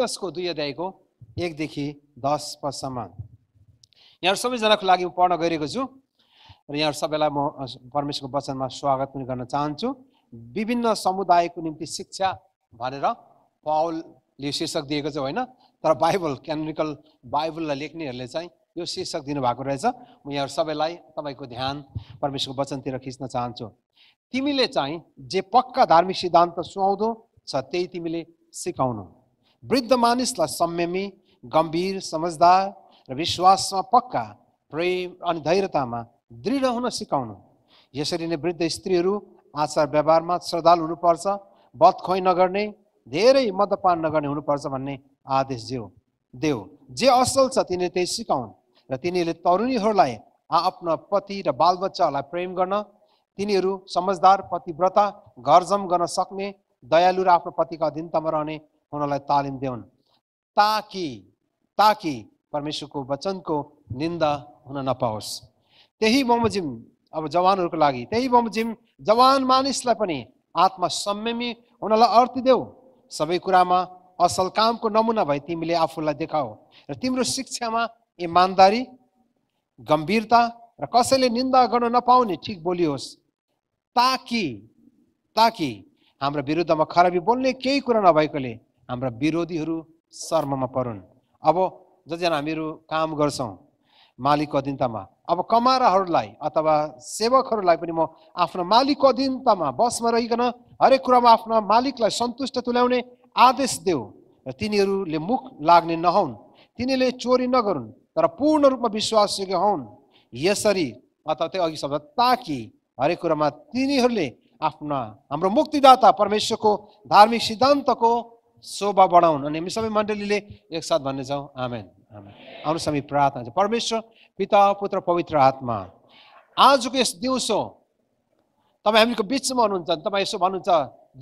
तितस को 2 अध्यायको 1 देखि 10 पदसम्म यहाँहरु सबैजनाको लागि म पढ्न गइरहेको छु र यहाँहरु सबैलाई म परमेश्वरको वचनमा स्वागत पनि गर्न चाहन्छु। विभिन्न समुदायको निम्ति शिक्षा भनेर पाउलले शीर्षक दिएको छ हैन, तर बाइबल क्यानोनिकल बाइबललाई लेख्नेहरुले चाहिँ यो शीर्षक दिनु भएको रहेछ। म यहाँहरु सबैलाई तपाईको ध्यान परमेश्वरको वचनतिर खिच्न चाहन्छु। तिमीले चाहिँ जे पक्का धार्मिक सिद्धान्त सुहाउँदो छ त्यही तिमीले सिकाउनु। वृद्ध मानिसलाई संयमी, गम्भीर, समझदार र विश्वासमा पक्का, प्रेम अनि धैर्यतामा दृढ हुन सिकाउनु। यसरी नै वृद्ध स्त्रीहरू आचार व्यवहारमा श्रद्धालु हुनुपर्छ, बदखोइ नगर्ने, धेरै मदपान नगर्ने हुनुपर्छ भन्ने आदेश देऊ। जे असल छ तिनीले त्यही सिकाउन् र तिनीहरूले तरुणीहरूलाई आफ्ना पति र बालबच्चाहरूलाई प्रेम गर्न, तिनीहरू समझदार, पतिव्रता, घरजम गर्न सक्ने, दयालु र आफ्नो पतिको अधीनतामा रहने हुनलाई तालिम देउन्, ताकि परमेश्वरको वचनको निन्दा हुन नपाओस्। त्यही बमोजिम अब जवानहरूको लागि, त्यही बमोजिम जवान मानिसलाई पनि आत्मा संयमी हुनलाई अर्थ देऊ। सबै कुरामा असल कामको नमुना भई तिमीले आफूलाई देखाऊ र तिम्रो शिक्षामा इमानदारी, गम्भीरता र कसैले निन्दा गर्न नपाउने ठीक बोली होस्, ताकि हाम्रो विरुद्धमा खराबी बोल्ने केही कुरा नभएकोले हाम्रा विरोधीहरू शर्ममा परुन्। अब जतिजना हामीहरू काम गर्छौं मालिकको अधीनतामा, अब कमाराहरूलाई अथवा सेवकहरूलाई पनि म आफ्नो मालिकको अधीनतामा बसमा रहिकन हरेक कुरामा आफ्नो मालिकलाई सन्तुष्ट तुल्याउने आदेश देऊ र तिनीहरूले मुख लाग्ने नहुन्। तिनीहरूले चोरी नगरुन् तर पूर्ण रूपमा विश्वासयोग्य हुन्। यसरी अथवा त्यो अघि शब्द ताकि हरेक कुरामा तिनीहरूले आफ्ना हाम्रो मुक्तिदाता परमेश्वरको धार्मिक सिद्धान्तको शोभा बढाउन्। अनि हामी सबै मण्डलीले एकसाथ भन्ने छौँ आमेन। आउनुहोस् हामी प्रार्थना गर्छौँ। परमेश्वर पिता, पुत्र, पवित्र आत्मा, आजको यस दिउँसो तपाईँ हामीको बिचमा हुनुहुन्छ। तपाईँ यसो भन्नुहुन्छ,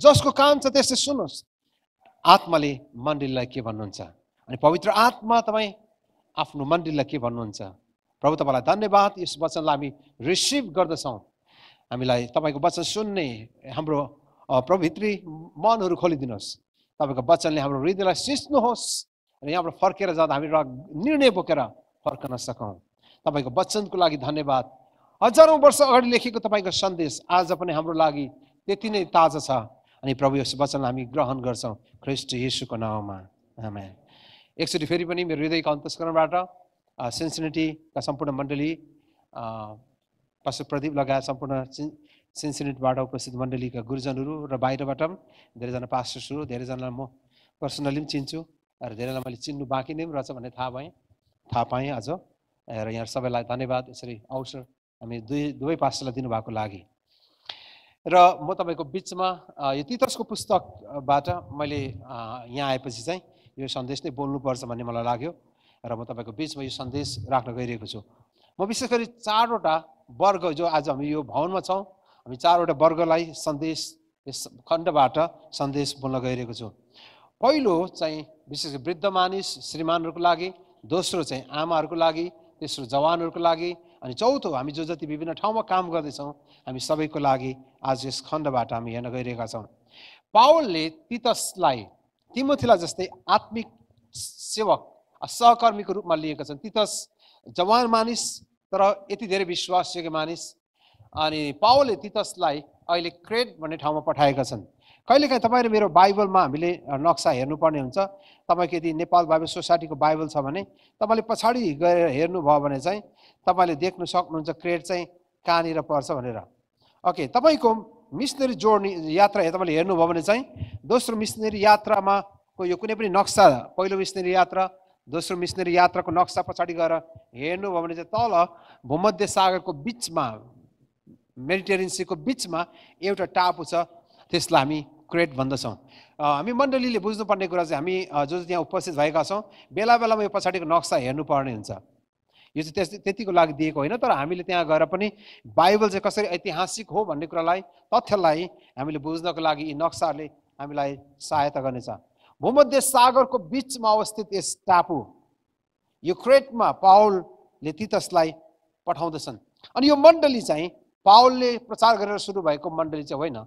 जसको काम छ त्यसले सुन्नुहोस्। आत्माले मण्डलीलाई के भन्नुहुन्छ अनि पवित्र आत्मा तपाईँ आफ्नो मण्डलीलाई के भन्नुहुन्छ? प्रभु तपाईँलाई धन्यवाद, यस वचनलाई हामी रिसिभ गर्दछौँ। हामीलाई तपाईँको वचन सुन्ने हाम्रो प्रभुभित्री मनहरू खोलिदिनुहोस्। तपाईँको वचनले हाम्रो हृदयलाई सिच्नुहोस् र यहाँबाट फर्केर जाँदा हामी निर्णय बोकेर फर्कन सकौँ। तपाईँको वचनको लागि धन्यवाद। हजारौँ वर्ष अगाडि लेखेको तपाईँको सन्देश आज पनि हाम्रो लागि त्यति नै ताजा छ। अनि प्रभु यस वचनलाई हामी ग्रहण गर्छौँ ख्रीष्ट येशूको नाममा, आमेन। एकचोटि फेरि पनि मेरो हृदयको अन्तस्करणबाट सिन्सिनेटीका सम्पूर्ण मण्डली, पास्टर प्रदीप लगायत सम्पूर्ण सिन्सिनेटीबाट उपस्थित मण्डलीका गुरुजनहरू र बाहिरबाट धेरैजना पास्टर्सहरू, धेरैजनालाई म पर्सनली पनि चिन्छु र धेरैलाई मैले चिन्नु बाँकी नै रहेछ भन्ने थाहा पाएँ आज। र यहाँ सबैलाई धन्यवाद यसरी अवसर हामी दुवै पास्टरलाई दिनुभएको लागि। र म तपाईँको बिचमा यो तीतसको पुस्तकबाट मैले यहाँ आएपछि चाहिँ यो सन्देश नै बोल्नुपर्छ भन्ने मलाई लाग्यो र म तपाईँको बिचमा यो सन्देश राख्न गइरहेको छु। म विशेष गरी चारवटा वर्ग, जो आज हामी यो भवनमा छौँ, हामी चारवटा वर्गलाई सन्देश यस खण्डबाट सन्देश बोल्न गइरहेको छु। पहिलो चाहिँ विशेष गरी वृद्ध मानिस श्रीमानहरूको लागि, दोस्रो चाहिँ आमाहरूको लागि, तेस्रो जवानहरूको लागि, अनि चौथो हामी जो जति विभिन्न ठाउँमा काम गर्दैछौँ हामी सबैको लागि आज यस खण्डबाट हामी हेर्न गइरहेका छौँ। पावलले तीतसलाई तिमोथीलाई जस्तै आत्मिक सेवक सहकर्मीको रूपमा लिएका छन्। तीतस जवान मानिस तर यति धेरै विश्वासयोग्य मानिस, अनि पावलले तीतसलाई अहिले क्रेट भन्ने ठाउँमा पठाएका छन्। कहिलेकाहीँ तपाईँ र मेरो बाइबलमा हामीले नक्सा हेर्नुपर्ने हुन्छ। तपाईँको यदि नेपाल बाइबल सोसाइटीको बाइबल छ भने तपाईँले पछाडि गएर हेर्नुभयो भने चाहिँ तपाईँले देख्नु सक्नुहुन्छ क्रेट चाहिँ कहाँनिर पर्छ भनेर। ओके, तपाईँको मिसनरी जोड्ने यात्रा तपाईँले हेर्नुभयो भने चाहिँ दोस्रो मिसनरी यात्रामा यो कुनै पनि नक्सा, पहिलो मिसनरी यात्रा, दोस्रो मिसनरी यात्राको नक्सा पछाडि गएर हेर्नुभयो भने चाहिँ तल भूमध्य सागरको बिचमा, मेडिटेरियन सीको बिचमा एउटा टापु छ, त्यसलाई हामी क्रेट भन्दछौँ। हामी मण्डलीले बुझ्नुपर्ने कुरा चाहिँ हामी जो यहाँ उपस्थित भएका छौँ बेला बेलामा यो पछाडिको नक्सा हेर्नुपर्ने हुन्छ। यो चाहिँ त्यतिको लागि दिएको होइन, तर हामीले त्यहाँ गएर पनि बाइबल चाहिँ कसरी ऐतिहासिक हो भन्ने कुरालाई, तथ्यलाई हामीले बुझ्नको लागि यी नक्साहरूले हामीलाई सहायता गर्नेछ। भूमध्य सागरको बिचमा अवस्थित यस टापु, यो क्रेटमा पावलले तीतसलाई पठाउँदछन्। अनि यो मण्डली चाहिँ पावलले प्रचार गरेर सुरु भएको मण्डली चाहिँ होइन,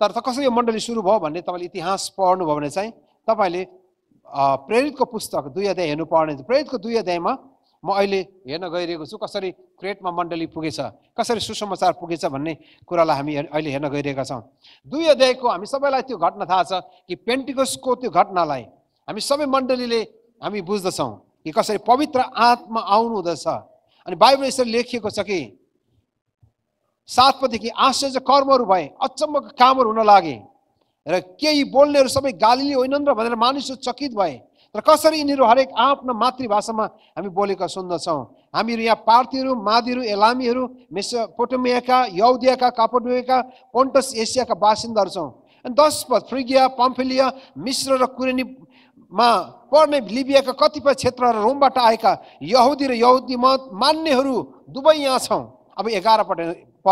तर कसरी यो मण्डली सुरु भयो भन्ने तपाईँले इतिहास पढ्नुभयो भने चाहिँ तपाईँले प्रेरितको पुस्तक २ अध्याय हेर्नु पर्ने छ। प्रेरितको २ अध्यायमा म अहिले हेर्न गइरहेको छु कसरी क्रेटमा मण्डली पुगेछ, कसरी सुसमाचार पुगेछ भन्ने कुरालाई हामी अहिले हेर्न गइरहेका छौं। २ अध्यायको हामी सबैलाई त्यो घटना थाहा छ कि पेन्टिकोस्टको त्यो घटनालाई हामी सबै मण्डलीले हामी बुझ्दछौं कि कसरी पवित्र आत्मा आउनु हुँदछ। अनि बाइबल यसरी लेखिएको छ कि ७ पदेखि आश्चर्य कर्महरू भए, अचम्मका कामहरू हुन लागे र केही बोल्नेहरू सबै गालिली होइनन् र भनेर मानिसहरू चकित भए। तर कसरी यिनीहरू हरेक आफ्नो मातृभाषामा हामी बोलेका सुन्दछौँ। हामीहरू यहाँ पार्थीहरू, मादीहरू, एलामीहरू, मेसोपोटामियाका, यहुदियाका, कापाडोसियाका, पोन्टस एसियाका बासिन्दाहरू छौँ। अनि 10 पद फ्रिगिया, पम्फिलिया, मिस्र र कुरेनीमा पर्ने लिबियाका कतिपय क्षेत्र र रोमबाट आएका यहुदी र यहुदी मत मान्नेहरू दुवै यहाँ छौँ। अब 11 पद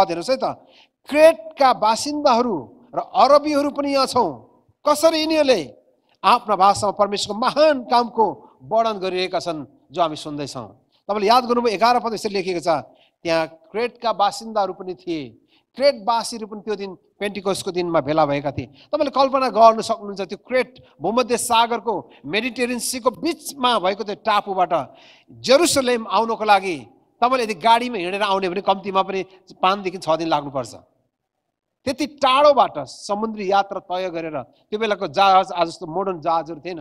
हेर्नुहोस् है त। क्रेटका बासिन्दाहरू र अरबीहरू पनि यहाँ छौँ। कसरी यिनीहरूले आफ्ना भाषामा परमेश्वरको महान कामको वर्णन गरिरहेका छन् जो हामी सुन्दैछौँ। तपाईले याद गर्नुभयो 11 पद यसरी लेखिएको छ, त्यहाँ क्रेटका बासिन्दाहरू पनि थिए, क्रेटवासीहरू पनि त्यो दिन पेन्टिकोस्टको दिनमा भेला भएका थिए। तपाईले कल्पना गर्न सक्नुहुन्छ त्यो क्रेट भूमध्य सागरको मेडिटेरेनियन सीको बीचमा भएको त्यो टापुबाट जेरुसलेम आउनको लागि तपाईले यदि गाडीमा हिँडेर आउने भने कम्तीमा पनि 5 देखि 6 दिन लाग्नुपर्छ। त्यति टाढोबाट समुद्री यात्रा तय गरेर, त्यो बेलाको जहाज आज जस्तो मोडर्न जहाजहरु थिएन,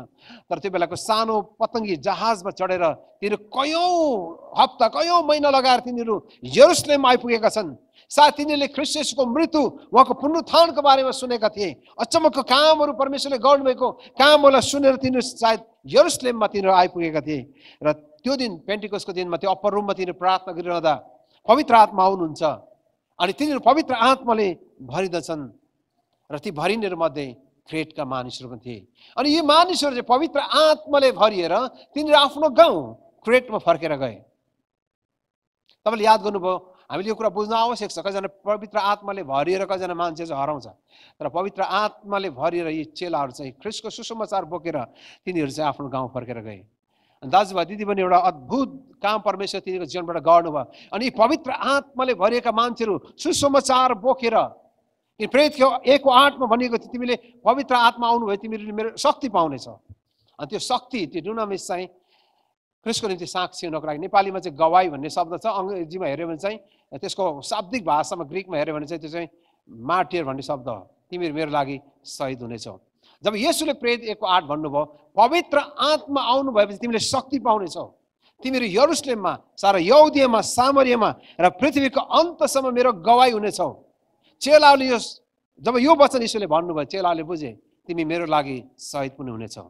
तर त्यो बेलाको सानो पतंगी जहाजमा चढेर तिनीहरु कयौं हप्ता कयौं महिना लगाएर तिनीहरु जेरुसलेम आइपुगेका छन्। साथ तिनीहरुले ख्रीष्ट येशूको मृत्यु, उहाँको पुनरुत्थानको बारेमा सुनेका थिए। अचम्मको कामहरु परमेश्वरले गर्नुभएको कामहरुलाई सुनेर तिनीहरु सायद जेरुसलेममा तिनीहरु आइपुगेका थिए। र त्यो दिन पेन्टिकोस्टको दिनमा त्यो अप्पर रुममा तिनीहरु प्रार्थना गरिरहँदा पवित्र आत्मा आउनुहुन्छ अनि तिनीहरु पवित्र आत्माले भरिदछन् र ती भरिनेहरु मध्ये क्रेटका मानिसहरु पनि थिए। अनि यी मानिसहरु चाहिँ पवित्र आत्माले भरिएर तिनीहरु आफ्नो गाउँ क्रेटमा फर्केर गए। तपाईले याद गर्नुभयो, हामीले यो कुरा बुझ्न आवश्यक छ, कजना पवित्र आत्माले भरिएर कजना मान्छे चाहिँ हराउँछ, तर पवित्र आत्माले भरिएर यी चेलाहरु चाहिँ ख्रीष्टको सुसमाचार बोकेर तिनीहरु चाहिँ आफ्नो गाउँ फर्केर गए। अनि दाजुभाइ दिदीबहिनी एउटा अद्भुत काम परमेश्वर तिनीहरूको जीवनबाट गर्नुभयो। अनि पवित्र आत्माले भरिएका मान्छेहरू सुसमाचार बोकेर, प्रेरित 1:8 मा भनिएको थियो तिमीले पवित्र आत्मा आउनुभयो तिमीले मेरो शक्ति पाउनेछ। अनि त्यो शक्ति, त्यो डुनामिस चाहिँ ख्रीष्टको निम्ति साक्षी हुनको लागि, नेपालीमा चाहिँ गवाई भन्ने शब्द छ, अंग्रेजीमा हेऱ्यो भने चाहिँ त्यसको शाब्दिक भाषामा ग्रीकमा हेऱ्यो भने चाहिँ त्यो चाहिँ मार्टियर भन्ने शब्द हो, तिमीहरू मेरो लागि शहीद हुनेछौ। जब येशूले प्रेरित 1:8 भन्नुभयो पवित्र आत्मा आउनु भएपछि तिमीले शक्ति पाउनेछौ, तिमीहरू यरुसलेममा, सारा यहुदियामा, सामरियामा र पृथ्वीको अन्तसम्म मेरो गवाई हुनेछौ। चेलाले यो जब यो वचन येशूले भन्नुभयो चेलाले बुझे तिमी मेरो लागि शहीद पनि हुनेछौ।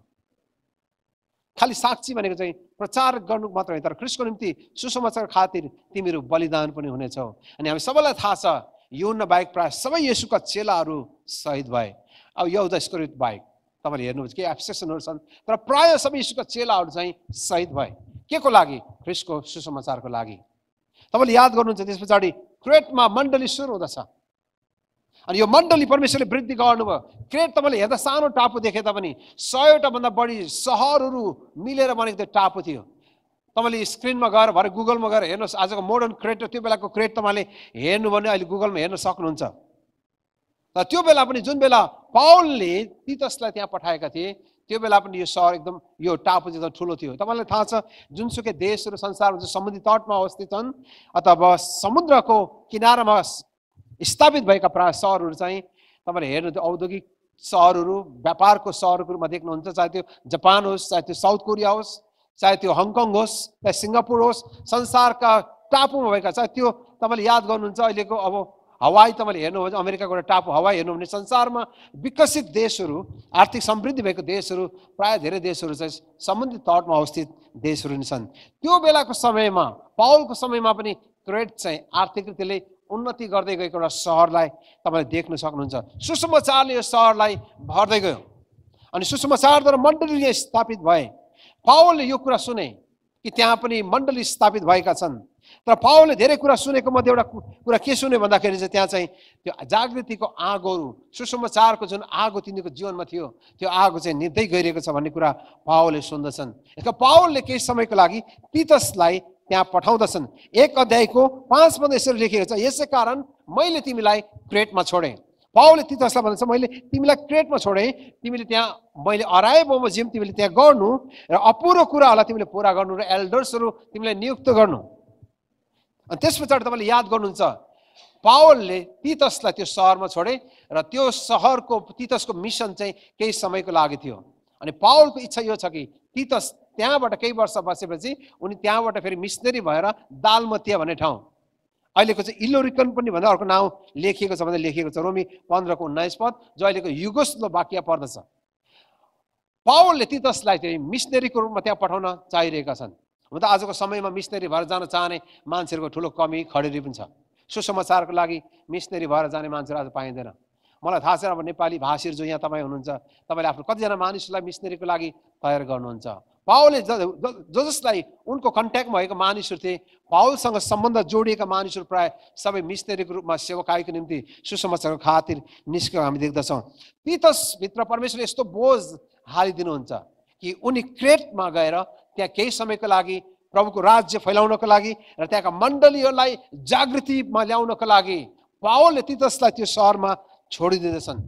खाली साक्षी भनेको चाहिँ प्रचार गर्नु मात्र होइन, तर ख्रीष्टको निम्ति सुसमाचार खातिर तिमीहरू बलिदान पनि हुनेछौ। अनि हामी सबैलाई थाहा छ यूहन्ना बाहेक प्राय सबै येशूका चेलाहरू शहीद भए। अब यहुदा इस्करियोत बाहेक तपाईले हेर्नुहुन्छ के एक्सेप्सनहरू छन्, तर प्राय सबै यसको चेलाहरू चाहिँ शहीद भए। के को लागि? ख्रीष्टको सुसमाचारको लागि। तपाईले याद गर्नुहुन्छ त्यस पछाडी क्रेटमा मण्डली सुरु हुँदछ अनि यो मण्डली परमेश्वरले वृद्धि गर्नुभयो। क्रेट तपाईले हेर्दा सानो टापु देखे तापनि 100 वटा भन्दा बढी सहरहरू मिलेर बनेको त्यो टापु थियो। तपाईले स्क्रिनमा गएर भरे गुगलमा गएर हेर्नुहोस् आजको मोडर्न क्रेट र त्यो बेलाको क्रेट तपाईले हेर्नु भने अहिले गुगलमा हेर्न सक्नुहुन्छ। तर त्यो बेला पनि जुन बेला पाउलले तीतसलाई त्यहाँ पठाएका थिए त्यो बेला पनि यो सहर एकदम, यो टापु एकदम ठुलो थियो। तपाईलाई थाहा छ जुनसुकै देशहरू संसारमा जो समुद्री तटमा अवस्थित छन् अथवा समुद्रको किनारामा स्थापित भएका प्राय सहरहरू चाहिँ तपाईले हेर्नु त्यो औद्योगिक सहरहरू, व्यापारको सहरको रूपमा देख्नुहुन्छ। चाहे त्यो जापान होस्, चाहे त्यो साउथ कोरिया होस्, चाहे त्यो हङकङ होस्, चाहे सिङ्गापुर होस्, संसारका टापुमा भएका, चाहे त्यो तपाईले याद गर्नुहुन्छ अहिलेको अब हवाई तपाईले हेर्नुहुन्छ अमेरिकाको एउटा टापु हवाई हेर्नु भने संसारमा विकसित देशहरू, आर्थिक समृद्धि भएको देशहरू, प्राय धेरै देशहरू चाहिँ समुद्री तटमा अवस्थित देशहरू नि छन्। त्यो बेलाको समयमा पाउलको समयमा पनि क्रेट चाहिँ आर्थिक रीतिले उन्नति गर्दै गएको एउटा सहरलाई तपाईले देख्न सक्नुहुन्छ। सुसमाचारले यो सहरलाई भर्दै गयो अनि सुसमाचारद्वारा मण्डली स्थापित भए। पाउलले यो कुरा सुने कि त्यहाँ पनि मण्डली स्थापित भएका छन्, तर पाउलले धेरै कुरा सुनेको मध्ये एउटा कुरा के सुने भन्दाखेरि चाहिँ त्यहाँ चाहिँ त्यो जागृतिको आगोहरू, सुसमाचारको जुन आगो तिनीहरूको जीवनमा थियो त्यो आगो चाहिँ निभ्दै गइरहेको छ भन्ने कुरा पाउलले सुन्दछन्। यसका पाउलले केही समयको लागि तीतसलाई त्यहाँ पठाउँदछन्। 1 अध्यायको 5 पद यसरी लेखिएको छ, यसै कारण मैले तिमीलाई क्रेटमा छोडे पावलले तीतोसलाई भन्छ मैले तिमीलाई क्रेटमा छोडे तिमीले त्यहाँ मैले अरायबोमा जिम तिमीले त्यहाँ गर्नु र अपुरो कुराहरुलाई तिमीले पूरा गर्नु र एल्डर्सहरु तिमीले नियुक्त गर्नु अनि त्यसपछि तपाईले याद गर्नुहुन्छ पावलले तीतोसलाई त्यो शहरमा छोडे र त्यो शहरको तीतोसको मिसन चाहिँ केही समयको लागि थियो अनि पावलको इच्छा यो छ कि तीतोस त्यहाँबाट केही वर्ष बसेपछि उनी त्यहाँबाट फेरि मिशनरी भएर दालमतिया भन्ने ठाउँ अहिलेको चाहिँ इलोरिकन पनि भन्दा अर्को नाम लेखिएको छ भने लेखिएको छ रोमी 15 को 19 पद जो अहिलेको युगोस्लोभाकिया पर्दछ पावलले तीतोसलाई चाहिँ मिशनरीको रूपमा त्यहाँ पठाउन चाहिरहेका छन् हुन त आजको समयमा मिशनरी भएर जान चाहने मान्छेहरुको ठूलो कमी खडेरी पनि छ सुसमाचारको लागि मिशनरी भएर जाने मान्छेहरु आज पाइँदैन मलाई थाहा छ अब नेपाली भाषीहरु जो यहाँ तपाई हुनुहुन्छ तपाईले आफ्नो कति जना मानिसलाई मिशनरीको लागि तयार गर्नुहुन्छ पावलले जसलाई उनको कन्ट्याक्टमा भएको मानिसहरु थिए पावलसँग सम्बन्ध जोडिएका मानिसहरु प्राय सबै मिशनरीको रूपमा सेवाकाईको निम्ति सुसमाचारको खातिर निस्केको हामी देख्दछौं तीतोस भित्र परमेश्वरले यस्तो बोझ हालिदिनुहुन्छ कि उनी क्रेटमा गएर त्यहाँ केही समयको लागि प्रभुको राज्य फैलाउनको लागि र त्यहाँका मण्डलीहरुलाई जागृतिमा ल्याउनको लागि पावलले तीतोसलाई त्यो शहरमा छोडिदिन्छन्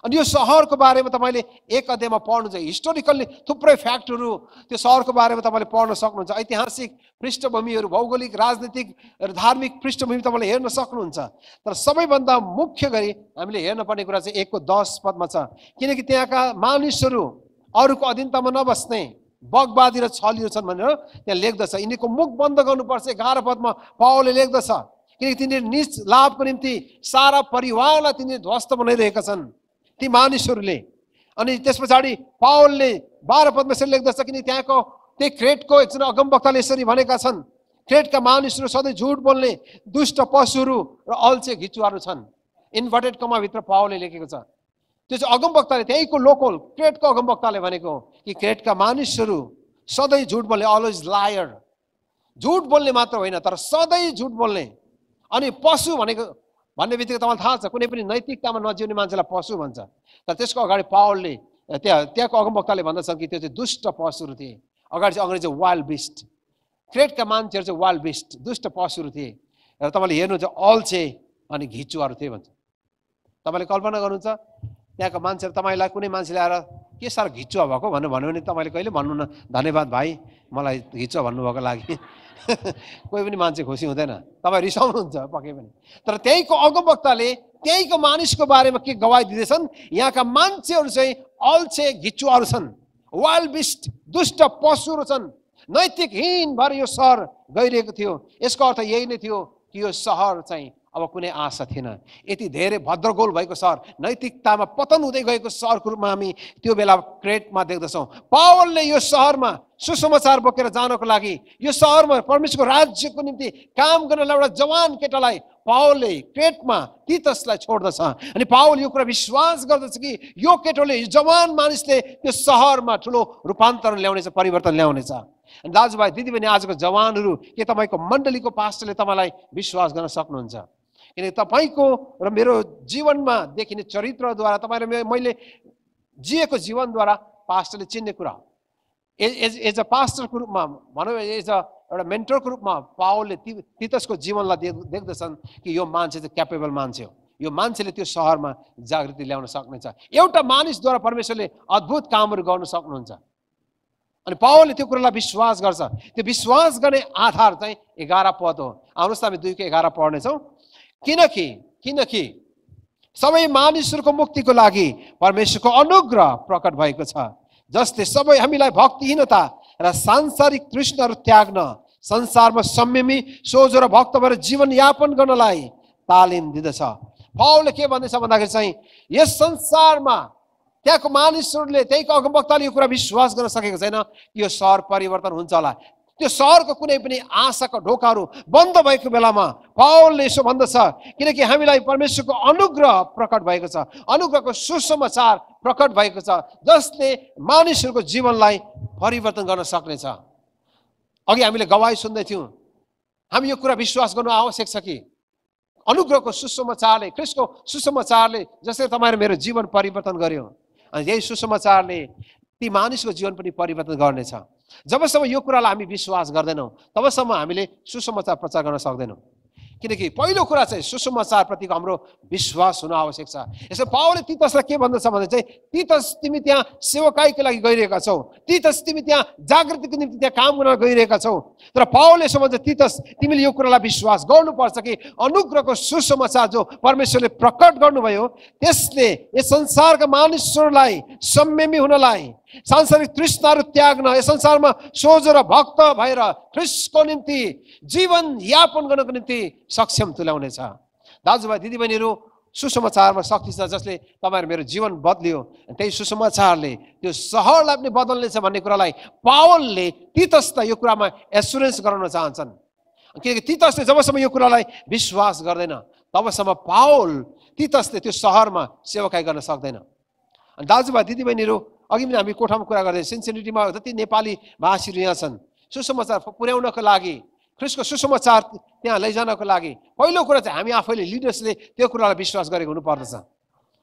अनि यो शहरको बारेमा तपाईले एक अध्यायमा पढ्नु चाहिँ हिस्टोरिकली थुप्रै फ्याक्टहरु त्यो शहरको बारेमा तपाईले पढ्न सक्नुहुन्छ ऐतिहासिक पृष्ठभूमिहरु भौगोलिक राजनीतिक र धार्मिक पृष्ठभूमि तपाईले हेर्न सक्नुहुन्छ तर सबैभन्दा मुख्य गरी हामीले हेर्न पर्ने कुरा चाहिँ 1:10 पदमा छ किनकि त्यहाँका मानिसहरु अरूको अधीनतामा नबस्ने बगबादी र छलीहरु छन् भनेर त्यहाँ लेख्दछ यिनीको मुख बन्द गर्नुपर्छ 11 पदमा पावलले लेख्दछ किनकि तिनीहरु निज लाभको निम्ति सारा परिवारलाई तिनीहरु ध्वस्त बनाइरहेका छन् ती मानिसहरुले अनि त्यसपछि पावलले 12 पदमा यसरी लेख्दछ कि त्यहाँको त्यही क्रेटको एकजना अगमवक्ताले यसरी भनेका छन् क्रेटका मानिसहरु सधैँ झूट बोल्ने दुष्ट पशुहरु र अल्छे घिचुवाहरु छन् इन्भर्टेड कमा भित्र पावलले लेखेको छ त्यो चाहिँ अगमवक्ताले त्यहीको लोकल क्रेटको अगमवक्ताले भनेको कि क्रेटका मानिसहरु सधैँ झूट बोल्ने अलवेज लायर झूट बोल्ने मात्र होइन तर सधैँ झूट बोल्ने अनि पशु भनेको भन्ने बित्तिकै तपाईलाई थाहा छ कुनै पनि नैतिकतामा नजिउने मान्छेलाई पशु भन्छ तर त्यसको अगाडि पावलले त्यहाँको अगमवक्ताले भन्दछन् कि त्यो चाहिँ दुष्ट पशुहरु थिए अगाडि चाहिँ अंग्रेजी वाइल्ड बीस्ट क्रेटका मान्छेहरु चाहिँ वाइल्ड बीस्ट दुष्ट पशुहरु थिए र तपाईले हेर्नु चाहिँ अल्छे अनि घिचुवाहरु थिए भन्छ तपाईले कल्पना गर्नुहुन्छ त्यहाँको मान्छेहरु तपाईलाई कुनै मान्छेले आएर के साह्रो घिचुवा भएको भन्नु भने तपाईले कहिले भन्नुहुन्न धन्यवाद भाइ मलाई घिचुवा भन्नु भएको लागि कोही पनि मान्छे खुसी हुँदैन तपाई रिसाउनुहुन्छ पक्कै पनि तर त्यहीको अगमवक्ताले त्यहीको मानिसको बारेमा के गवाई दिदैछन् यहाँका मान्छेहरु चाहिँ अल्छे घिचुवाहरु छन् वाइल्ड बीस्ट दुष्ट पशुहरु छन् नैतिकहीन भएर यो शहर गइरहेको थियो यसको अर्थ यही नै थियो कि यो शहर चाहिँ अब कुनै आशा थिएन यति धेरै भद्रगोल भएको शहर नैतिकतामा पतन हुँदै गएको शहरको रूपमा हामी त्यो बेला क्रेटमा देख्दछौं पावलले यो शहरमा सुसमाचार बोकेर जानको लागि यो शहरमा परमेश्वरको राज्यको निम्ति काम गर्नलाई एउटा जवान केटालाई पावलले क्रेटमा तीतोसलाई छोड्दछ अनि पावल यो कुरा विश्वास गर्दछ कि यो केटोले जवान मानिसले त्यो शहरमा ठूलो रूपान्तरण ल्याउनेछ परिवर्तन ल्याउनेछ अनि दाजुभाइ दिदीबहिनी आजको जवानहरु के तपाईको मण्डलीको पास्टरले तपाईलाई विश्वास गर्न सक्नुहुन्छ किनकि तपाईको र मेरो जीवनमा देखिने चरित्रद्वारा तपाईले मैले जिएको जीवनद्वारा पास्टरले चिन्ने कुरा एज अ पास्टरको रूपमा भनौं एज अ एउटा मेन्टरको रूपमा पावलले तीतोसको जीवनलाई देख्दछन् कि यो मान्छे चाहिँ क्यापेबल मान्छे हो यो मान्छेले त्यो शहरमा जागृति ल्याउन सक्नेछ एउटा मानिसद्वारा परमेश्वरले अद्भुत कामहरु गर्न सक्नुहुन्छ अनि पावलले त्यो कुरालाई विश्वास गर्छ त्यो विश्वास गर्ने आधार चाहिँ 11 पद हो आउनुस् हामी 2:11 पढ्ने छौं किनकि सबै मानिसहरुको मुक्तिको लागि परमेश्वरको अनुग्रह प्रकट भएको छ जसले सबै हामीलाई भक्तिहीनता र सांसारिक तृष्णाहरु त्याग्न संसारमा संयमी सोझो र भक्त भएर जीवन यापन गर्नलाई तालिम दिदछ पावलले के भन्दैछ भन्दाखेरि चाहिँ यस संसारमा त्यहाँको मानिसहरुले त्यहीको अगमवक्ताले यो कुरा विश्वास गर्न सकेको छैन कि यो शहर परिवर्तन हुन्छ होला त्यो शहरको कुनै पनि आशाको ढोकाहरु बन्द भएको बेलामा पावलले यसो भन्दछ किनकि हामीलाई परमेश्वरको अनुग्रह प्रकट भएको छ अनुग्रहको सुसमाचार प्रकट भएको छ जसले मानिसहरुको जीवनलाई परिवर्तन गर्न सक्नेछ अघि हामीले गवाई सुन्दै थियौं हामी यो कुरा विश्वास गर्नु आवश्यक छ कि अनुग्रहको सुसमाचारले ख्रीष्टको सुसमाचारले जसले तपाईहरु मेरो जीवन परिवर्तन गर्यो अनि यही सुसमाचारले ती मानिसको जीवन पनि परिवर्तन गर्नेछ जबसम्म यो कुरालाई हामी विश्वास गर्दैनौं तबसम्म हामीले सुसमाचार प्रचार गर्न सक्दैनौं किनकि पहिलो कुरा चाहिँ सुसमाचार प्रतिको हाम्रो विश्वास हुन आवश्यक छ। यसो पावलले तीतसलाई के भन्दछ भने चाहिँ तीतस तिमी त्यहाँ सेवकाईको लागि गइरहेका छौ, तीतस तिमी त्यहाँ जागृतिको निम्ति त्यहाँ काम गर्न गइरहेका छौ। तर पावलले समझ तीतस तिमीले यो कुरालाई विश्वास गर्नुपर्छ कि अनुग्रहको सुसमाचार जो परमेश्वरले प्रकट गर्नुभयो त्यसले यस संसारका मानिसहरूलाई सम्यमी हुनलाई, सांसारिक तृष्णाहरू त्याग्न, यस संसारमा सोझ र भक्त भएर ख्रीष्टको निम्ति जीवन यापन गर्नको निम्ति सक्षम तुल्याउनेछ। दाजुभाइ दिदीबहिनीहरू, सुसमाचारमा शक्ति छ जसले तपाईहरु मेरो जीवन बदल्यो, त्यही सुसमाचारले त्यो शहरलाई पनि बदल्नेछ भन्ने कुरालाई पावलले तीतसलाई यो कुरामा एस्युरेन्स गराउन चाहन्छन्। किनकि तीतसले जबसम्म यो कुरालाई विश्वास गर्दैन तबसम्म पावल तीतसले त्यो शहरमा सेवाकाई गर्न सक्दैन। अनि दाजुभाइ दिदीबहिनीहरू, अघि पनि हामी कोठामा कुरा गर्दै सिन्सिनेटीमा जति नेपाली भाषीहरू यहाँ छन् सुसमाचार पुर्याउनको लागि, ख्रीष्टको सुसमाचार त्यहाँ लैजानको लागि पहिलो कुरा चाहिँ हामी आफैले लिडर्सले त्यो कुरालाई विश्वास गरेको हुनुपर्दछ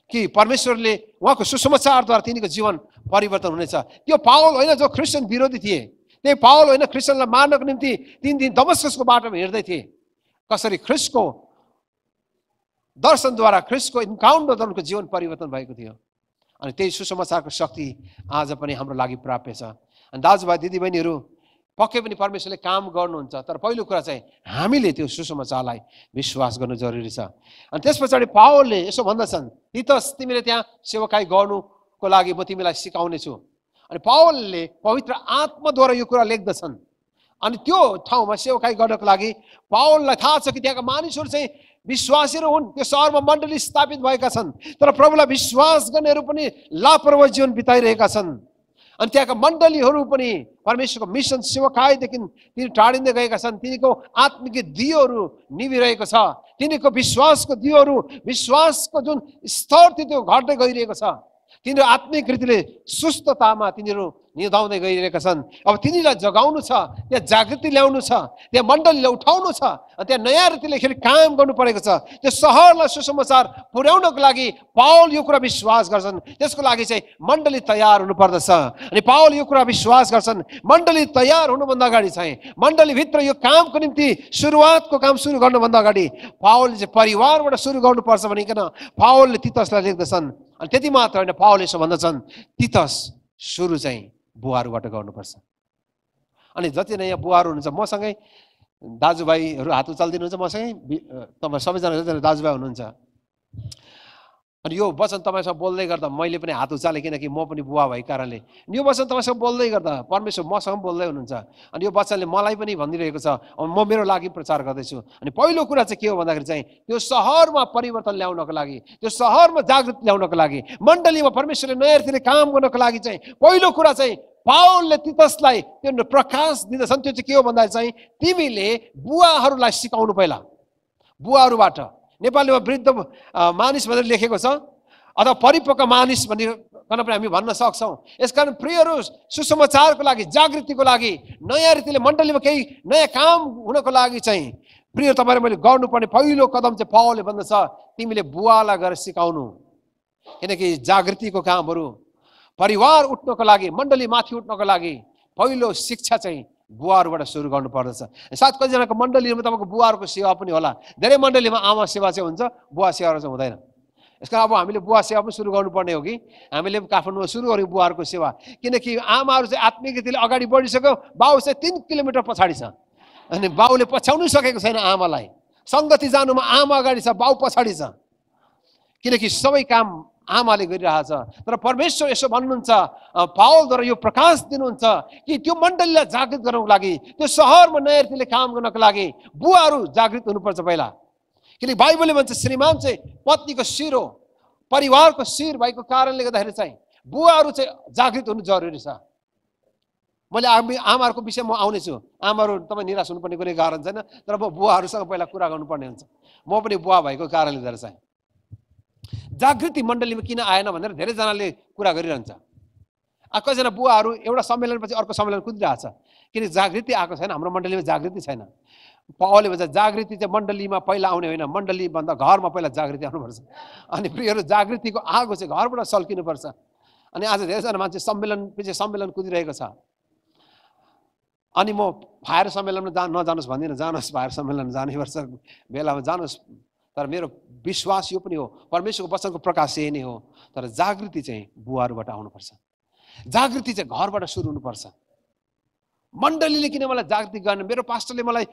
कि परमेश्वरले उहाँको सुसमाचारद्वारा तिनीको जीवन परिवर्तन हुनेछ। त्यो पावल होइन जो क्रिस्चियन विरोधी थिए, त्यही पावल होइन क्रिस्चियनलाई मार्नको निम्ति 3 दिन दमस्कसको बाटोमा हिँड्दै थिए। कसरी ख्रीष्टको दर्शनद्वारा, ख्रीष्टको इन्काउन्टरद्वारा जीवन परिवर्तन भएको थियो। अनि त्यही सुसमाचारको शक्ति आज पनि हाम्रो लागि प्राप्य छ। अनि दाजुभाइ दिदीबहिनीहरू, पक्कै पनि परमेश्वरले काम गर्नुहुन्छ, तर पहिलो कुरा चाहिँ हामीले त्यो सुसमाचारलाई विश्वास गर्नु जरुरी छ। अनि त्यसपछि पावलले यसो भन्दछन्, तीतस तिमीले त्यहाँ सेवकाई गर्नुको लागि म तिमीलाई सिकाउनेछु। अनि पावलले पवित्र आत्माद्वारा यो कुरा लेख्दछन्। अनि त्यो ठाउँमा सेवकाई गर्नको लागि पावललाई थाहा छ कि त्यहाँका मानिसहरू चाहिँ विश्वासीहरू हुन्, त्यो शहरमा मण्डली स्थापित भएका छन्, तर प्रभुलाई विश्वास गर्नेहरू पनि लापरवाही जीवन बिताइरहेका छन्। अनि त्यहाँका मण्डलीहरू पनि परमेश्वरको मिसन सेवकाईदेखि तिनी टाढिँदै गएका छन्। तिनीको आत्मिक दियोहरू निभिरहेको छ, तिनीको विश्वासको दियोहरू, विश्वासको जुन स्तर थियो त्यो घट्दै गइरहेको छ। तिनीहरू आत्मिक रीतिले सुस्ततामा तिनीहरू निधाउँदै गइरहेका छन्। अब तिनीलाई जगाउनु छ, त्यहाँ जागृति ल्याउनु छ, त्यहाँ मण्डलीलाई उठाउनु छ, त्यहाँ नयाँ रीतिले फेरि काम गर्नु परेको छ। त्यो शहरलाई सुसमाचार पुर्याउनको लागि पावल यो कुरा विश्वास गर्छन्, त्यसको लागि चाहिँ मण्डली तयार हुनुपर्दछ। अनि पावल यो कुरा विश्वास गर्छन्, मण्डली तयार हुनुभन्दा अगाडि चाहिँ, मण्डलीभित्र यो कामको निम्ति सुरुवातको काम सुरु गर्नुभन्दा अगाडि पावलले चाहिँ परिवारबाट सुरु गर्नुपर्छ भनिकन पावलले तीतसलाई लेख्दछन्। अनि त्यति मात्र होइन, पावलले यसो भन्दछन्, तीतस सुरु चाहिँ बुवाहरूबाट गर्नुपर्छ। अनि जति नै यहाँ बुवाहरू हुनुहुन्छ, मसँगै दाजुभाइहरू हात उचालिदिनुहुन्छ, मसँगै तपाईँ सबैजना जति दाजुभाइ हुनुहुन्छ, अनि यो वचन तपाईँसँग बोल्दै गर्दा मैले पनि हात उचालेँ किनकि म पनि बुवा भएको कारणले। यो वचन तपाईँसँग बोल्दै गर्दा परमेश्वर मसँग बोल्दै हुनुहुन्छ, अनि यो वचनले मलाई पनि भनिरहेको छ, म मेरो लागि प्रचार गर्दैछु। अनि पहिलो कुरा चाहिँ के हो भन्दाखेरि चाहिँ त्यो शहरमा परिवर्तन ल्याउनको लागि, त्यो शहरमा जागृति ल्याउनको लागि, मण्डलीमा परमेश्वरले नयाँ रीतिले काम गर्नको लागि चाहिँ पहिलो कुरा चाहिँ पावलले तीतसलाई त्यो प्रकाश दिँदछन्। त्यो चाहिँ के हो भन्दाखेरि चाहिँ तिमीले बुवाहरूलाई सिकाउनु, पहिला बुवाहरूबाट। नेपालीमा वृद्ध मानिस भनेर लेखेको छ अथवा परिपक्व मानिस भनेर पनि हामी भन्न सक्छौँ। यसकारण प्रियहरू, सुसमाचारको लागि, जागृतिको लागि, नयाँ रीतिले मण्डलीमा केही नयाँ काम हुनको लागि चाहिँ प्रिय तपाईँहरू मैले गर्नुपर्ने पहिलो कदम चाहिँ पावलले भन्दछ तिमीले बुवालाई गएर सिकाउनु। किनकि जागृतिको कामहरू, परिवार उठ्नको लागि, मण्डली माथि उठ्नको लागि पहिलो शिक्षा चाहिँ बुवाहरूबाट सुरु गर्नुपर्दछ। सायद कतिजनाको मण्डलीहरूमा तपाईँको बुवाहरूको सेवा पनि होला, धेरै मण्डलीमा आमा सेवा चाहिँ हुन्छ, बुवा सेवा चाहिँ हुँदैन। यसको अब हामीले बुवा सेवा पनि सुरु गर्नुपर्ने हो कि हामीले काठमाडौँमा सुरु गर्यौँ बुवाहरूको सेवा, किनकि आमाहरू चाहिँ आत्मिक रीतिले अगाडि बढिसक्यो, बाउ चाहिँ 3 किलोमिटर पछाडि छ। अनि बाउले पछ्याउनु सकेको छैन आमालाई, सङ्गति जानुमा आमा अगाडि छ, बाउ पछाडि छ, किनकि सबै काम आमाले गरिरहेछ। तर परमेश्वर यसो भन्नुहुन्छ, पावलद्वारा यो प्रकाश दिनुहुन्छ कि त्यो मण्डलीलाई जागृत गर्नको लागि, त्यो सहरमा नयाँ रीतिले काम गर्नको लागि बुवाहरू जागृत हुनुपर्छ पहिला। किनकि बाइबलले भन्छ श्रीमान चाहिँ पत्नीको शिर हो, परिवारको शिर भएको कारणले गर्दाखेरि चाहिँ बुवाहरू चाहिँ जागृत हुनु जरुरी छ। मैले आमाहरूको विषय म आउनेछु, आमाहरू तपाईँ निराश हुनुपर्ने कुनै कारण छैन, तर म बुवाहरूसँग पहिला कुरा गर्नुपर्ने हुन्छ। म पनि बुवा भएको कारणले गर्दा चाहिँ जागृति मण्डलीमा किन आएन भनेर धेरैजनाले कुरा गरिरहन्छ। कतिजना बुवाहरू एउटा सम्मेलनपछि अर्को सम्मेलन कुदिरहेछ किनकि जागृति आएको छैन, हाम्रो मण्डलीमा जागृति छैन। पावलले भन्छ जागृति चाहिँ मण्डलीमा पहिला आउने होइन, मण्डलीभन्दा घरमा पहिला जागृति आउनुपर्छ। अनि प्रियहरू, जागृतिको आगो चाहिँ घरबाट सल्किनुपर्छ। अनि आज धेरैजना मान्छे सम्मेलनपछि सम्मेलन कुदिरहेको छ। अनि म फायर सम्मेलनमा जान नजानुस् भन्दिन, जानुस् फायर सम्मेलन, जानैपर्छ बेलामा जानुस्, तर मेरो विश्वास यो पनि हो परमेश्वरको वचनको प्रकाश यही नै हो। तर जागृति चाहिँ बुवाहरूबाट आउनुपर्छ, जागृति चाहिँ घरबाट सुरु हुनुपर्छ। मण्डलीले किन मलाई जागृति गर्न, मेरो पास्टरले मलाई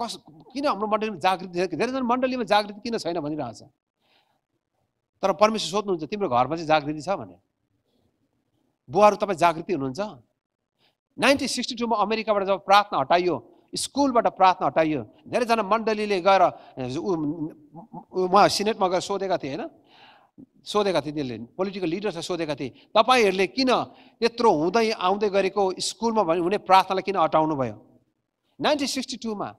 कस किन हाम्रो मण्डलीमा जागृति, धेरैजना मण्डलीमा जागृति किन छैन भनिरहेछ, तर परमेश्वर सोध्नुहुन्छ तिम्रो घरमा चाहिँ जागृति छ भने। बुवाहरू तपाईँ जागृति हुनुहुन्छ। 1962 मा अमेरिकाबाट जब प्रार्थना हटाइयो, स्कुलबाट प्रार्थना हटाइयो, धेरैजना मण्डलीले गएर उहाँ सिनेटमा गएर सोधेका थिए, होइन सोधेका थिए, त्यसले पोलिटिकल लिडर्सलाई सोधेका थिए तपाईँहरूले किन यत्रो हुँदै आउँदै गरेको स्कुलमा हुने प्रार्थनालाई किन हटाउनु भयो। 1962 मा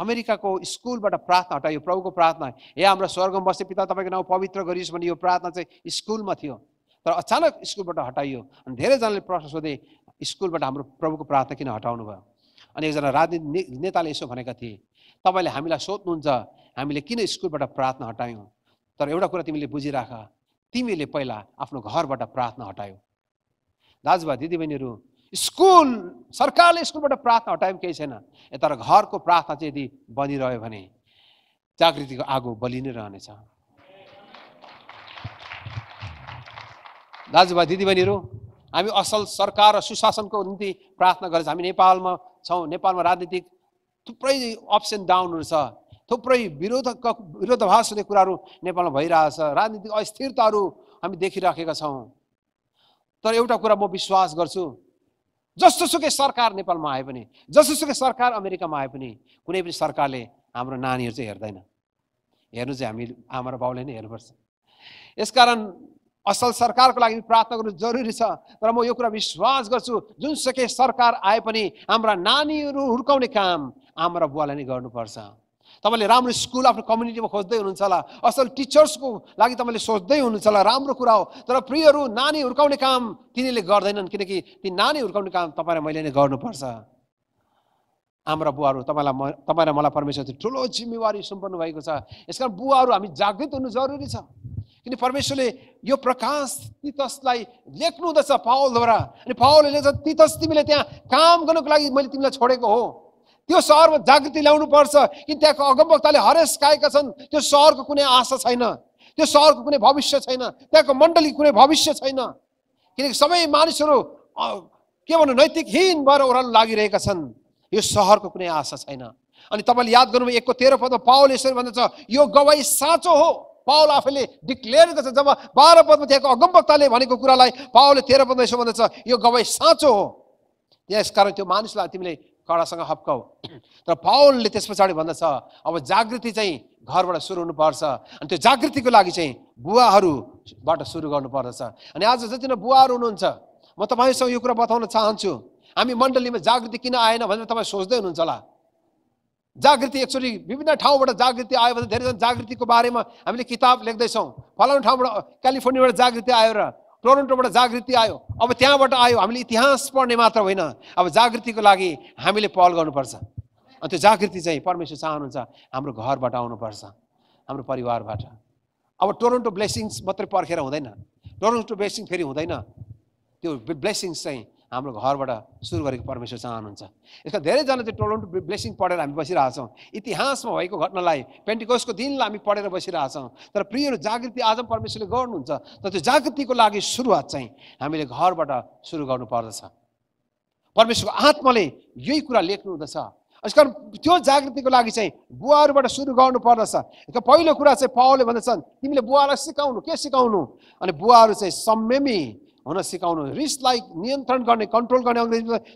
अमेरिकाको स्कुलबाट प्रार्थना हटाइयो, प्रभुको प्रार्थना, ए हाम्रो स्वर्गमा बस्ने पिता तपाईँको नाउँ पवित्र गरियोस् भन्ने यो प्रार्थना चाहिँ स्कुलमा थियो, तर अचानक स्कुलबाट हटाइयो। अनि धेरैजनाले प्रश्न सोधे स्कुलबाट हाम्रो प्रभुको प्रार्थना किन हटाउनु भयो। अनि एकजना राजनीतिक नेताले यसो भनेका थिए, तपाईँले हामीलाई सोध्नुहुन्छ हामीले किन स्कुलबाट प्रार्थना हटायौँ, तर एउटा कुरा तिमीले बुझिराख, तिमीले पहिला आफ्नो घरबाट प्रार्थना हटायौ। दाजुभाइ दिदीबहिनीहरू, स्कुल सरकारले स्कुलबाट प्रार्थना हटायौँ केही छैन, तर घरको प्रार्थना चाहिँ यदि बनिरह्यो भने जागृतिको आगो बलिनै रहनेछ। दाजुभाइ दिदीबहिनीहरू, हामी असल सरकार र सुशासनको निम्ति प्रार्थना गर्छ। हामी नेपालमा छौँ, नेपालमा राजनीतिक थुप्रै अप्स एन्ड डाउनहरू छ, थुप्रै विरोधाभास हुने कुराहरू नेपालमा भइरहेछ, राजनीतिक अस्थिरताहरू हामी देखिराखेका छौँ। तर एउटा कुरा म विश्वास गर्छु, जस्तोसुकै सरकार नेपालमा आए पनि, जस्तोसुकै सरकार अमेरिकामा आए पनि, कुनै पनि सरकारले हाम्रो नानीहरू चाहिँ हेर्दैन। हेर्नु चाहिँ हामी आमा र बाउले नै हेर्नुपर्छ। यसकारण असल सरकारको लागि प्रार्थना गर्नु जरुरी छ। तर म यो कुरा विश्वास गर्छु, जुनसुकै सरकार आए पनि हाम्रा नानीहरू हुर्काउने काम आमा र बुवालाई नै गर्नुपर्छ। तपाईँले राम्रो स्कुल आफ्नो कम्युनिटीमा खोज्दै हुनुहुन्छ होला, असल टिचर्सको लागि तपाईँले सोच्दै हुनुहुन्छ होला, राम्रो कुरा हो, तर प्रियहरू, नानी हुर्काउने काम तिनीहरूले गर्दैनन्, किनकि ती नानी हुर्काउने काम तपाईँलाई मैले नै गर्नुपर्छ। हाम्रा बुवाहरू, तपाईँ र मलाई परमेश्वरले ठुलो जिम्मेवारी सुम्पर्नु भएको छ। यसकारण बुवाहरू हामी जागृत हुनु जरुरी छ, किन परमेश्वरले यो प्रकाश तीतसलाई लेख्नु हुँदछ पावलद्वारा। अनि पावलले लेख्छ, तीतस तिमीले त्यहाँ काम गर्नुको लागि मैले तिमीलाई छोडेको हो, त्यो सहरमा जागृति ल्याउनु पर्छ, किन त्यहाँको अगमवक्ताले हरेस खाएका छन्, त्यो सहरको कुनै आशा छैन, त्यो सहरको कुनै भविष्य छैन, त्यहाँको मण्डलीको कुनै भविष्य छैन, किनकि सबै मानिसहरू के भन्नु नैतिकहीन भएर ओह्रालो लागिरहेका छन्, यो सहरको कुनै आशा छैन। अनि तपाईँले याद गर्नुभयो 1:13 पावलले यसरी भन्दछ, यो गवाई साँचो हो। पावल आफैले डिक्लेयर गर्छ, जब 12 त्यहाँको अगमवक्ताले भनेको कुरालाई पावलले 13 यसो भन्दछ, यो गवाई साँचो हो, त्यसकारण त्यो मानिसलाई तिमीले कडासँग हप्काऊ। तर पावलले त्यस पछाडि भन्दछ, अब जागृति चाहिँ घरबाट सुरु हुनुपर्छ, अनि त्यो जागृतिको लागि चाहिँ बुवाहरूबाट सुरु गर्नुपर्दछ। अनि आज जति नै बुवाहरू हुनुहुन्छ, म तपाईँसँग यो कुरा बताउन चाहन्छु, हामी मण्डलीमा जागृति किन आएन भनेर तपाईँ सोच्दै हुनुहुन्छ होला। जागृति एक्चुअली विभिन्न ठाउँबाट जागृति आयो भने धेरैजना जागृतिको बारेमा हामीले किताब लेख्दैछौँ, फलाउनु ठाउँबाट क्यालिफोर्नियाबाट जागृति आयो र टोरन्टोबाट जागृति आयो, अब त्यहाँबाट आयो। हामीले इतिहास पढ्ने मात्र होइन, अब जागृतिको लागि हामीले पहल गर्नुपर्छ। अनि त्यो जागृति चाहिँ परमेश्वर चाहनुहुन्छ हाम्रो घरबाट आउनुपर्छ, हाम्रो परिवारबाट। अब टोरन्टो ब्लेसिङ्स मात्रै पर्खेर हुँदैन, टोरन्टो ब्लेसिङ फेरि हुँदैन, त्यो ब्लेसिङ्स चाहिँ हाम्रो घरबाट सुरु गरेको परमेश्वर चाहनुहुन्छ। यसका धेरैजना चाहिँ टोरन्टो ब्लेसिङ पढेर हामी बसिरहेछौँ, इतिहासमा भएको घटनालाई पेन्टिकोसको दिनलाई हामी पढेर बसिरहेछौँ, तर प्रियहरू जागृति आज परमेश्वरले गर्नुहुन्छ, तर त्यो जागृतिको लागि सुरुवात चाहिँ हामीले घरबाट सुरु गर्नुपर्दछ। परमेश्वरको आत्माले यही कुरा लेख्नु हुँदछ, यसकारण त्यो जागृतिको लागि चाहिँ बुवाहरूबाट सुरु गर्नुपर्दछ। पहिलो कुरा चाहिँ पावलले भन्दछन्, तिमीले बुवालाई सिकाउनु, के सिकाउनु, अनि बुवाहरू चाहिँ संयमी हुन सिकाउनु, रिसलाई नियन्त्रण गर्ने, कन्ट्रोल गर्ने,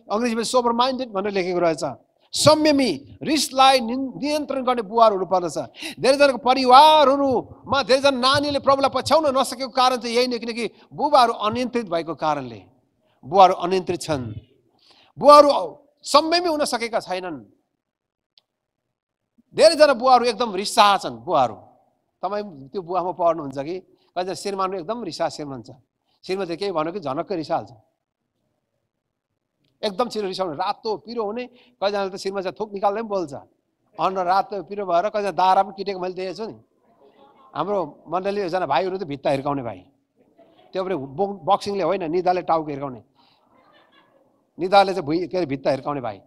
अङ्ग्रेजीमा सोबर माइन्डेड भनेर लेखेको रहेछ। संयमी, रिसलाई नियन्त्रण गर्ने बुवाहरू हुनुपर्दछ। धेरैजनाको परिवारहरूमा धेरैजना नानीले प्रभुलाई पछ्याउन नसकेको कारण चाहिँ यही नै, किनकि बुवाहरू अनियन्त्रित भएको कारणले, बुवाहरू अनियन्त्रित छन्, बुवाहरू संयमी हुन सकेका छैनन्। धेरैजना बुवाहरू एकदम रिसाहा छन्। बुवाहरू तपाईँ त्यो बुवामा पढ्नुहुन्छ कि कहिलेजना श्रीमान एकदम रिसा श्रीमान छ, श्रीमती केही भन्यो कि झनक्कै रिसाल्छ, एकदम छिटो रिसाउने, रातो पिरो हुने। कतिजनाले त श्रीमती थुक निकाल्दै पनि बोल्छ, अन्न रातो पिरो भएर कतिजना दारा पनि किटेको मैले देखेको छु नि। हाम्रो मण्डली एकजना भाइहरू त भित्ता हिर्काउने भाइ, त्यो पनि बक्सिङले होइन, निदाले टाउको हिर्काउने, निदाले चाहिँ भुइँ के अरे भित्ता हिर्काउने भाइ,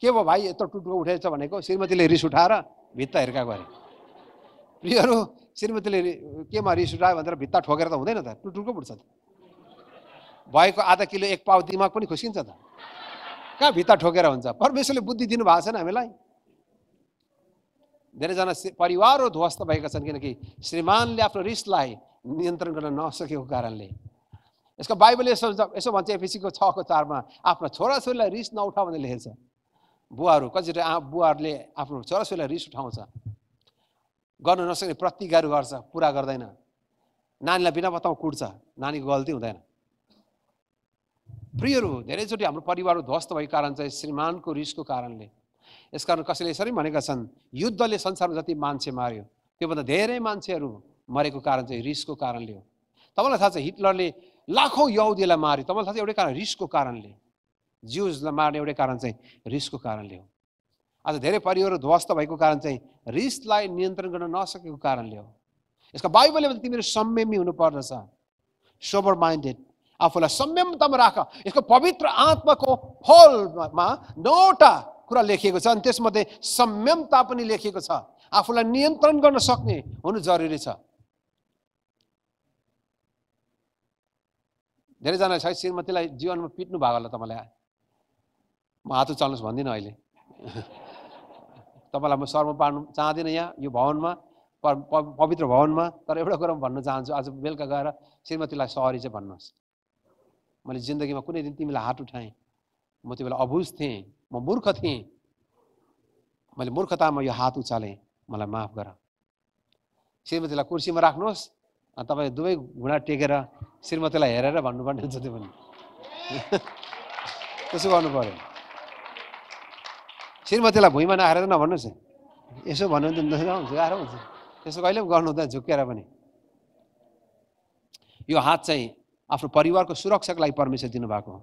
के भो भाइ यत्रो टुटुको उठेछ भनेको श्रीमतीले रिस उठाएर भित्ता हेर्का गरे। प्रियहरु, श्रीमतीले केमा रिस उठायो भनेर भित्ता ठोकेर त हुँदैन त, टुटुको पुट्छ त। भएको आधा किलो एक पाउ दिमाग पनि खुसिन्छ त, कहाँ भित्ता ठोकेर हुन्छ। परमेश्वरले बुद्धि दिनु भएको छैन हामीलाई। धेरैजना परिवारहरू ध्वस्त भएका छन् किनकि श्रीमानले आफ्नो रिसलाई नियन्त्रण गर्न नसकेको कारणले। यसको बाइबलले यसो भन्छ एफिसीको 6:4 मा, आफ्नो छोराछोरीलाई रिस नउठा भनेर लेखेको छ। बुवाहरू कति बुवाहरूले आफ्नो छोराछोरीलाई रिस उठाउँछ, गर्न नसक्ने प्रतिज्ञाहरू गर्छ, पुरा गर्दैन, नानीलाई बिना बताउ कुट्छ, नानीको गल्ती हुँदैन। प्रियहरू, धेरैचोटि हाम्रो परिवारहरू ध्वस्त भएको कारण चाहिँ श्रीमानको रिसको कारणले। यसकारण कसैले यसरी भनेका छन्, युद्धले संसारमा जति मान्छे मार्यो त्योभन्दा धेरै मान्छेहरू मरेको कारण चाहिँ रिसको कारणले हो। तपाईँलाई थाहा छ हिटलरले लाखौं यहुदीलाई मार्यो, तपाईँलाई थाहा छ, एउटै कारण रिसको कारणले। ज्युजलाई मार्ने एउटै कारण चाहिँ रिसको कारणले हो। आज धेरै परिवारहरू ध्वस्त भएको कारण चाहिँ रिसलाई नियन्त्रण गर्न नसकेको कारणले हो। यसको बाइबलले भन्छ तिमीहरू संयमी हुनुपर्दछ, सोबर माइन्डेड, आफूलाई संयमतामा राख। यसको पवित्र आत्माको फलमा 9 वटा कुरा लेखिएको छ अनि त्यसमध्ये संयमता पनि लेखिएको छ। आफूलाई नियन्त्रण गर्न सक्ने हुनु जरुरी छ। धेरैजना सायद श्रीमतीलाई जीवनमा पिट्नु भएको होला तपाईँलाई। म हात उचाल्नुहोस् भन्दिनँ अहिले तपाईँलाई म शर्म पार्नु चाहदिनँ यहाँ यो भवनमा, पवित्र भवनमा। तर एउटा कुरा म भन्न चाहन्छु, आज बेलुका गएर श्रीमतीलाई सरी चाहिँ भन्नुहोस्, मैले जिन्दगीमा कुनै दिन तिमीलाई हात उठाएँ, म त्यो बेला अबुझ थिएँ, म मूर्ख थिएँ, मैले मूर्खतामा यो हात उचालेँ, मलाई माफ गर। श्रीमतीलाई कुर्सीमा राख्नुहोस् अनि तपाईँ दुवै घुँडा टेकेर श्रीमतीलाई हेरेर भन्नुपर्ने हुन्छ, त्यो पनि त्यसो गर्नु पऱ्यो। श्रीमतीलाई भुइँमा नहालेर नभन्नुहोस्, यसो भन्नु हुन्छ, गाह्रो हुन्छ। त्यसो कहिले पनि गर्नु हुँदैन, झुक्केर पनि। यो हात चाहिँ आफ्नो परिवारको सुरक्षाको लागि परमेश्वरले दिनुभएको हो।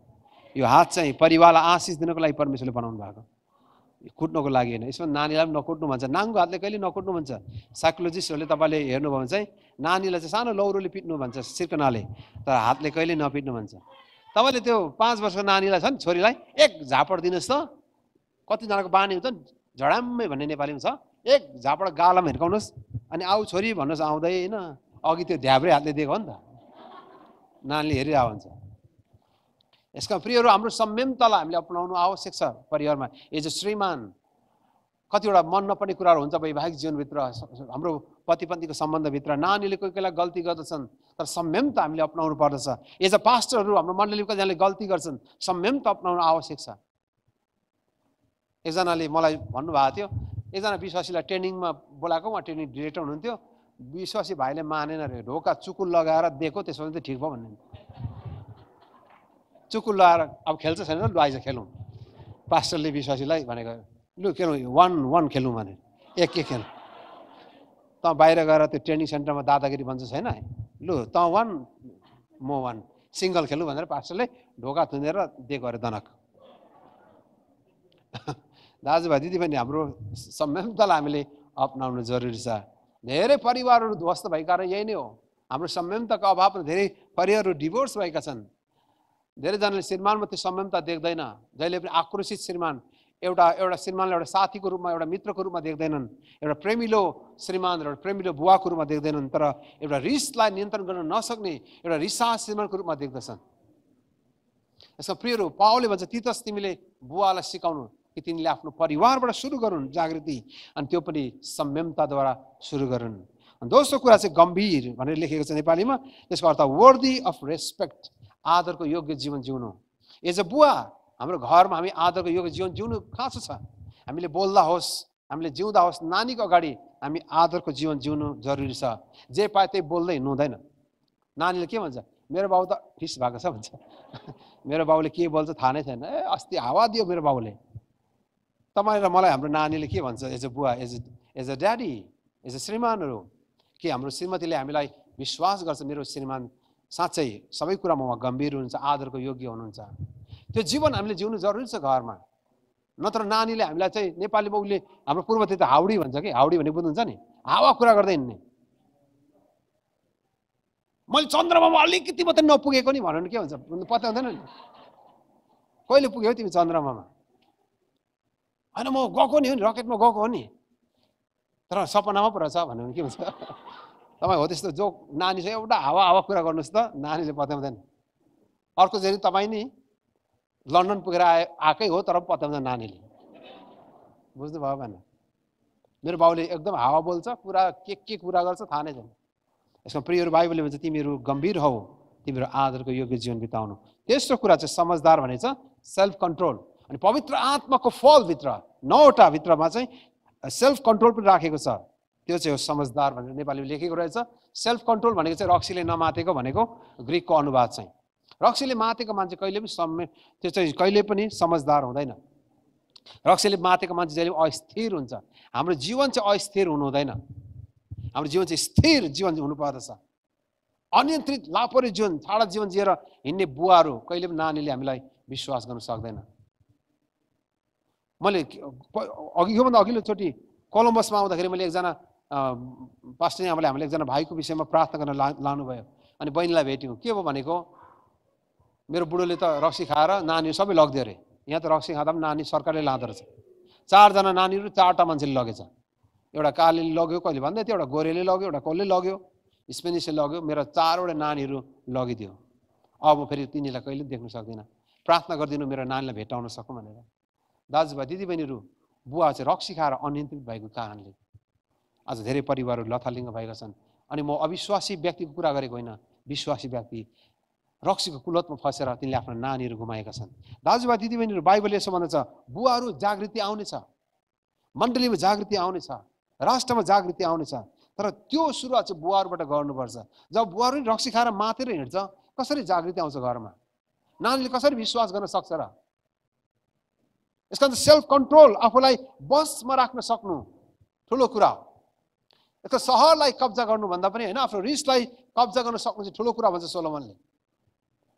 यो हात चाहिँ परिवारलाई आशिष दिनको लागि परमेश्वरले बनाउनु भएको, कुट्नको लागि होइन। यसमा नानीलाई पनि नकुट्नु भन्छ, नाङ्गो हातले कहिले नकुट्नु भन्छ। साइकोलोजिस्टहरूले तपाईँले हेर्नुभयो भने चाहिँ नानीलाई चाहिँ सानो लौरोले पिट्नु भन्छ, सिर्कनाले, तर हातले कहिले नपिट्नु भन्छ। तपाईँले त्यो 5 वर्षको नानीलाई छ नि, छोरीलाई एक झापड दिनुहोस् त, कतिजनाको बानी हुन्छ नि, झडाम्मै भन्ने नेपालीमा छ, एक झापड गालामा हिर्काउनुहोस् अनि आऊ छोरी भन्नुहोस्, आउँदैन। अघि त्यो ध्याब्रे हातले दिएको हो नि त, नानीले हेरिरहेको हुन्छ। यसका प्रियहरू, हाम्रो संयमतालाई हामीले अपनाउनु आवश्यक छ। परिवारमा एज श्रीमान कतिवटा मन नपर्ने कुराहरू हुन्छ वैवाहिक जीवनभित्र, हाम्रो पति पत्नीको सम्बन्धभित्र। नानीले कोही कोहीलाई गल्ती गर्दछन्, तर संयमता हामीले अपनाउनु पर्दछ। एज अ पास्टरहरू हाम्रो मण्डलीको जसले गल्ती गर्छन्, संयमता अपनाउनु आवश्यक छ। एकजनाले मलाई भन्नुभएको थियो, एकजना विश्वासीलाई ट्रेनिङमा बोलाएको, उहाँ ट्रेनिङ डिरेक्टर हुनुहुन्थ्यो। विश्वासी भाइले मानेन रे, ढोका चुकुल लगाएर दिएको, त्यसो भने त ठिक भयो भन्ने। चुकुल लगाएर अब खेल्छ छैन, लु आइज खेलौँ, पास्टरले विश्वासीलाई भनेको, लु खेलौँ 1-1 खेलौँ भने, 1-1 खेल। त बाहिर गएर त्यो ट्रेनिङ सेन्टरमा दादागिरी बन्छ छैन, लु त 1 म 1 सिङ्गल खेलौँ भनेर पास्टरले ढोका थुनेर दिएको अरे दनक। दाजुभाइ दिदीबहिनी, हाम्रो संयमतालाई हामीले अपनाउनु जरुरी छ। धेरै परिवारहरू ध्वस्त भएको कारण यही नै हो, हाम्रो संयमताको अभावमा धेरै परिवारहरू डिभोर्स भएका छन्। धेरैजनाले श्रीमानमा त्यो संयमता देख्दैन, जहिले पनि आक्रोशित श्रीमान, एउटा श्रीमानलाई एउटा साथीको रूपमा, एउटा मित्रको रूपमा देख्दैनन्, एउटा प्रेमिलो श्रीमान र एउटा प्रेमिलो बुवाको रूपमा देख्दैनन्, तर एउटा रिसलाई नियन्त्रण गर्न नसक्ने एउटा रिसा श्रीमानको रूपमा देख्दछन्। यसमा प्रियहरू, पावलले भन्छ तीतस तिमीले बुवालाई सिकाउनु कि तिनीले आफ्नो परिवारबाट सुरु गरून् जागृति, अनि त्यो पनि संयमताद्वारा सुरु गरून्। अनि दोस्रो कुरा चाहिँ गम्भीर भनेर लेखेको छ नेपालीमा, त्यसको अर्थ वर्दी अफ रेस्पेक्ट, आदरको योग्य जीवन जिउनु। एज अ बुवा हाम्रो घरमा हामी आदरको योग्य जीवन जिउनु खाँचो छ। हामीले बोल्दा होस्, हामीले जिउँदा होस्, नानीको अगाडि हामी आदरको जीवन जिउनु जरुरी छ। जे पाए त्यही बोल्दै हिँड्नु हुँदैन। नानीले के भन्छ, मेरो बाउ त फिस भएको छ भन्छ। मेरो बाउले के बोल्छ थाहा नै छैन, ए अस्ति हावा दियो मेरो बाउले। तपाईँ र मलाई हाम्रो नानीले के भन्छ एज अ बुवा, as a daddy, as a श्रीमानहरू? के हाम्रो श्रीमतीले हामीलाई विश्वास गर्छ, मेरो श्रीमान साँच्चै सबै कुरामा उहाँ गम्भीर हुनुहुन्छ, आदरको योग्य हुनुहुन्छ? त्यो जीवन हामीले जिउनु जरुरी छ घरमा। नत्र नानीले हामीलाई चाहिँ, नेपालीमा उसले हाम्रो पूर्वतिर त हाउडी भन्छ कि, हाउडी भन्ने बुझ्नुहुन्छ नि, हावा कुरा गर्दै हिँड्ने, मैले चन्द्रमामा अलिकति मात्रै नपुगेको नि भन्नु के भन्छ, पत्ता हुँदैन नि, कहिले पुग्यौ तिमी चन्द्रमामा? हैन म गको नि हो नि रकेटमा गको हो नि तर सपनामा पो रहेछ भन्नु के हुन्छ तपाई हो त्यस्तो जोक नानीसँग एउटा हावा हावा कुरा गर्नुस् त नानीले पत्याउँदैन अर्को जरी तपाई नि लन्डन पुगेर आएकै हो तर पत्याउँदैन नानीले बुझ्नु भयो भने मेरो बाउले एकदम हावा बोल्छ कुरा के कुरा गर्छ थाहा नै छैन यसको प्रियहरू बाइबलले भन्छ तिमीहरू गम्भीर हौ तिम्रो आदरको योग्य जीवन बिताउनु त्यस्तो कुरा चाहिँ समझदार भनेछ सेल्फ कन्ट्रोल अनि पवित्र आत्माको फल भित्र नौटा भित्रमा चाहिँ सेल्फ कन्ट्रोल पनि राखेको छ त्यो चाहिँ हो समझदार भनेर नेपालीमा लेखेको रहेछ सेल्फ कन्ट्रोल भनेको चाहिँ रक्सीले नमातेको भनेको ग्रीकको अनुवाद चाहिँ रक्सीले मातेको मान्छे कहिले पनि त्यो चाहिँ कहिले पनि समझदार हुँदैन रक्सीले मातेको मान्छे जहिले अस्थिर हुन्छ हाम्रो जीवन चाहिँ अस्थिर हुनु हुँदैन हाम्रो जीवन चाहिँ स्थिर जीवन हुनु पर्दछ अनियन्त्रित लापरे जीवन छाडा जीवन जिएर हिँड्ने बुवाहरू कहिले पनि नानीले हामीलाई विश्वास गर्न सक्दैन मैले योभन्दा अघिल्लोचोटि कोलम्बसमा आउँदाखेरि मैले एकजना पास्टर यहाँले हामीले एकजना भाइको विषयमा प्रार्थना गर्न लानुभयो अनि बहिनीलाई भेट्यौँ के भयो भनेको मेरो बुढोले त रक्सी खाएर नानीहरू सबै लगिदियो अरे यहाँ त रक्सी खाँदा पनि नानी सरकारले लाँदो रहेछ चारजना नानीहरू चारवटा मान्छेले लगेछ एउटा कालीले लग्यो कहिले भन्दै थियो एउटा गोरेले लग्यो एउटा कसले लग्यो स्पेनिसले लग्यो मेरा चारवटा नानीहरू लगिदियो अब फेरि तिनीलाई कहिले देख्न सक्दिनँ प्रार्थना गरिदिनु मेरो नानीलाई भेटाउन सकौँ भनेर दाजुभाइ दिदीबहिनीहरू बुवा चाहिँ रक्सी खाएर अनियन्त्रित भएको कारणले आज धेरै परिवारहरू लथालिङ्ग भएका छन् अनि म अविश्वासी व्यक्तिको कुरा गरेको होइन विश्वासी व्यक्ति रक्सीको कुलतमा फसेर तिनले आफ्ना नानीहरू गुमाएका छन् दाजुभाइ दिदीबहिनीहरू बाइबलले यसो भन्छ बुवाहरू जागृति आउनेछ मण्डलीमा जागृति आउनेछ राष्ट्रमा जागृति आउनेछ तर त्यो सुरुवात चाहिँ बुवाहरूबाट गर्नुपर्छ जब बुवाहरू रक्सी खाएर मातेर हिँड्छ कसरी जागृति आउँछ घरमा नानीले कसरी विश्वास गर्न सक्छ र यसको सेल्फ कन्ट्रोल आफूलाई बसमा राख्न सक्नु ठुलो कुरा हो यसको सहरलाई कब्जा गर्नुभन्दा पनि होइन आफ्नो रिसलाई कब्जा गर्न सक्नु चाहिँ ठुलो कुरा भन्छ सोलोमनले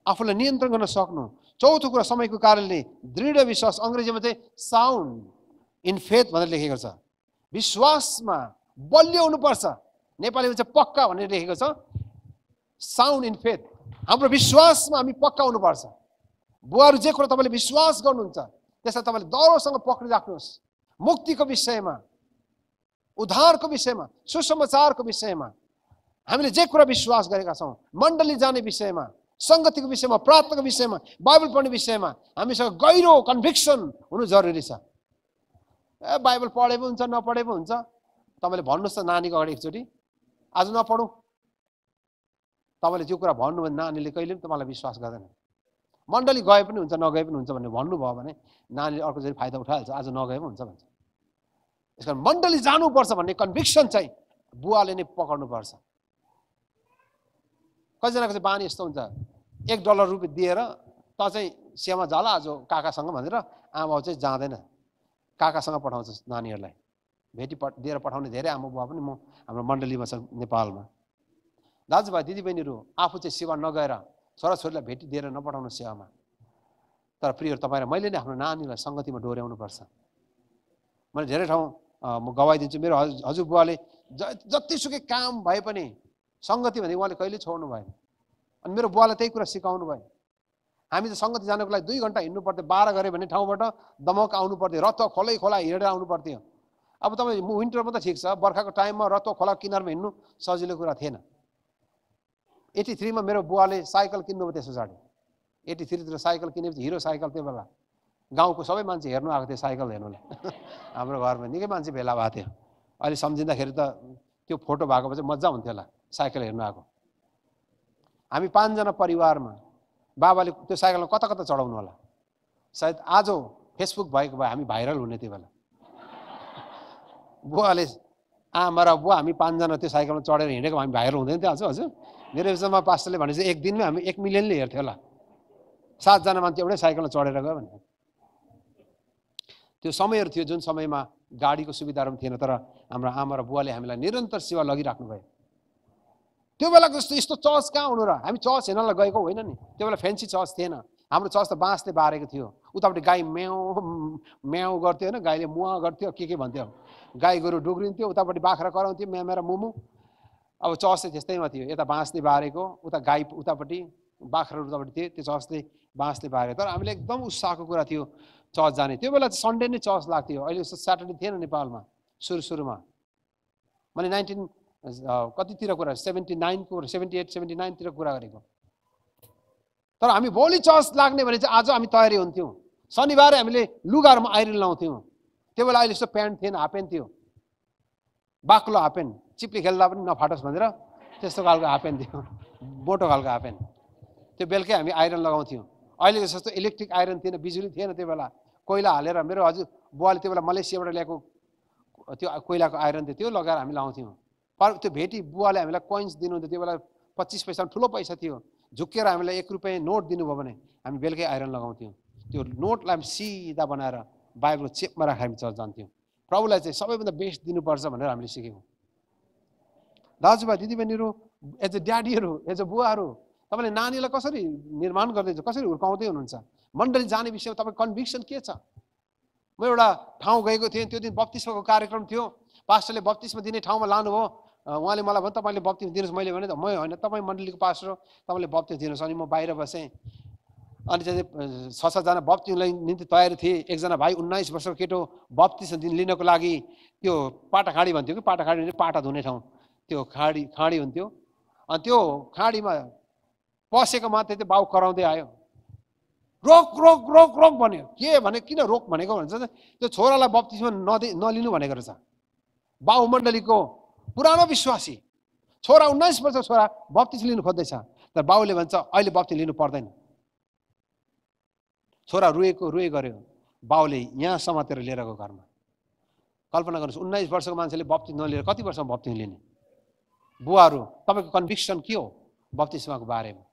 आफूलाई नियन्त्रण गर्न सक्नु चौथो कुरा समयको कारणले दृढ विश्वास अङ्ग्रेजीमा चाहिँ साउन्ड इन फेथ भनेर लेखेको छ विश्वासमा बलियो हुनुपर्छ नेपालीमा चाहिँ पक्का भनेर लेखेको छ साउन्ड इन फेथ हाम्रो विश्वासमा हामी पक्का हुनुपर्छ बुवाहरू जे कुरा तपाईँले विश्वास गर्नुहुन्छ त्यसलाई तपाईँले दह्रोसँग पक्रिराख्नुहोस् मुक्तिको विषयमा उद्धारको विषयमा सुसमाचारको विषयमा हामीले जे कुरा विश्वास गरेका छौँ मण्डली जाने विषयमा सङ्गतिको विषयमा प्रार्थनाको विषयमा बाइबल पढ्ने विषयमा हामीसँग गहिरो कन्भिक्सन हुनु जरुरी छ ए बाइबल पढे पनि हुन्छ नपढे पनि हुन्छ तपाईले भन्नुस् त नानीको अगाडि एकचोटी आज नपढौं तपाईले त्यो कुरा भन्नु भने नानीले कहिले पनि तपाईलाई विश्वास गर्दैन मण्डली गए पनि हुन्छ नगए पनि हुन्छ भनेर भन्नुभयो भने नानीले अर्को जरी फाइदा उठाइहाल्छ आज नगए पनि हुन्छ भन्छ यसकारण मण्डली जानुपर्छ भन्ने कन्भिक्सन चाहिँ बुवाले नै पकड्नुपर्छ कतिजनाको चाहिँ बानी यस्तो हुन्छ $1 दिएर त चाहिँ सेमा जाला आज काकासँग भनेर आमाबाउ चाहिँ जाँदैन काकासँग पठाउँछ नानीहरूलाई भेटी दिएर पठाउने धेरै आमा बुवा पनि म हाम्रो मण्डलीमा छ नेपालमा दाजुभाइ दिदीबहिनीहरू आफू चाहिँ सेवा नगएर छोराछोरीलाई भेटी दिएर नपठाउनु सेवामा तर प्रियहरू तपाईँलाई मैले नै आफ्नो नानीलाई सङ्गतिमा डोर्याउनुपर्छ मैले धेरै ठाउँ म गवाइदिन्छु मेरो हजुरबुवाले जतिसुकै काम भए पनि सङ्गति भने उहाँले कहिले छोड्नु भएन अनि मेरो बुवालाई त्यही कुरा सिकाउनु भयो हामी त सङ्गति जानुको लागि 2 घन्टा हिँड्नु पर्थ्यो 12 गरे भने ठाउँबाट दमक आउनु पर्थ्यो रथ खोलै खोला हिँडेर आउनु पर्थ्यो अब तपाईँ विन्टरमा त ठिक छ बर्खाको टाइममा रतुवा खोला किनारमा हिँड्नु सजिलो कुरा थिएन 83 मेरो बुवाले साइकल किन्नुभयो त्यस पछाडि 83 साइकल किनेपछि हिरो साइकल त्यो बेला गाउँको सबै मान्छे हेर्नु आएको थियो साइकल हेर्नुलाई हाम्रो घरमा निकै मान्छे भेला भएको थियो अहिले सम्झिँदाखेरि त त्यो फोटो भएको भए चाहिँ मजा हुन्थ्यो होला साइकल हेर्नु आएको हामी 5जना परिवारमा बाबाले त्यो साइकलमा कता कता चढाउनु होला सायद आज फेसबुक भएको भए हामी भाइरल हुने त्यो बेला बुवाले आमा र बुवा हामी 5जना त्यो साइकलमा चढेर हिँडेको हामी भाइरल हुँदैन थियो आज हजुर मेरो विषयमा पास्टरले भनेपछि एक दिनमै हामी 1 मिलियनले हेर्थ्यो होला 7जना मान्छे एउटै साइकलमा चढेर गयो भने त्यो समयहरू थियो जुन समयमा गाडीको सुविधाहरू पनि थिएन तर हाम्रो आमा र बुवाले हामीलाई निरन्तर सेवा लगिराख्नु भयो त्यो बेलाको जस्तो यस्तो चर्च कहाँ हुनु र हामी चर्च हेर्नलाई गएको होइन नि त्यो बेला फ्यान्सी चर्च थिएन हाम्रो चर्च त बाँसले बारेको थियो उतापट्टि गाई म्याउ म्याउ गर्थ्यो होइन गाईले मुवा गर्थ्यो के भन्थ्यो गाई गोरु डुग्रिन्थ्यो उतापट्टि बाख्रा कराउँथ्यो म्यामेर मुमु अब चर्च चाहिँ त्यस्तैमा थियो यता बाँसले बारेको उता गाई उतापट्टि बाख्राहरू उतापट्टि थिए त्यो चर्चले बाँसले बारेको तर हामीले एकदम उत्साहको कुरा थियो चर्च जाने त्यो बेला चाहिँ सन्डे नै चर्च लाग्थ्यो अहिले जस्तो सटरडे थिएन नेपालमा सुरुमा मैले 19 कतितिर कुरा 79 को 78 79 तिर कुरा गरेको तर हामी भोलि चर्च लाग्ने भने चाहिँ आज हामी तयारी हुन्थ्यौं शनिबार हामीले लुगाहरुमा आइरन लाउँथ्यौं त्यो बेला अहिले जस्तो प्यान्ट थिएन हाफ प्यान्ट थियो बाक्लो हाफ प्यान्ट चिप्ली खेल्दा पनि नफाटोस् भनेर त्यस्तो खालको हाफ प्यान्ट थियो बोटो खालको हाफ प्यान्ट त्यो बेलकै हामी आइरन लगाउँथ्यौं अहिले जस्तो इलेक्ट्रिक आइरन थिएन बिजुली थिएन त्यो बेला कोइला हालेर मेरो हजुर बुवाले त्यो बेला मलेसियाबाट ल्याएको त्यो कोइलाको आइरन थियो त्यो लगाएर हामी लाउँथ्यौं पर त्यो भेटी बुवाले हामीलाई कोइन्स दिनुहुन्थ्यो त्यो बेला 25 पैसा ठुलो पैसा थियो झुकेर हामीलाई 1 रुपैयाँ नोट दिनुभयो भने हामी बेलकै आइरन लगाउँथ्यौं त्यो नोटलाई हामी सिधा बनाएर बाइबल चेपमा राखेर हामी चर्च जान्थ्यौं प्रभुलाई चाहिँ सबैभन्दा बेस्ट दिनुपर्छ भनेर हामीले सिक्यौं दाजुभाइ दिदीबहिनीहरु एज अ ड्याडीहरु एज अ बुवाहरु तपाईले नानीलाई कसरी निर्माण गर्दै कसरी हुर्काउँदै हुनुहुन्छ मण्डली जाने विषयमा तपाईको कन्भिक्सन के छ म एउटा ठाउँ गएको थिएँ त्यो दिन बप्तिस्माको कार्यक्रम थियो पास्टरले बप्तिस्मा दिने ठाउँमा लानुभयो उहाँले मलाई भन्नु तपाईले बप्तिस्मा दिनुस् मैले भने त म हैन तपाई मण्डलीको पास्टर हो तपाईले बप्तिस्मा दिनुस् अनि म बाहिर बसे अनि चाहिँ 6-7 जना बप्तिस्मलाई निम्ति तयार थिए एकजना भाइ 19 वर्षको केटो बप्तिस्मा दिन लिनको लागि त्यो पाटाखाडी भन्थ्यो कि पाटाखाडी भने पाटा धुने ठाउँ त्यो खाडी हुन्थ्यो अनि त्यो खाडीमा पसेको मात्रै त्यो बाउ कराउँदै आयो रोक रोक रोक रोक भन्यो के भने किन रोक भनेको भन्छ त्यो छोरालाई बप्तिस्मा नलिनु भनेको रहेछ बाउ मण्डलीको पुरानो विश्वासी छोरा 19 वर्षको छोरा बप्तिस्मा लिनु खोज्दैछ तर बाउले भन्छ अहिले बप्तिस्मा लिनु पर्दैन छोरा रुए गर्यो बाउले यहाँ समातेर लिएर गयो घरमा कल्पना गर्नुस् 19 वर्षको मान्छेले बप्तिस्मा नलिएर कति वर्षमा बप्तिस्मा लिने बुवाहरु तपाईको कन्भिक्सन के हो बप्तिस्माको बारेमा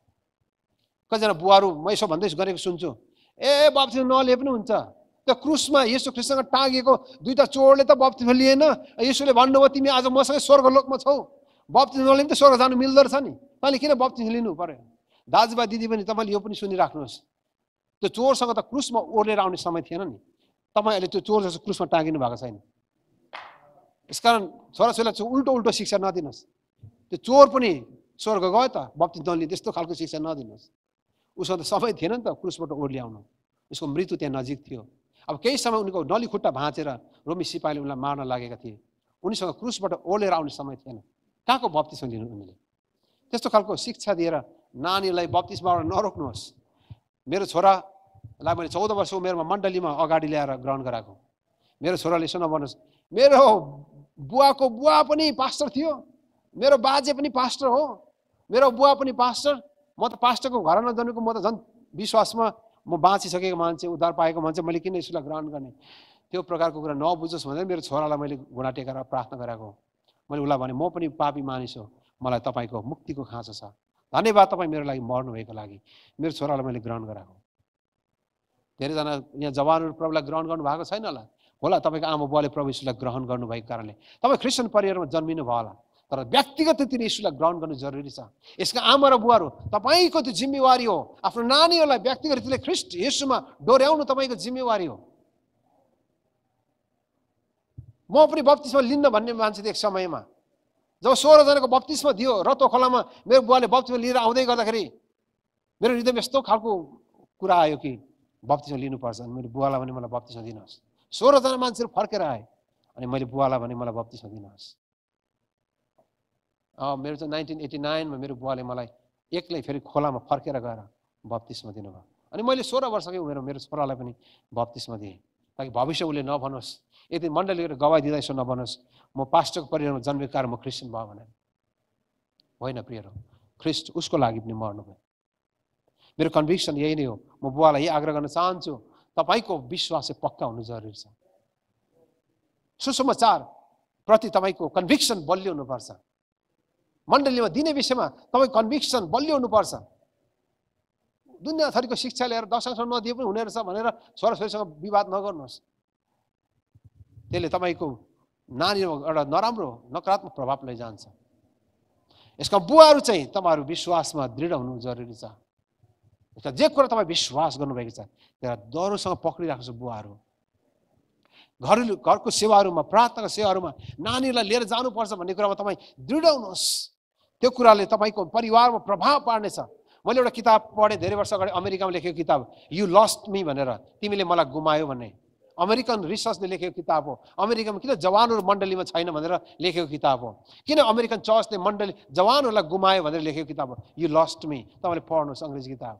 कजना बुवाहरु म यसो भन्दै गरेको सुन्छु ए बप्तिस्मा नले पनि हुन्छ त्यो क्रुसमा येशू ख्रीष्टसँग टाँगेको दुईटा चोरले त बप्तिस्मा लिएन येशूले भन्नुभयो तिमी आज मसँगै स्वर्गलोकमा छौ बप्तिस्मा नलिए पनि त स्वर्ग जानु मिल्दो रहेछ नि तैले किन बप्तिस्मा लिनु पर्यो दाजुबा दिदी पनि तपाईले यो पनि सुनिराख्नुहोस् त्यो चोरसँग त क्रुसमा ओर्लेर आउने समय थिएन नि तपाईले त्यो चोर जस्तो क्रुसमा टाँगिनु भएको छैन यसकारण छोराछोरीलाई उल्टो शिक्षा नदिनुस् त्यो चोर पनि स्वर्ग गयो त बप्तिस्मा नलिए त्यस्तो खालको शिक्षा नदिनुस् उसको त समय थिएन नि त क्रुसबाट ओर्ली आउनु उसको मृत्यु त्यहाँ नजिक थियो अब केही समय उनको नली खुट्टा भाँचेर रोमी सिपाहीले उनलाई मार्न लागेका थिए उनीसँग क्रुसबाट ओर्लेर आउने समय थिएन कहाँको बप्तिस्मा लिनु उनले त्यस्तो खालको शिक्षा दिएर नानीलाई बप्तिस्माबाट नरोक्नुहोस् मेरो छोरालाई मैले 14 वर्षको उमेरमा मण्डलीमा अगाडि ल्याएर ग्रहण गराएको मेरो छोराले यसो नभनोस् मेरो बुवाको बुवा पनि पास्टर थियो मेरो बाजे पनि पास्टर हो मेरो बुवा पनि पास्टर म त पास्टरको घर नजन्मेको म त झन् विश्वासमा म बाँचिसकेको मान्छे उद्धार पाएको मान्छे मैले किन यसलाई ग्रहण गर्ने त्यो प्रकारको कुरा नबुझोस् भनेर मेरो छोरालाई मैले घुँडा टेकेर प्रार्थना गरेको मैले उलाई भने म पनि पापी मानिस हो मलाई तपाईको मुक्तिको खाँचो छ धन्यवाद तपाई मेरो लागि मर्नु भएको लागि मेरो छोरालाई मैले ग्रहण गराएको धेरैजना यहाँ जवानहरु प्रभुलाई ग्रहण गर्नु भएको छैन होला तपाईको आमा बुवाले प्रभु यीशुलाई ग्रहण गर्नु भएको कारणले तपाई क्रिस्चियन परिवारमा जन्मिनु भयो होला तर व्यक्तिगत रूपमा यीशुलाई ग्रहण गर्नु जरुरी छ यसका आमा र बुवाहरु तपाईको त्यो जिम्मेवारी हो आफ्नो नानीहरूलाई व्यक्तिगत रूपले ख्रीष्ट येशूमा डोर्याउनु तपाईको जिम्मेवारी हो म पनि बप्तिस्मा लिन्न भन्ने मान्छे थिएँ एक समयमा जब 16 जनाको बप्तिस्मा दियो रतो खोलामा मेरो बुवाले बप्तिस्मा लिएर आउँदै गर्दाखेरि मेरो हृदयमा यस्तो खालको कुरा आयो कि बप्तिस्मा लिनुपर्छ मेरो बुवालाई भने मलाई बप्तिस्मा दिनुहोस् 16 जना मान्छेहरु फर्केर आए अनि मैले बुवालाई भने मलाई बप्तिस्मा दिनुहोस् मेरो चाहिँ 1989 मा मेरो बुवाले मलाई एक्लै फेरि खोलामा फर्केर गएर बप्तिस्मा दिनुभयो अनि मैले 16 वर्षकै उमेरमा मेरो छोरालाई पनि बप्तिस्मा दिएँ ताकि भविष्य उसले नभनोस् यदि मण्डलीले गवाई दिँदा यसो नभनोस् म पास्टरको परिवारमा जन्मेको कारण म क्रिस्चियन भयो भने होइन प्रियहरू ख्रीष्ट उसको लागि पनि मर्नुभयो मेरो कन्भिक्सन यही नै हो म बुवालाई यही आग्रह गर्न चाहन्छु तपाईको विश्वास चाहिँ पक्का हुनु जरुरी छ सुसमाचार प्रति तपाईको कन्भिक्सन बलियो हुनुपर्छ मण्डलीमा दिने विषयमा तपाई कन्भिक्सन बलियो हुनुपर्छ दुनिया थरीको शिक्षा लिएर दशकसम्म नदिए पनि हुने रहेछ भनेर छोराछोरीसँग विवाद नगर्नुहोस् त्यसले तपाईको नानीमा एउटा नराम्रो नकारात्मक प्रभाव लैजान्छ यसका बुवाहरु चाहिँ तपाईहरु विश्वासमा दृढ हुनु जरुरी छ यसका जे कुरा तपाई विश्वास गर्नुभएको छ त्यसलाई दह्रोसँग पक्रिराख्नु बुवाहरु घरको सेवाहरुमा प्रार्थनाको सेवाहरुमा नानीलाई लिएर जानुपर्छ भन्ने कुरामा तपाई दृढ हुनुहोस् त्यो कुराले तपाईको परिवारमा प्रभाव पार्नेछ मैले एउटा किताब पढे धेरै वर्ष अगाडि अमेरिकामा लेखेको किताब यु लस्ट मी भनेर तिमीले मलाई गुमायो भन्ने अमेरिकन रिसर्चले लेखेको किताब हो अमेरिकामा किन जवानहरु मण्डलीमा छैन भनेर लेखेको किताब हो किन अमेरिकन चर्चले मण्डली जवानहरुलाई गुमायो भनेर लेखेको किताब हो यु लस्ट मी तपाईले पढ्नुस् अंग्रेजी किताब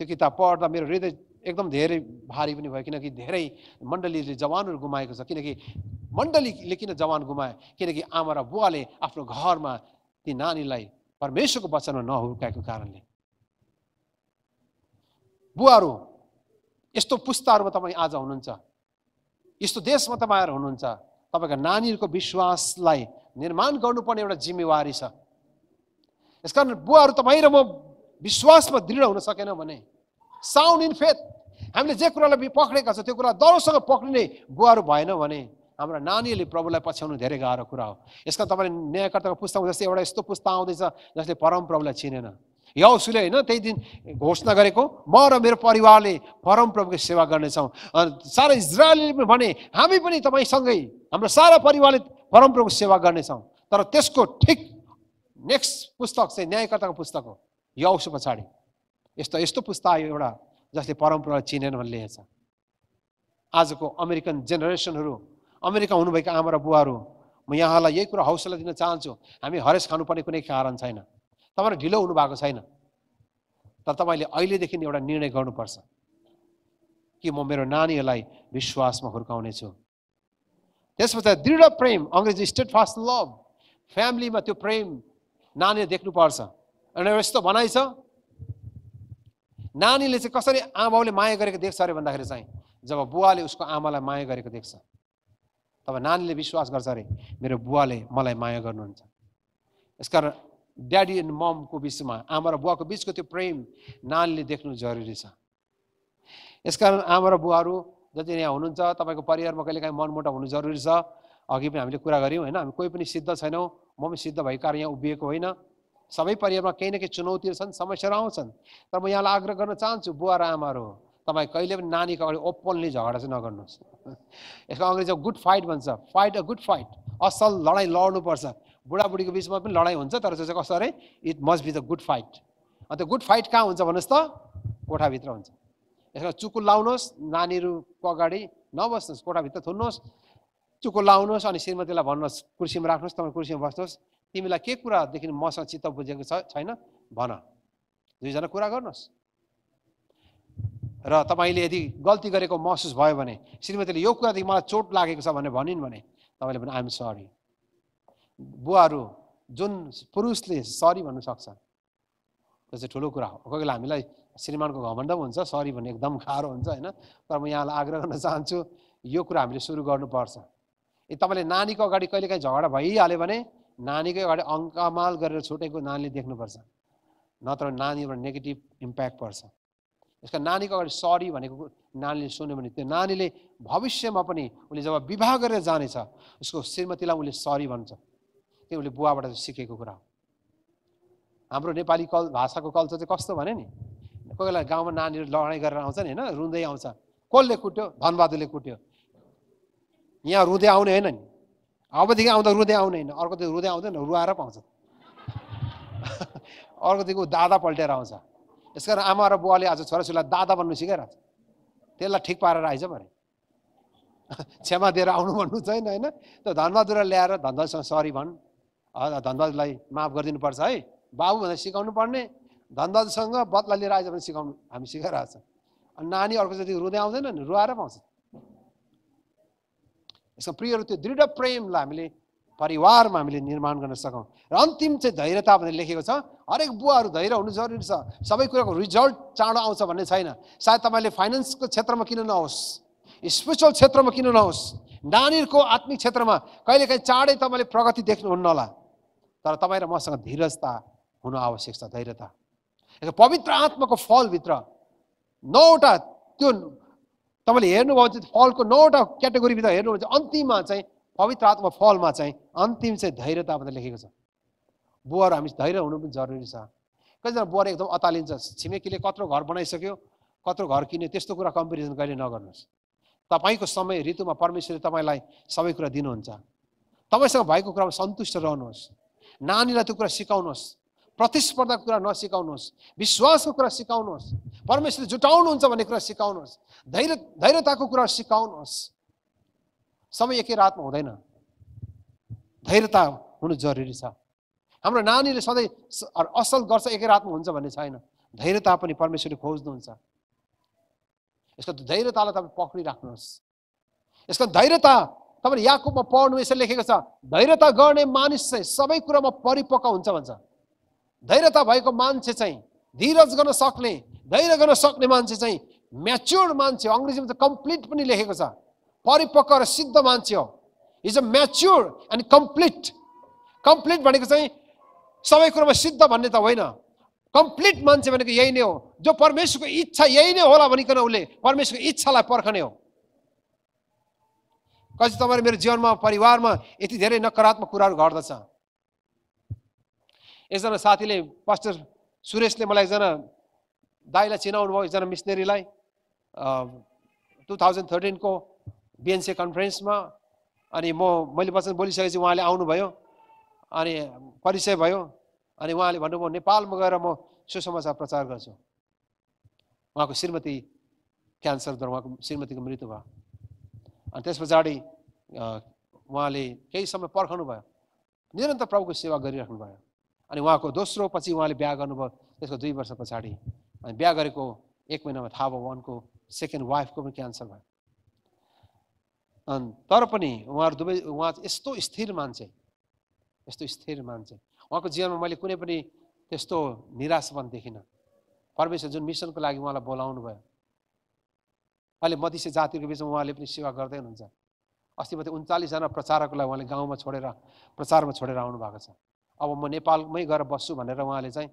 त्यो किताब पढ्दा मेरो हृदय एकदम धेरै भारी पनि भयो किनकि धेरै मण्डलीले जवानहरु गुमाएको छ किनकि मण्डलीले किन जवान गुमाए किनकि आमा र बुवाले आफ्नो घरमा ती नानीलाई परमेश्वरको वचनमा नहुर्काएको कारणले बुवाहरु यस्तो पुस्ताहरुमा तपाई आज हुनुहुन्छ यस्तो देशमा तपाईहरु हुनुहुन्छ तपाईका नानीहरुको विश्वासलाई निर्माण गर्नुपर्ने एउटा जिम्मेवारी छ यसकारण बुवाहरु तपाई र म विश्वासमा दृढ हुन सकेन भने साउन्ड इन फेथ हामीले जे कुरालाई पक्रेका छ त्यो कुरा दरोसँग पक्रिने बुवाहरु भएन भने हाम्रो नानीले प्रभुलाई पछ्याउनु धेरै गाह्रो कुरा हो यसका तपाईले न्यायकर्ताको पुस्तकमा जस्तै एउटा यस्तो पुस्तक आउँदैछ जसले परम प्रभुलाई चिनेन यहोशुले हैन त्यही दिन घोषणा गरेको म र मेरो परिवारले परमप्रभुको सेवा गर्नेछौं सारा इजरायलले भने हामी पनि तपाईसँगै हाम्रो सारा परिवारले परमप्रभुको सेवा गर्नेछौं तर त्यसको ठीक नेक्स्ट पुस्तक चाहिँ न्यायकर्ताको पुस्तक हो यहोशु पछाडी यस्तो यस्तो पुस्तक आयो एउटा जसले परमप्रभुलाई चिनेन भन्ने लेखेछ आजको अमेरिकन जेनेरेसनहरु अमेरिका हुनुभएका आमा र बुवाहरु म यहाँलाई यही कुरा हौसला दिन चाहन्छु हामी हरेस खानुपर्ने कुनै कारण छैन तपाईहरु ढिलो हुनु भएको छैन तर तपाईले अहिलेदेखि एउटा निर्णय गर्नुपर्छ कि म मेरो नानीहरुलाई विश्वासमा हुर्काउने छु त्यसपछि दृढ प्रेम अंग्रेजी स्टेडफास्ट लभ फ्यामिलीमा त्यो प्रेम नानीले देख्नु पर्छ अनि यस्तो भनाइ छ नानीले चाहिँ कसरी आमाले माया गरेको देख्छ अरे भन्दाखेरि चाहिँ जब बुवाले उसको आमालाई माया गरेको देख्छ तब नानीले विश्वास गर्छ अरे मेरो बुवाले मलाई माया गर्नुहुन्छ यसकारण ड्याडी एन्ड मम को बीचमा आमा र बुवाको बीचको त्यो प्रेम नानीले देख्नु जरुरी छ यसकारण आमा र बुवाहरु जति यहाँ हुनुहुन्छ तपाईको परिवारमा कहिलेकाहीँ मनमुटाव हुनु जरुरी छ अघि पनि हामीले कुरा गर्यौं हैन हामी कोही पनि सिद्ध छैनौं म पनि सिद्ध भई कारण यहाँ उभिएको होइन सबै परिवारमा केही न केही चुनौतीहरु छन् समस्याहरु आउँछन् तर म यहाँलाई आग्रह गर्न चाहन्छु बुवा र आमाहरु तपाई कहिले पनि नानीको अगाडि ओपनली झगडा चाहिँ नगर्नुस् यसको अंग्रेजीमा गुड फाइट भन्छ फाइट अ गुड फाइट असल लडाई लड्नु पर्छ बुढाबुढीको बीचमा पनि लडाई हुन्छ तर चाहिँ कसो अरे it must be the good fight अनि त्यो गुड फाइट कहाँ हुन्छ भन्नुस् त कोठाभित्र हुन्छ यसमा चुकुल लाउनुहोस् नानीहरुको अगाडि नबस्नुहोस् कोठाभित्र थुन्नुहोस् चुकुल लाउनुहोस् अनि श्रीमतीलाई भन्नुहोस् कुर्सीमा राख्नुहोस् तपाईँ कुर्सीमा बस्नुहोस् तिमीलाई के कुरादेखि मसँग चित्त बुझेको छैन भन दुईजना कुरा गर्नुहोस् र तपाईले यदि गल्ती गरेको महसुस भयो भने श्रीमतीले यो कुरादेखि मलाई चोट लागेको छ भनेर भनिन् भने तपाईले पनि आइ एम सरी बुवाहरु जुन पुरुषले सरी भन्न सक्छ त्यो चाहिँ ठुलो कुरा हो कोही बेला हामीलाई श्रीमानको घमण्ड हुन्छ सरी भन्ने एकदम गाह्रो हुन्छ हैन तर म यहाँलाई आग्रह गर्न चाहन्छु यो कुरा हामीले सुरु गर्नुपर्छ यदि तपाईले नानीको अगाडि कहिलेकाहीँ झगडा भइहाल्यो भने नानीकै अगाडि अंकमाल गरेर छुटेको नानीले देख्नुपर्छ नत्र नानीबाट नेगेटिभ इम्प्याक्ट पर्छ यसका नानीको अगाडि सरी भनेको नानीले सुन्यो भने त्यो नानीले भविष्यमा पनि उसले जब विवाह गरेर जानेछ उसको श्रीमतीलाई उसले सरी भन्छ त्यो उसले बुवाबाट सिकेको कुरा हो हाम्रो नेपाली भाषाको कल्चर चाहिँ कस्तो भने नि कोही बेला गाउँमा नानीहरु लडाई गरेर आउँछन् हैन रुँदै आउँछ कोलले कुट्यो धनबहादुरले कुट्यो यहाँ रुँदै आउने हैन नि अबदेखि आउँदा रुँदै आउने हैन अर्को दिन रुँदै आउँदैन रुवाएर पाउँछ अर्को दिनको दादा पल्टेर आउँछ यसकारण आमा र बुवाले आज छोराछोरीलाई दादा भन्नु सिकाइराछ त्यसलाई ठिक पारेर आइज भने क्षमा दिएर आउनु भन्नु छैन हैन त्यो धनबहादुरलाई ल्याएर धनबहादुरसँग सरी भन् धनबहादुरलाई माफ गरिदिनुपर्छ है बाबु भनेर सिकाउनु पर्ने धनबहादुरसँग बदला लिएर आइज भने सिकाउनु हामी सिकाइरहेछ अनि नानी अर्कोचोटि रुँदै आउँदैन नि रुवाएर पाउँछ यसको प्रियहरू त्यो दृढ प्रेमलाई हामीले परिवारमा हामीले निर्माण गर्न सकौं र अन्तिम चाहिँ धैर्यता भनेर लेखेको छ हरेक बुवाहरू धैर्य हुनु जरुरी छ सबै कुराको रिजल्ट चाँडो आउँछ भन्ने छैन सायद तपाईले फाइनान्सको क्षेत्रमा किन नहोस् स्पिरिचुअल क्षेत्रमा किन नहोस् नानीहरुको आत्मिक क्षेत्रमा कहिलेकाहीँ चाँडै तपाईले प्रगति देख्नुहुन्न होला तर तपाईं र मसँग धीरजता हुनु आवश्यक छ धैर्यता यसको पवित्र आत्माको फल भित्र 9 वटा त्यो तपाईले हेर्नुभयो भने फलको 9 वटा क्याटेगोरी भित्र हेर्नुहुन्छ अन्तिममा चाहिँ पवित्र आत्माको फलमा चाहिँ अन्तिम चाहिँ धैर्यता भनेर लेखेको छ बुवाहरु हामी धैर्य हुनु पनि जरुरी छ कतिजना बुवा एकदम अतालिन्छ छिमेकीले कत्रो घर बनाइसक्यो कत्रो घर किन्यो त्यस्तो कुरा कम्पेरिजन कहिले नगर्नुस् तपाईको समय ऋतुमा परमेश्वरले तपाईलाई सबै कुरा दिनुहुन्छ तपाईसँग भएको कुरामा सन्तुष्ट रहनुहोस् नानीलाई त्यो कुरा सिकाउनुहोस् प्रतिस्पर्धाको कुरा नसिकाउनुस्, विश्वासको कुरा सिकाउनुस्, परमेश्वरले जुटाउनुहुन्छ भन्ने कुरा सिकाउनुस्, धैर्यताको कुरा सिकाउनुस्। समय एकै रातमा हुँदैन, धैर्यता हुनु जरुरी छ। हाम्रो नानीले सधैँ असल गर्छ एकै रातमा हुन्छ भन्ने छैन, धैर्यता पनि परमेश्वरले खोज्नुहुन्छ। यसको धैर्यतालाई तपाईँ पक्रिराख्नुहोस्। यसको धैर्यता तपाईँ याकुबमा पढ्नु, यसले लेखेको छ, धैर्यता गर्ने मानिस चाहिँ सबै कुरामा परिपक्व हुन्छ भन्छ। धैर्यता भएको मान्छे चाहिँ, धीरज गर्न सक्ने, धैर्य गर्न सक्ने मान्छे चाहिँ म्याच्योर मान्छे हो। अंग्रेजीमा त कम्प्लिट पनि लेखेको छ, परिपक्व र सिद्ध मान्छे हो। Is a mature and complete. Complete भनेको चाहिँ सबै कुरामा सिद्ध भन्ने त होइन, कम्प्लिट मान्छे भनेको यही नै हो, जो परमेश्वरको इच्छा यही नै होला भनिकन उसले परमेश्वरको इच्छालाई पर्खने हो। कहिले तपाईँ मेरो जीवनमा परिवारमा यति धेरै नकारात्मक कुराहरू घट्दछ। एकजना साथीले, पास्टर सुरेशले मलाई एकजना दाईलाई चिनाउनु भयो, एकजना मिसनेरीलाई 2013 को बिएनसी कन्फरेन्समा। अनि मैले वचन बोलिसकेपछि उहाँले आउनुभयो अनि परिचय भयो। अनि उहाँले भन्नुभयो, नेपालमा गएर म सुसमाचार प्रचार गर्छु। उहाँको श्रीमती क्यान्सरद्वारा उहाँको श्रीमतीको मृत्यु भयो। अनि त्यस पछाडि उहाँले केही समय पर्खनु भयो, निरन्तर प्रभुको सेवा गरिराख्नु भयो। अनि उहाँको दोस्रो पछि उहाँले बिहा गर्नुभयो, त्यसको 2 वर्ष पछाडि। अनि बिहा गरेको 1 महिनामा थाहा भयो उनको सेकेन्ड वाइफको पनि क्यान्सर भयो। अनि तर पनि उहाँहरू दुवै, उहाँ यस्तो स्थिर मान्छे, यस्तो स्थिर मान्छे। उहाँको जीवनमा मैले कुनै पनि त्यस्तो निराशपन देखिनँ। परमेश्वर जुन मिसनको लागि उहाँलाई बोलाउनु भयो, अहिले मधेसी जातिको बिचमा उहाँले पनि सेवा गर्दै हुनुहुन्छ। अस्ति मात्रै 39जना प्रचारकलाई उहाँले गाउँमा छोडेर प्रचारमा छोडेर आउनु भएको छ। अब म नेपालमै गएर बस्छु भनेर उहाँले चाहिँ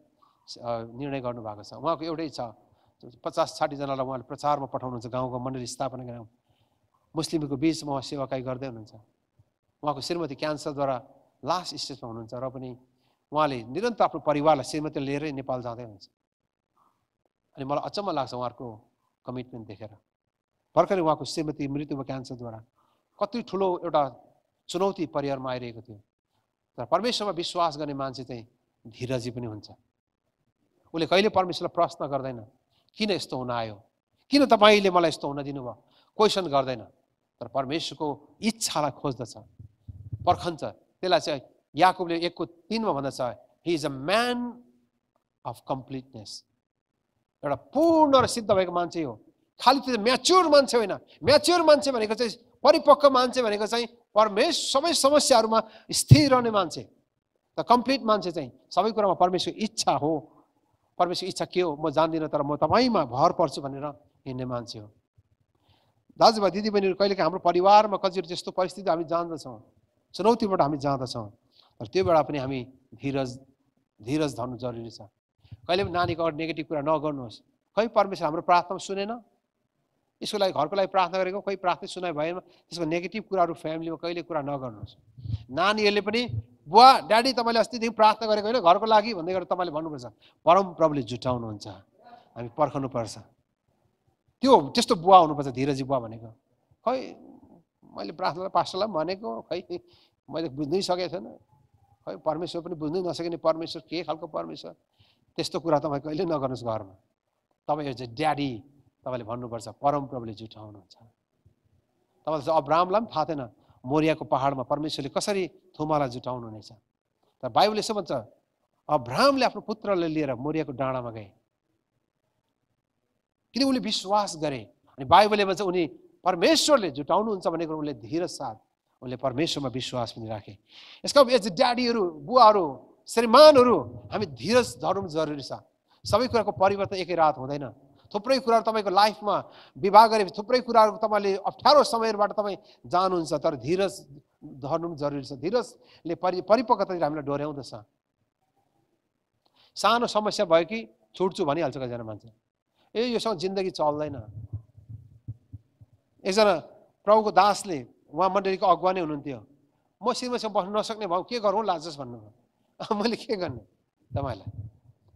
निर्णय गर्नुभएको छ। उहाँको एउटै छ, 50-60 जनालाई उहाँले प्रचारमा पठाउनुहुन्छ, गाउँको मन्दिर स्थापना गरेर मुस्लिमको बिचमा उहाँ सेवाकाई गर्दै हुनुहुन्छ। उहाँको श्रीमती क्यान्सरद्वारा लास्ट स्टेजमा हुनुहुन्छ, र पनि उहाँले निरन्तर आफ्नो परिवारलाई, श्रीमती लिएरै नेपाल जाँदै हुनुहुन्छ। अनि मलाई अचम्म लाग्छ उहाँहरूको कमिटमेन्ट देखेर। भर्खरै उहाँको श्रीमती मृत्युमा क्यान्सरद्वारा कति ठुलो एउटा चुनौती परिवारमा आइरहेको थियो। तर परमेश्वरमा विश्वास गर्ने मान्छे चाहिँ धीरजी पनि हुन्छ। उसले कहिले परमेश्वरलाई प्रश्न गर्दैन, किन यस्तो हुन आयो, किन तपाईँले मलाई यस्तो हुन दिनुभयो, क्वेसन गर्दैन। तर परमेश्वरको इच्छालाई खोज्दछ, पर्खन्छ। त्यसलाई चाहिँ याकुबले 1:3 भन्दछ, he is a man of completeness. एउटा पूर्ण र सिद्ध भएको मान्छे हो। खालि त्यो म्याच्योर मान्छे होइन। म्याच्योर मान्छे भनेको चाहिँ, परिपक्व मान्छे भनेको चाहिँ परमेश्वर सबै समस्याहरूमा स्थिर रहने मान्छे। त कम्प्लिट मान्छे चाहिँ सबै कुरामा परमेश्वरको इच्छा हो। परमेश्वरको इच्छा के हो म जान्दिनँ, तर म तपाईँमा भर पर्छु भनेर हिँड्ने मान्छे हो। दाजुभाइ दिदीबहिनीहरू, कहिलेकाहीँ हाम्रो परिवारमा कतिवटा त्यस्तो परिस्थिति हामी जान्दछौँ, चुनौतीबाट हामी जाँदछौँ। तर त्यो बेला पनि हामी धीरज धर्नु जरुरी छ। कहिले पनि नानीको अगाडि नेगेटिभ कुरा नगर्नुहोस्। खै परमेश्वर हाम्रो प्रार्थना सुनेन, यसको लागि घरको लागि प्रार्थना गरेको, कोही प्रार्थना सुनाइ भएन, त्यसको नेगेटिभ कुराहरू फ्यामिलीमा कहिले कुरा नगर्नुहोस्। नानीहरूले पनि, बुवा ड्याडी तपाईँले अस्तिदेखि प्रार्थना गरेको होइन घरको लागि भन्दै गरेर तपाईँले भन्नुपर्छ। परम प्रभुले जुटाउनुहुन्छ, हामी पर्खनुपर्छ। त्यो त्यस्तो बुवा हुनुपर्छ, धीरजी बुवा भनेको। खै मैले प्रार्थना पास्टरलाई भनेको, खै मैले बुझ्नै सकेको छैन, खै परमेश्वर पनि बुझ्नै नसक्ने परमेश्वर, के खालको परमेश्वर। त्यस्तो कुरा तपाईँ कहिले नगर्नुहोस् घरमा। तपाईँ ड्याडी तपाईँले भन्नुपर्छ, परमप्रभुले जुटाउनुहुन्छ। तपाईँले अब्राहमलाई पनि थाहा थिएन मोरियाको पहाडमा परमेश्वरले कसरी थुमालाई जुटाउनुहुनेछ। तर बाइबलले यसो भन्छ, अब्राहमले आफ्नो पुत्रलाई लिएर मोरियाको डाँडामा गए, किन उनले विश्वास गरे। अनि बाइबलले भन्छ उनी परमेश्वरले जुटाउनुहुन्छ भनेको उनले धीरज साथ उनले परमेश्वरमा विश्वास पनि राखे। यसको एज ड्याडीहरू, बुवाहरू, श्रीमानहरू, हामी धीरज धर्नु जरुरी छ। सबै कुराको परिवर्तन एकै रात हुँदैन। थुप्रै कुराहरू तपाईँको लाइफमा विवाह गरेपछि थुप्रै कुराहरू तपाईँले अप्ठ्यारो समयहरूबाट तपाईँ जानुहुन्छ। तर धीरज धर्नु पनि जरुरी छ। धीरजले परिपक्वतातिर हामीलाई डोर्याउँदछ। सानो समस्या भयो कि छुट्छु भनिहाल्छ कतिजना मान्छे, ए योसँग जिन्दगी चल्दैन। एकजना प्रभुको दासले, उहाँ मण्डलीको अगुवा नै हुनुहुन्थ्यो, म श्रीमतीसँग बस्नु नसक्ने भयो, के गरौँ लाजस भन्नुभयो। मैले के गर्ने तपाईँलाई,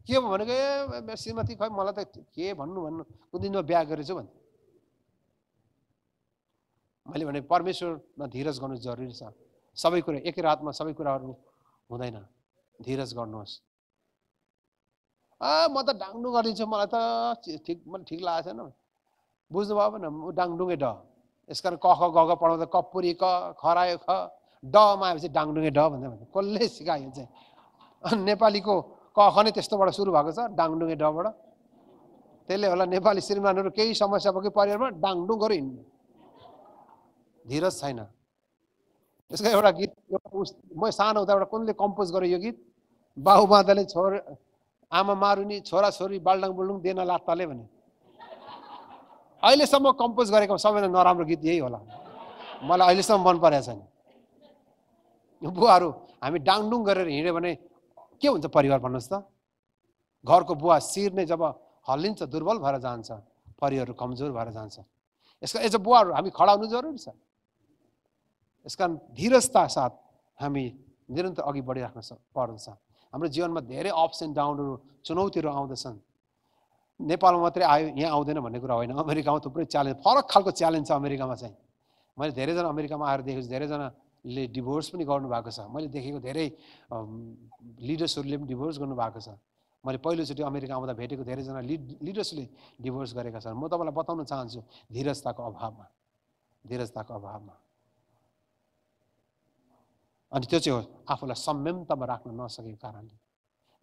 के भनेको, ए श्रीमती खै मलाई त के भन्नु कुन दिनमा बिहा गरेछु भन्थ्यो। मैले भने परमेश्वरमा धीरज गर्नु जरुरी छ। सबै कुरा एकै रातमा सबै कुराहरू हुँदैन, धीरज गर्नुहोस्। म त डाङडुङ गरिदिन्छु मलाई त ठिक लाग्छ हैन बुझ्नु भयो भने डाङडुङे ड यसकारण क ख ग ग पढाउँदा कपुरी क खरायो ख ड मा आएपछि डाङडुङे ड भन्दै भन्दै कसले सिकायो चाहिँ अनि नेपालीको क ख नै त्यस्तोबाट सुरु भएको छ डाङडुङे ड बाट त्यसले होला नेपाली श्रीमानहरु केही समस्या भएकै परिवारमा डाङडुङ गरे हिँड्नु धीरज छैन यसको एउटा गीत म सानो हुँदा एउटा कुनले कम्पोज गरे यो गीत बाहुबादाले छोर आमा मारुनी छोरा छोरी बालडङ बुलडङ देन लात्ताले भने अहिले सम्म कम्पोज गरेको सबैभन्दा नराम्रो गीत यही होला मलाई अहिले सम्म मन परेको छैन यो बुवाहरु हामी डाङडुङ गरेर हिँड्यो भने के हुन्छ परिवार भन्नुस् त घरको बुवा शिर नै जब हल्लिन्छ दुर्बल भएर जान्छ परिवारहरु कमजोर भएर जान्छ यसको एज अ बुवाहरु हामी खडा हुनु जरुरी छ यसकारण धीरजता साथ हामी निरन्तर अघि बढिराख्न पर्छ हाम्रो जीवनमा धेरै अप्स एन्ड डाउनहरु चुनौतीहरु आउँदछन् नेपालमा मात्रै आयो यहाँ आउँदैन भन्ने कुरा होइन अमेरिकामा थुप्रै च्यालेन्ज फरक खालको च्यालेन्ज छ अमेरिकामा चाहिँ मैले धेरैजना अमेरिकामा आएर देखेको छु धेरैजनाले डिभोर्स पनि गर्नु भएको छ मैले देखेको धेरै लिडर्सहरुले पनि डिभोर्स गर्नु भएको छ मैले पहिलोचोटि अमेरिका आउँदा भेटेको धेरैजना लिडर्सले डिभोर्स गरेका छन् म तपाईलाई बताउन चाहन्छु धीरजताको अभावमा अनि त्यो चाहिँ हो आफूलाई संयमतामा राख्न नसकेको कारणले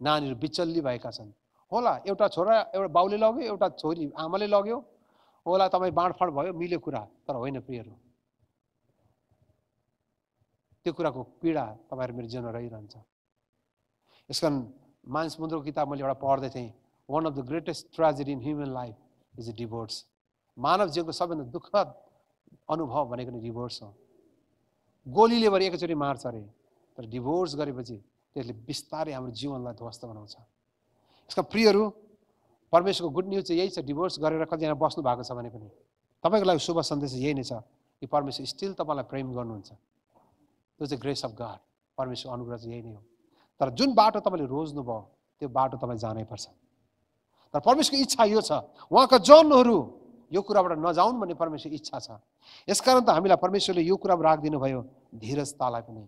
नानीहरु बिचल्ली भएका छन् होला एउटा छोरा एउटा बाउले लग्यो एउटा छोरी आमाले लग्यो होला तपाई बाँडफाँड भयो मिल्यो कुरा तर होइन प्रियहरु त्यो कुराको पीडा तपाईहरु मेरो जीवनमा रहिरहन्छ यसकारण मानिस मुन्द्रोको किताब मैले एउटा पढ्दै थिएँ one of the greatest tragedy in human life is a divorce मानव जीवनको सबैभन्दा दुःखद अनुभव भनेको नै डिभोर्स हो गोलीले भरि एकचोटी मार्छ अरे तर डिभोर्स गरेपछि त्यसले बिस्तारै हाम्रो जीवनलाई ध्वस्त बनाउँछ यसका प्रियहरु परमेश्वरको गुड न्यूज चाहिँ यही छ डिभोर्स गरेर कतिजना बस्नु भएको छ भने पनि तपाईको लागि शुभ सन्देश यही नै छ कि परमेश्वर स्टिल तपाईलाई प्रेम गर्नुहुन्छ त्यो चाहिँ ग्रेस अफ गॉड परमेश्वर अनुग्रह चाहिँ यही नै हो तर जुन बाटो तपाईले रोज्नु भयो त्यो बाटो तपाईले जानै पर्छ तर परमेश्वरको इच्छा यो छ उहाँका जनहरु यो कुराबाट नजाउन भन्ने परमेश्वरको इच्छा छ यसकारण त हामीलाई परमेश्वरले यो कुरामा राखिदिनु भयो धीरजतालाई पनि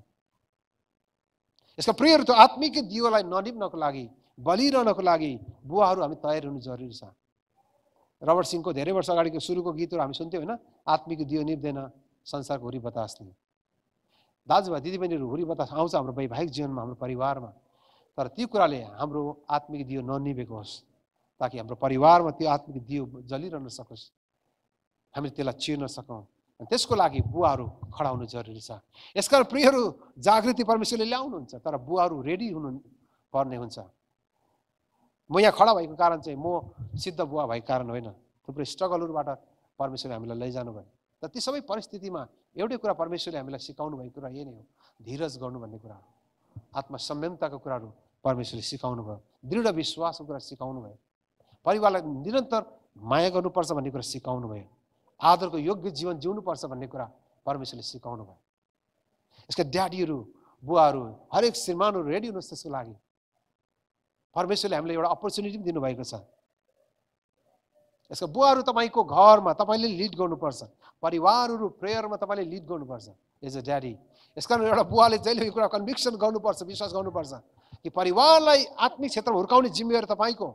यसका प्रियहरु त आत्मिक दियोलाई ननिप्नको लागि बलिरहनको लागि बुवाहरु हामी तयार हुनु जरुरी छ रबर्ट सिंहको धेरै वर्ष अगाडिको सुरुको गीतहरु हामी सुन्थ्यौ हैन आत्मिक दियो निप्दैन संसारको हुरी बतासले दाजुभाइ दिदीबहिनीहरु हुरी बतास आउँछ हाम्रो वैवाहिक जीवनमा हाम्रो परिवारमा तर ती कुराले हाम्रो आत्मिक दियो ननिभेको होस् ताकि हाम्रो परिवारमा त्यो आत्मिक दियो जलिरहन सकोस् हामीले त्यसलाई चिर्न सकौं त्यसको लागि बुवाहरु खडा हुनु जरुरी छ यसकारण प्रियहरु जागृति परमेश्वरले ल्याउनुहुन्छ तर बुवाहरु रेडी हुनु पर्ने हुन्छ म यहाँ खडा भएको कारण चाहिँ म सिद्ध बुवा भएको कारण होइन थुप्रै स्ट्रगलहरुबाट परमेश्वरले हामीलाई लैजानु भयो तर ती सबै परिस्थितिमा एउटै कुरा परमेश्वरले हामीलाई सिकाउनु भएको कुरा यही नै हो धीरज गर्नु भन्ने कुरा आत्मसंयमताको कुराहरु परमेश्वरले सिकाउनु भयो दृढ विश्वासको कुरा सिकाउनु भयो परिवारलाई निरन्तर माया गर्नुपर्छ भन्ने कुरा सिकाउनु भयो आदरको योग्य जीवन जिउनुपर्छ भन्ने कुरा परमेश्वरले सिकाउनु भयो यसका ड्याडीहरु बुवाहरु हरेक श्रीमानहरु रेडी हुनुहोस् त्यसको लागि परमेश्वरले हामीलाई एउटा अपर्च्युनिटी पनि दिनुभएको छ यसको बुवाहरु तपाईको घरमा तपाईले लीड गर्नुपर्छ परिवारहरु प्रेयरमा तपाईले लीड गर्नुपर्छ एज अ ड्याडी यसकारण एउटा बुवाले जहिले यो कुरा कन्भिक्सन गर्नुपर्छ विश्वास गर्नुपर्छ कि परिवारलाई आत्मिक क्षेत्रमा हुर्काउने जिम्मेवारी तपाईको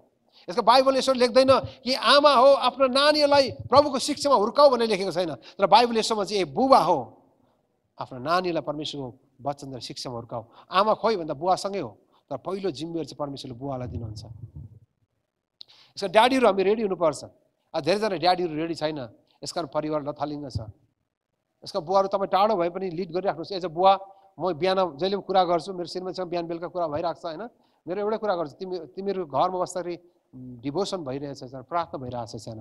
यसको बाइबल यसो लेख्दैन कि आमा हो आफ्नो नानीलाई प्रभुको शिक्षामा हुर्काऊ भनेर लेखेको छैन तर बाइबल यसोमा चाहिँ ए बुवा हो आफ्नो नानीलाई परमेश्वरको वचन र शिक्षामा हुर्काऊ आमा खोइ भन्दा बुवासँगै हो तर पहिलो जिम्मेवारी चाहिँ परमेश्वरले बुवालाई दिनुहुन्छ यसको ड्याडीहरु हामी रेडी हुनुपर्छ धेरैजना ड्याडीहरु रेडी छैन यसकारण परिवार लथालिङ्ग छ यसको बुवाहरु तपाई टाढो भए पनि लीड गरिराख्नुहोस् एज अ बुवा म बिहान जहिले पनि कुरा गर्छु मेरो श्रीमतीसँग बिहान बेलुका कुरा भइराख्छ हैन मेरो एउटा कुरा गर्छु तिमीहरु घरमा बस्दाखेरि डिभोसन भइरहेछ प्रार्थना भइरहेछ छैन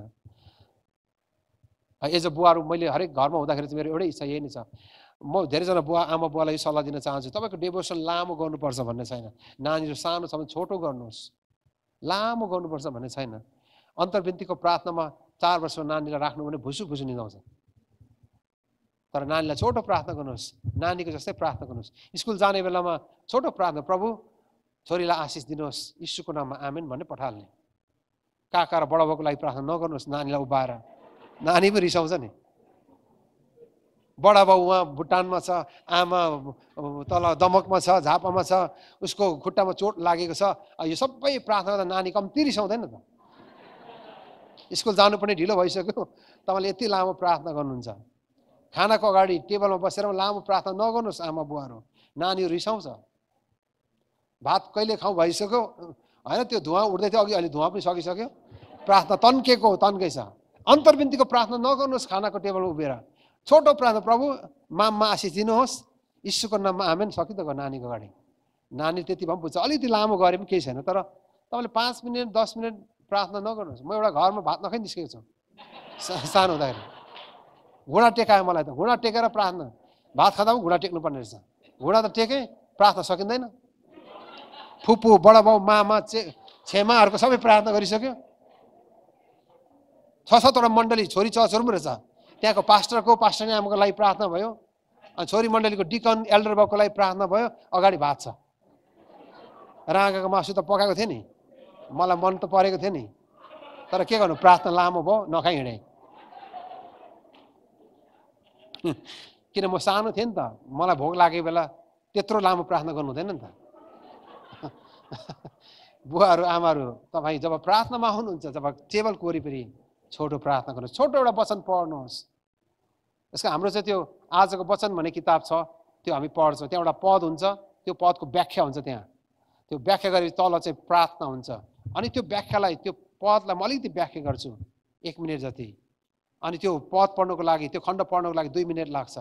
एज अ बुवाहरु मैले हरेक घरमा हुँदाखेरि चाहिँ मेरो एउटै इच्छा यही नै छ म धेरैजना बुवा आमा बुवालाई सल्लाह दिन चाहन्छु तपाईको डिभोसन लामो गर्नुपर्छ भन्ने छैन नानीहरु सानो छ भने छोटो गर्नुहोस् लामो गर्नुपर्छ भन्ने छैन अन्तर्विन्तीको प्रार्थनामा 4 वर्षको नानीलाई राख्नु भने भुसु भुसु निदाउँछ तर नानीलाई छोटो प्रार्थना गर्नुहोस् नानीको जस्तै प्रार्थना गर्नुहोस् स्कुल जाने बेलामा छोटो प्रार्थना प्रभु छोरीलाई आशिष दिनुहोस् यीशुको नाममा आमेन भन्ने पठाल्ने काका र बडाबाको लागि प्रार्थना नगर्नुहोस् नानीलाई उभाएर नानी पनि रिसाउँछ नि बडाबाउ वहाँ भुटानमा छ, आमा तल दमकमा छ, झापामा छ, उसको खुट्टामा चोट लागेको छ। यो सबै प्रार्थना गर्दा नानी कम्ती रिसाउँदैन त? स्कुल जानु पनि ढिलो भइसक्यो, तपाईले यति लामो प्रार्थना गर्नुहुन्छ। खानाको अगाडि टेबलमा बसेर लामो प्रार्थना नगर्नुस् आमा बुवाहरू, नानीहरू रिसाउँछ। भात कहिले खाऊ भइसक्यो हैन, त्यो धुवा उड्दै थियो अघि, अहिले धुवा पनि सकिसक्यो। प्रार्थना तन्केको तन्केछ। अन्तरबिन्तीको प्रार्थना नगर्नुस् खानाको टेबलमा उभिएर। छोटो प्रार्थना, प्रभु माममा आशीष दिनुहोस् यीशुको नाममा आमेन। सकिदको नानीको अगाडि, नानी त्यति भए पुग्छ। अलिकति लामो गरे पनि केही छैन, तर तपाईले 5 मिनेट 10 मिनेट प्रार्थना नगर्नुहोस्। म एउटा घरमा भात नखाइ निस्केको छु सानो हुँदाखेरि, घुँडा टेकायो मलाई त, घुँडा टेकेर प्रार्थना, भात खाँदा पनि घुँडा टेक्नु पर्ने रहेछ। घुँडा त टेके प्रार्थना सकिँदैन। फुपू, बडाबाउ, मामा, छेमाहरूको सबै प्रार्थना गरिसक्यो। 6-7 वटा मण्डली छोरी चर्चहरू पनि रहेछ। त्यहाँको पास्टरको, पास्टर आमाको लागि प्रार्थना भयो, अनि छोरी मण्डलीको डिकन, एल्डर बाउको लागि प्रार्थना भयो। अगाडि भात छ, राँगाको मासु त पकाएको थिएँ नि, मलाई मन त परेको थियो नि, तर के गर्नु, प्रार्थना लामो भयो, नखाइ हिँडेँ। किन म सानो थिएँ नि त, मलाई भोक लागेको बेला त्यत्रो लामो प्रार्थना गर्नु हुँदैन नि त। बुवाहरू, आमाहरू, तपाईँ जब प्रार्थनामा हुनुहुन्छ, जब टेबल कोरिपरि छोटो प्रार्थना गर्नुहोस्, छोटो एउटा वचन पढ्नुहोस्। यसको हाम्रो चाहिँ त्यो आजको वचन भन्ने किताब छ, त्यो हामी पढ्छौँ। त्यहाँ एउटा पद हुन्छ, त्यो पदको व्याख्या हुन्छ, त्यहाँ त्यो व्याख्या गरे तल चाहिँ प्रार्थना हुन्छ। अनि त्यो व्याख्यालाई, त्यो पदलाई म अलिकति व्याख्या गर्छु 1 मिनट जति। अनि त्यो पद पढ्नुको लागि, त्यो खण्ड पढ्नुको लागि 2 मिनट लाग्छ।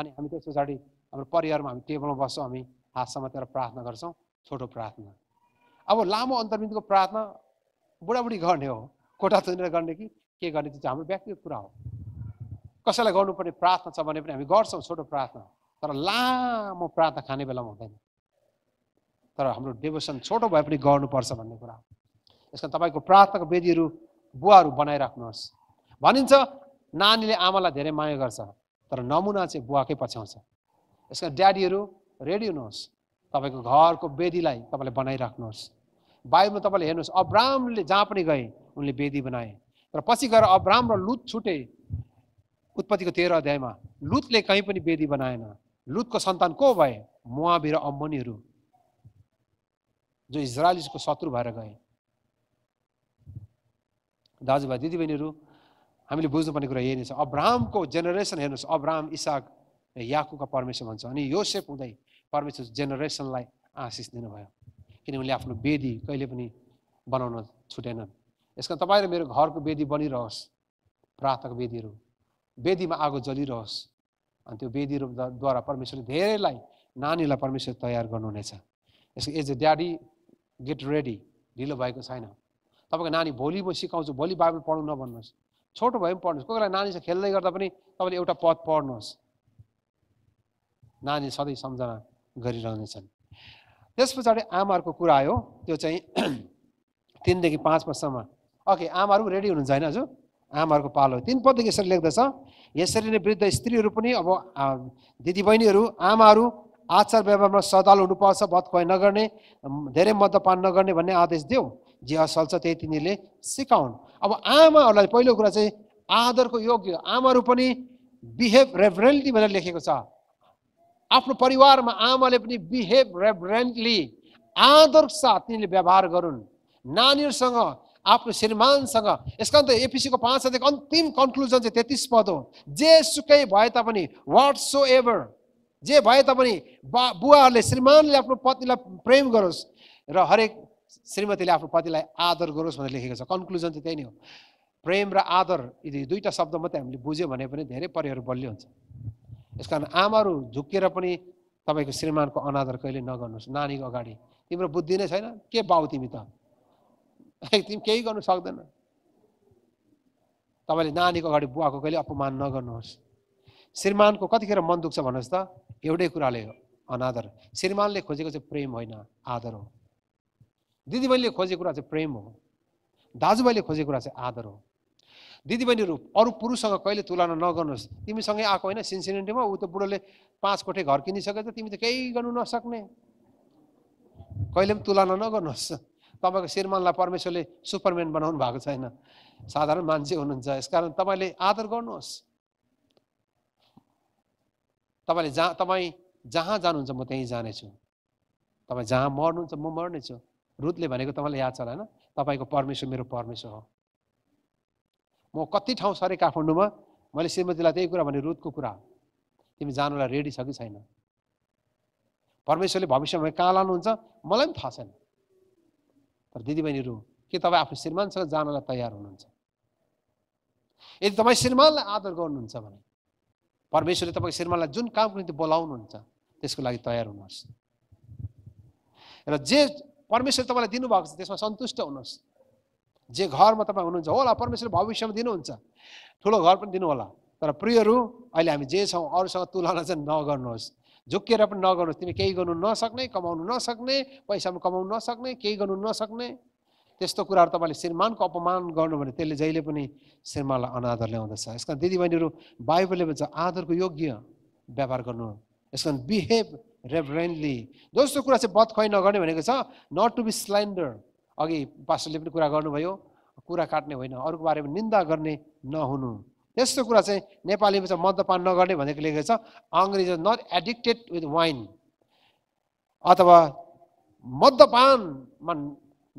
अनि हामी त्यस पछाडि हाम्रो परिवारमा हामी टेबलमा बस्छौँ, हामी हात समातेर प्रार्थना गर्छौँ, छोटो प्रार्थना। अब लामो अन्तर्बिन्दुको प्रार्थना बुढाबुढी गर्ने हो, कोठा चुनेर गर्ने कि के गर्ने, त्यो हाम्रो व्यक्तिगत कुरा हो। कसैलाई गर्नुपर्ने प्रार्थना छ भने पनि हामी गर्छौँ छोटो प्रार्थना, तर लामो प्रार्थना खाने बेलामा हुँदैन। तर हाम्रो डिभोसन छोटो भए पनि गर्नुपर्छ भन्ने कुरा हो। यसकारण तपाईँको प्रार्थनाको वेदीहरू बुवाहरू बनाइराख्नुहोस्। भनिन्छ नानीले आमालाई धेरै माया गर्छ, तर नमुना चाहिँ बुवाकै पछ्याउँछ। यसकारण ड्याडीहरू रेडी हुनुहोस्, तपाईँको घरको वेदीलाई तपाईँले बनाइराख्नुहोस्। बाइबलमा तपाईँले हेर्नुहोस्, अब्राहमले जहाँ पनि गए उनले वेदी बनाए, तर पछि गएर अब्राहम र लुत छुटे। उत्पत्तिको 13 अध्यायमा लुतले कहीँ पनि वेदी बनाएन। लुतको सन्तान को भए? मोआबी र अम्मोनीहरू, जो इजरायलीको शत्रु भएर गए। दाजुभाइ दिदीबहिनीहरू, हामीले बुझ्नुपर्ने कुरा यही नै छ। अब्राहमको जेनेरेसन हेर्नुहोस्, अब्राहम, इसाक, याकुबका परमेश्वर भन्छ। अनि योसेफ हुँदै परमेश्वर जेनेरेसनलाई आशिष दिनुभयो, किनभने उनले आफ्नो वेदी कहिले पनि बनाउन छुटेनन्। यसकारण तपाईँ र मेरो घरको वेदी बनिरहोस्, प्रार्थनाको वेदीहरू, वेदीमा आगो जलिरहोस्। अनि त्यो वेदीहरूद्वारा परमेश्वरले धेरैलाई, नानीलाई परमेश्वर तयार गर्नुहुनेछ। यसको as a daddy get ready, ढिलो भएको छैन। तपाईँको नानी भोलि म सिकाउँछु, भोलि बाइबल पढ्नु नभन्नुहोस्, छोटो भए पनि पढ्नुहोस्। कोही बेला नानीसँग खेल्दै गर्दा पनि तपाईँले एउटा पद पढ्नुहोस्, नानी सधैँ सम्झना गरिरहनेछन्। त्यस पछाडि आमाहरूको कुरा आयो, त्यो चाहिँ 3 देखि 5 वर्षमा। ओके, आमाहरू रेडी हुनुहुन्छ होइन? हजुर, आमाहरूको पालो। 3 पददेखि यसरी लेख्दछ, यसरी नै वृद्ध स्त्रीहरू पनि, अब दिदीबहिनीहरू, आमाहरू आचार व्यवहारमा सदाल हुनुपर्छ, बदखुवाई नगर्ने, धेरै मदपान नगर्ने भन्ने आदेश दियो। जे असल छ त्यही तिनीहरूले सिकाउन्। अब आमाहरूलाई पहिलो कुरा चाहिँ आदरको योग्य, आमाहरू पनि बिहेभ रेभरेन्टली भनेर लेखेको छ। आफ्नो परिवारमा आमाले पनि बिहेभ रेभरेन्टली, आदर साथ तिनीहरूले व्यवहार गरून्, नानीहरूसँग, आफ्नो श्रीमानसँग। यसकारण त एफिसीको 5 अध्यायको अन्तिम कन्क्लुजन चाहिँ 33 पद हो, जे सुकै भए तापनि, वाट्सो एभर, जे भए तापनि, बुवाहरूले, श्रीमानले आफ्नो पत्नीलाई प्रेम गरोस् र हरेक श्रीमतीले आफ्नो पतिलाई आदर गरोस् भनेर लेखेको छ। कन्क्लुजन चाहिँ त्यही नै हो। प्रेम र आदर यदि 2टा शब्द मात्रै हामीले बुझ्यौँ भने पनि धेरै परिवार बलियो हुन्छ। यसकारण आमाहरू झुक्केर पनि तपाईँको श्रीमानको अनादर कहिले नगर्नुहोस्। नानीको अगाडि तिम्रो बुद्धि नै छैन, के बाउ तिमी त, तिमी केही गर्नु सक्दैन। तपाईँले नानीको अगाडि बुवाको कहिले अपमान नगर्नुहोस्। श्रीमानको कतिखेर मन दुख्छ भन्नुहोस् त? एउटै कुराले हो, अनादर। श्रीमानले खोजेको चाहिँ प्रेम होइन, आदर हो। दिदीबहिनीले खोजेको कुरा चाहिँ प्रेम हो, दाजुभाइले खोजेको कुरा चाहिँ आदर हो। दिदीबहिनीहरू अरू पुरुषसँग कहिले तुलना नगर्नुहोस्। तिमीसँगै आएको होइन सिन्सिनेटीमा, ऊ त बुढोले 5 कोठे घर किनिसकेछ, तिमी त केही गर्नु नसक्ने। कहिले पनि तुलना नगर्नुहोस्। तपाईँको श्रीमानलाई परमेश्वरले सुपरम्यान बनाउनु भएको छैन, साधारण मान्छे हुनुहुन्छ। यसकारण तपाईँले आदर गर्नुहोस्। तपाईले जहाँ तपाई जहाँ जानुहुन्छ म त्यही जानेछु तपाई जहाँ मर्नुहुन्छ म मर्नेछु रुतले भनेको तपाईलाई याद छ हैन तपाईको परमेश्वर मेरो परमेश्वर हो म कति ठाउँ सरे काठमाडौँमा मैले श्रीमतीलाई त्यही कुरा भने रुतको कुरा तिमी जानुलाई रेडी छ कि छैन परमेश्वरले भविष्यमा कहाँ लानुहुन्छ मलाई पनि थाहा छैन तर दिदीबहिनीहरु के तपाई आफ्नो श्रीमानसँग जानलाई तयार हुनुहुन्छ यदि तपाई श्रीमानलाई आदर गर्नुहुन्छ भने परमेश्वरले तपाईको श्रीमानलाई जुन कामको निम्ति बोलाउनुहुन्छ त्यसको लागि तयार हुनुहोस् र जे परमेश्वर तपाईलाई दिनु भएको छ त्यसमा सन्तुष्ट हुनुहोस् जे घरमा तपाईँ हुनुहुन्छ होला परमेश्वरले भविष्यमा दिनुहुन्छ ठूलो घर पनि दिनु होला तर प्रियहरु अहिले हामी जे छौं अरूसँग तुलना चाहिँ नगर्नुहोस् झुकेर पनि नगर्नुहोस् तिमी केही गर्नु नसक्ने कमाउनु नसक्ने पैसा कमाउनु नसक्ने केही गर्नु नसक्ने त्यस्तो कुराहरु तपाईले श्रीमानको अपमान गर्नु भने त्यसले जहिले पनि श्रीमानलाई अनादर ल्याउँदछ यसका दिदीबहिनीहरु बाइबलले भन्छ आदरको योग्य व्यवहार गर्नु यसका बिहेभ रेभरेन्टली दोस्रो कुरा चाहिँ बदखोइ नगर्ने भनेको छ नट टु बी स्लेन्डर अघि पास्टरले पनि कुरा गर्नुभयो कुरा काट्ने होइन अरूको बारेमा निन्दा गर्ने नहुनु यस्तो कुरा चाहिँ नेपालीमा चाहिँ मद्यपान नगर्ने भनेको लेखेको छ अंग्रेजी नट एडिक्टेड विथ वाइन अथवा मद्यपानमा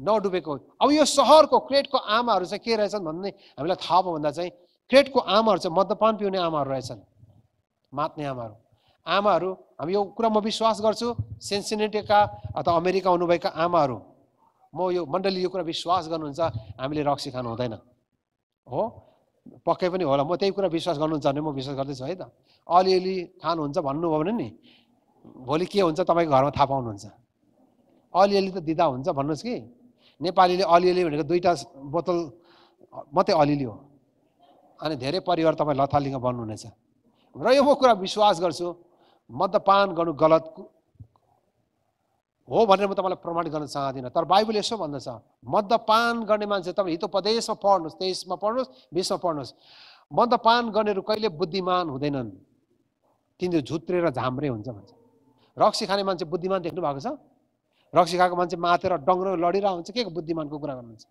नडुबेको अब यो शहरको क्रेटको आमाहरु चाहिँ के रहेछन् भन्ने हामीलाई थाहा भयो भन्दा चाहिँ क्रेटको आमाहरु चाहिँ मद्यपान पिउने आमाहरु रहेछन् मात्ने आमाहरु हामी यो कुरा म विश्वास गर्छु सिन्सिनेटीका अथवा अमेरिका हुनुभएका आमाहरु म यो मण्डली यो कुरा विश्वास गर्नुहुन्छ हामीले रक्सी खानु हुँदैन हो पक्कै पनि होला म त्यही कुरा विश्वास गर्नुहुन्छ भने म विश्वास गर्दैछु है त अलिअलि खानुहुन्छ भन्नुभयो भने नि भोलि के हुन्छ तपाईको घरमा थाहा पाउनुहुन्छ अलिअलि त दिदा हुन्छ भन्नुस् कि नेपालीले अलिअलि भनेको दुईटा बोतल मात्रै अलिअलि हो अनि धेरै परिवार तपाईँ लथालिङ बन्नुहुनेछ र यो म कुरा विश्वास गर्छु मद्यपान गर्नु गलत हो भनेर म तपाईलाई प्रमाणित गर्न चाहदिन तर बाइबल यसो भन्दछ मद्यपान गर्ने मान्छे तपाईँ हितोपदेशमा पढ्नुहोस् 23 मा पढ्नुहोस् 20 मा पढ्नुहोस् मद्यपान गर्नेहरू कहिले बुद्धिमान हुँदैनन् तिनीहरू झुत्रेर झाम्रे हुन्छ भन्छ रक्सी खाने मान्छे बुद्धिमान देख्नु भएको छ रक्सी खाएको मान्छे मातेर डङ्ग्रो लडिरा हुन्छ के बुद्धिमानको कुरा गर्नुहुन्छ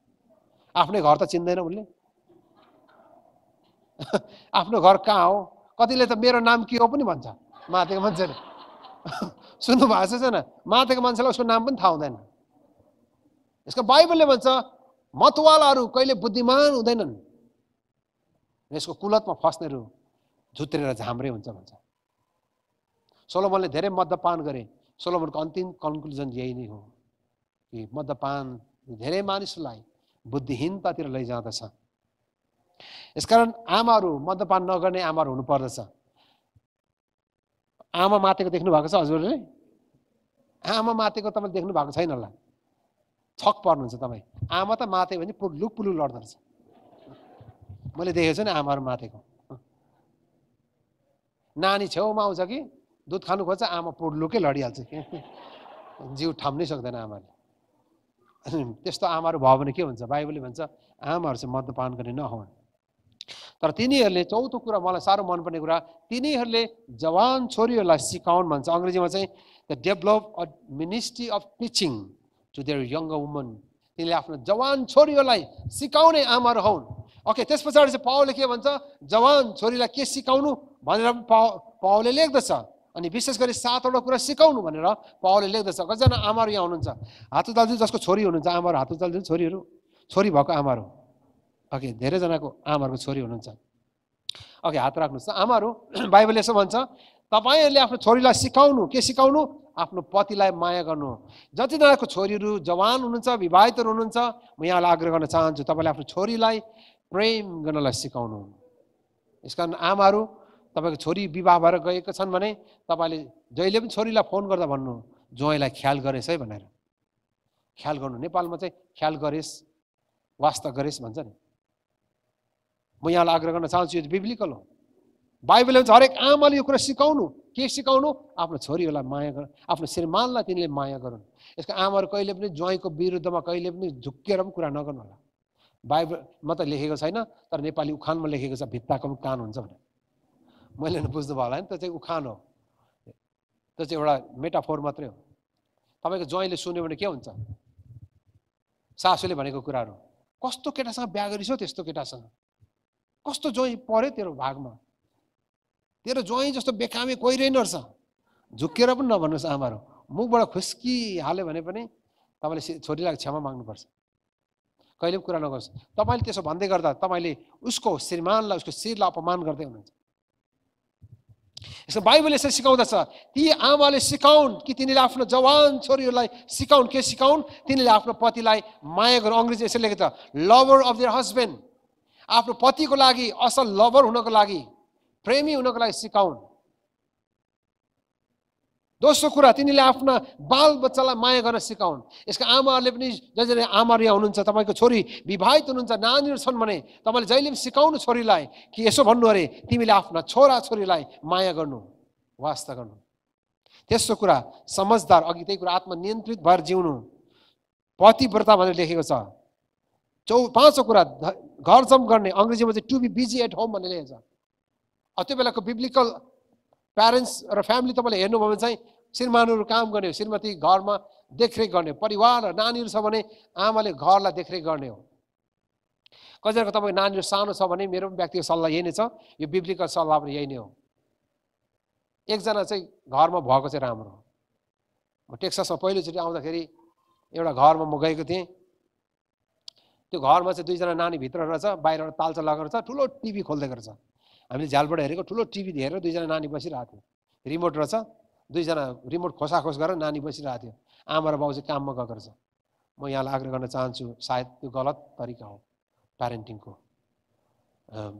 आफ्नै घर त चिन्दैन उनले आफ्नो घर कहाँ हो कतिले त मेरो नाम के हो पनि भन्छ मातेको मान्छेले सुन्नु भएको छैन मातेको मान्छेलाई उसको नाम पनि थाहा हुँदैन यसको बाइबलले भन्छ मतवालाहरू कहिले बुद्धिमान हुँदैनन् यसको कुलतमा फस्नेहरू झुत्रेर झाम्रे हुन्छ भन्छ सोलोमनले धेरै मद्यपान गरे सोलोमनको अन्तिम कन्क्लुजन यही नै हो कि मद्यपान धेरै मानिसलाई बुद्धिहीनतातिर लैजाँदछ यसकारण आमाहरू मद्यपान नगर्ने आमाहरू हुनुपर्दछ आमा मातेको देख्नु भएको छ हजुरले आमा मातेको तपाईले देख्नु भएको छैन होला छक पर्नुहुन्छ तपाई आमा त माते भने पुलुक पुलुक लड्दै छ मैले देखेको छु नि आमाहरु मातेको नानी छेउमा आउँछ कि दुध खानु खोज्छ आमा पुलुकै लडिहाल्छ जिउ थाम्नै सक्दैन आमाले त्यस्तो आमाहरु भयो भने के हुन्छ बाइबलले भन्छ आमाहरु चाहिँ मद्यपान गर्ने नहुन् तर तिनीहरूले चौथो कुरा मलाई साह्रो मन पर्ने कुरा तिनीहरूले जवान छोरीहरूलाई सिकाउन भन्छ अंग्रेजीमा चाहिँ the develop a ministry of teaching to their younger women तिनीले आफ्नो जवान छोरीहरूलाई सिकाउने आमाहरु हुन् ओके त्यसपछि चाहिँ पावलले के भन्छ जवान छोरीलाई के सिकाउनु भनेर पावलले लेख्दछ अनि विशेष गरी 7 वटा कुरा सिकाउनु भनेर पावलले लेख्दछ कतिजना आमाहरु यहाँ हुनुहुन्छ हात उचाल्छु जसको छोरी हुनुहुन्छ आमाहरु हात उचाल्छु छोरीहरु छोरी भएको आमाहरु ओके धेरै जनाको आमाहरुको छोरी हुनुहुन्छ ओके हात राख्नुस् आमाहरु बाइबलले यसो भन्छ तपाईहरुले आफ्नो छोरीलाई सिकाउनु के सिकाउनु आफ्नो पतिलाई माया गर्नु जति जनाको छोरीहरु जवान हुनुहुन्छ विवाहितहरु हुनुहुन्छ म यहाँलाई आग्रह गर्न चाहन्छु तपाईले आफ्नो छोरीलाई प्रेम गर्नलाई सिकाउनु यसकारण आमाहरु तपाईको छोरी विवाह भएर गएका छन् भने तपाईले जहिले पनि छोरीलाई फोन गर्दा भन्नु ज्वाइँलाई ख्याल गरेस् है भनेर ख्याल गर्नु नेपालमा चाहिँ ख्याल गरेस् वास्ता गरेस् भन्छ नि म यहाँलाई आग्रह गर्न चाहन्छु यो बिब्लिकल हो बाइबलले भन्छ हरेक आमाले यो कुरा सिकाउनु के सिकाउनु आफ्नो छोरीहरूलाई माया गर आफ्नो श्रीमानलाई तिनीले माया गरून् यसको आमाहरु कहिले पनि ज्वाइँको विरुद्धमा कहिले पनि झुक्केर पनि कुरा नगर्नु होला बाइबलमा त लेखेको छैन तर नेपाली उखानमा लेखेको छ भित्ताको पनि कान हुन्छ भनेर मैले नि बुझ्नु भयो होला नि त्यो चाहिँ उखान हो त्यो चाहिँ एउटा मेटाफोर मात्रै हो तपाईको ज्वाइँले सुन्यो भने के हुन्छ सासूले भनेको कुराहरु कस्तो केटासँग बिहा गरिसो त्यस्तो केटासँग कस्तो जोइ पर्यो तेरो भागमा तेरो जोई जस्तो बेकामी कोही रहेन रहेछ झुकेर पनि नभन्नुस् आमाहरु मुखबाट खुस्की हाले भने पनि तपाईले छोरीलाई क्षमा माग्नु पर्छ कहिले कुरा नगर्नुस् तपाईले त्यसो भन्दै गर्दा तपाईले उसको श्रीमानलाई उसको शिरलाई अपमान गर्दै हुनुहुन्छ यसो बाइबलले यसरी सिकाउँदछ ती आमाले सिकाउन कि तिनीले आफ्नो जवान छोरीहरूलाई सिकाउन के सिकाउन तिनीले आफ्नो पतिलाई माया गर अंग्रेजी यसरी लेखेछ लभर अफ देयर हस्बेन्ड आफ्नो पतिको लागि असल लभर हुनको लागि प्रेमी हुनको लागि सिकाउन दोस्रो कुरा तिनीले आफ्ना बालबच्चालाई माया गर्न सिकाउन यसका आमाहरुले पनि जसरी आमाहरु हुनुहुन्छ तपाईको छोरी विवाहित हुनुहुन्छ नानीहरु छन् भने तपाईले जहिले पनि सिकाउनु छोरीलाई कि यसो भन्नु अरे तिमीले आफ्ना छोरा छोरीलाई माया गर्नु वास्ता गर्नु तेस्रो कुरा समझदार अघि त्यही कुरा आत्मनियन्त्रित भएर जिउनु पतिव्रता भनेर लेखेको छ पाँचौं कुरा घर जम गर्ने अंग्रेजीमा चाहिँ to be busy at home भनेर लेखेको छ अति बेलाको बिब्लिकल प्यारेन्ट्स र फ्यामिली तपाईले हेर्नु भयो भने चाहिँ श्रीमानहरु काम गर्ने श्रीमती घरमा देखरेख गर्ने परिवार र नानीहरु छ भने आमाले घरलाई देखरेख गर्ने हो कसैको तपाई नानीहरु सानो छ भने मेरो व्यक्तिगत सल्लाह यही नै छ यो बिब्लिकल सल्लाह पनि यही नै हो एकजना चाहिँ घरमा भएको चाहिँ राम्रो हो म टेक्सासमा पहिलो चोटी आउँदाखेरि एउटा घरमा म गएको थिएँ त्यो घरमा चाहिँ दुईजना नानी भित्र रहेछ बाहिरबाट तालचा लगाएर छ ठुलो टिभी खोल्दै गर्छ हामीले झ्यालबाट हेरेको ठुलो टिभी हेरेर दुईजना नानी बसिरहेको थियो रिमोट रहेछ दुईजना रिमोट खोसाखोस गरेर नानी बसिरहेको थियो आमा र बाउ चाहिँ काममा गएको रहेछ म यहाँलाई आग्रह गर्न चाहन्छु सायद त्यो गलत तरिका हो प्यारेन्टिङको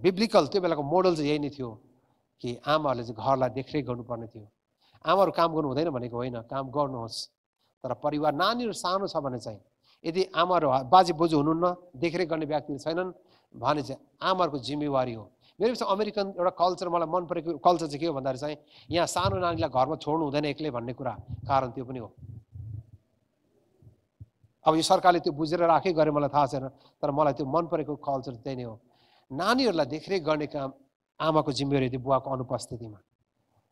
बिब्लिकल त्यो बेलाको मोडल चाहिँ यही नै थियो कि आमाहरूले चाहिँ घरलाई देखरेख गर्नुपर्ने थियो आमाहरू काम गर्नु हुँदैन भनेको होइन काम गर्नुहोस् तर परिवार नानीहरू सानो छ भने चाहिँ यदि आमाहरू बाजे बोजू हुनुहुन्न देखरेख गर्ने व्यक्तिहरू छैनन् भने चाहिँ आमाहरूको जिम्मेवारी हो मेरो विषय अमेरिकन एउटा कल्चर मलाई मन परेको कल्चर चाहिँ के हो भन्दाखेरि चाहिँ यहाँ सानो नानीलाई घरमा छोड्नु हुँदैन एक्लै भन्ने कुरा कारण त्यो पनि हो अब यो सरकारले त्यो बुझेर राखे गरे मलाई थाहा छैन तर मलाई त्यो मन परेको कल्चर त्यही नै हो नानीहरूलाई देखरेख गर्ने काम आमाको जिम्मेवारी थियो बुवाको अनुपस्थितिमा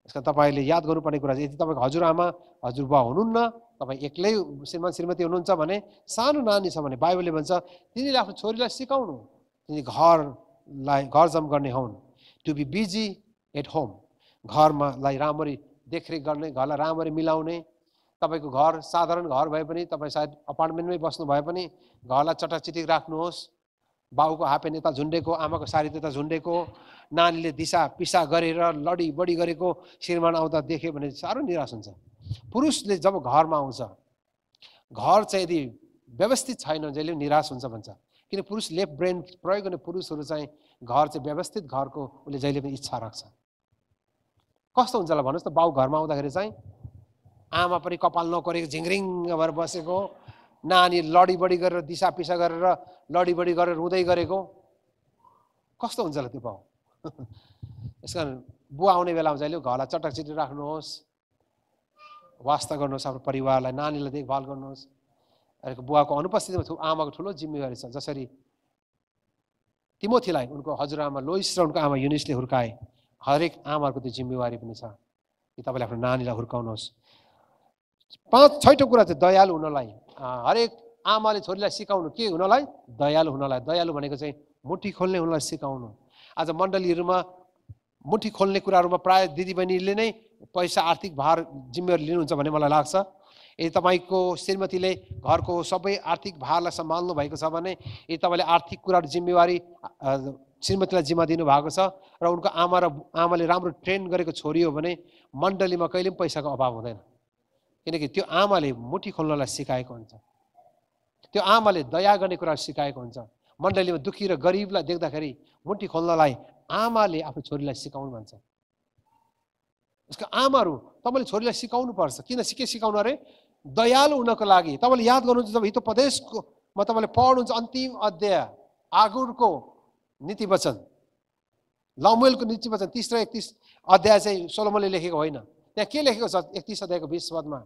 यसका तपाईँले याद गर्नुपर्ने कुरा यदि तपाईँको हजुरआमा हजुरबुवा हुनुहुन्न तपाईँ एक्लै श्रीमान श्रीमती हुनुहुन्छ भने सानो नानी छ भने बाइबलले भन्छ तिनीले आफ्नो छोरीलाई सिकाउनु तिनी घर जम गर्ने हुन् to be busy at home घरमा लाई राम्ररी देखरेख गर्ने घरलाई राम्ररी मिलाउने तपाईको घर साधारण घर भए पनि तपाई सायद अपार्टमेन्टमै बस्नु भए पनि घरलाई चटाचिटिक राख्नुहोस् बाउको हापेन यता झुन्डेको आमाको सारी त्यता झुन्डेको नानीले दिशा पिसा गरेर लडी बडी गरेको श्रीमान आउँदा देख्यो भने साह्रो निराश हुन्छ पुरुषले जब घरमा आउँछ घर चाहिँ यदि व्यवस्थित छैन जहिले निराश हुन्छ भन्छ किन पुरुष लेफ्ट ब्रेन प्रयोग गर्ने पुरुषहरू चाहिँ घर चाहिँ व्यवस्थित घरको उसले जहिले पनि इच्छा राख्छ कस्तो हुन्छ ल भन्नुस् त बाउ घरमा आउँदाखेरि चाहिँ आमा पनि कपाल नकोरेको झिङरिङ भएर बसेको नानी लडीबडी गरेर दिशा पिसा गरेर लडीबडी गरेर रुँदै गरेको कस्तो हुन्छ ल त्यो बाउ यसकारण बुवा आउने बेलामा जहिले घरलाई चटकचिटी राख्नुहोस् वास्ता गर्नुहोस् आफ्नो परिवारलाई नानीलाई देखभाल गर्नुहोस् अरे बुवाको अनुपस्थितिमा आमाको ठुलो जिम्मेवारी छ जसरी तिमोथीलाई उनको हजुरआमा लोइस र उनको आमा युनिसले हुर्काए हरेक आमाहरूको त्यो जिम्मेवारी पनि छ कि तपाईँले आफ्नो नानीलाई हुर्काउनुहोस् छैटौं कुरा चाहिँ दयालु हुनलाई हरेक आमाले छोरीलाई सिकाउनु के हुनलाई दयालु हुनलाई दयालु भनेको चाहिँ मुठी खोल्ने हुनलाई सिकाउनु आज मण्डलीहरूमा मुठी खोल्ने कुराहरूमा प्रायः दिदीबहिनीले नै पैसा आर्थिक भार जिम्मेवारी लिनुहुन्छ भन्ने मलाई लाग्छ यदि तपाईको श्रीमतीले घरको सबै आर्थिक भारलाई सम्हाल्नु भएको छ भने यदि तपाईले आर्थिक कुरा जिम्मेवारी श्रीमतीलाई जिम्मा दिनु भएको छ र उनको आमा र आमाले राम्रो ट्रेन गरेको छोरी हो भने मण्डलीमा कहिले पनि पैसाको अभाव हुँदैन किनकि त्यो आमाले मुठी खोल्नलाई सिकाएको हुन्छ त्यो आमाले दया गर्ने कुरा सिकाएको हुन्छ मण्डलीमा दुखी र गरिबलाई देख्दाखेरि मुठी खोल्नलाई आमाले आफ्नो छोरीलाई सिकाउनु भन्छ यसको आमाहरू तपाईले छोरीलाई सिकाउनु पर्छ किन के सिकाउनु अरे दयालु हुनको लागि तपाईले याद गर्नुहुन्छ जब हितोपदेशमा तपाईले पढ्नुहुन्छ अन्तिम अध्याय आगुरको नीतिवचन लमुएलको नीतिवचन 30 र 31 अध्याय चाहिँ सोलोमनले लेखेको होइन त्यहाँ के लेखेको छ 31 अध्यायको 20 पदमा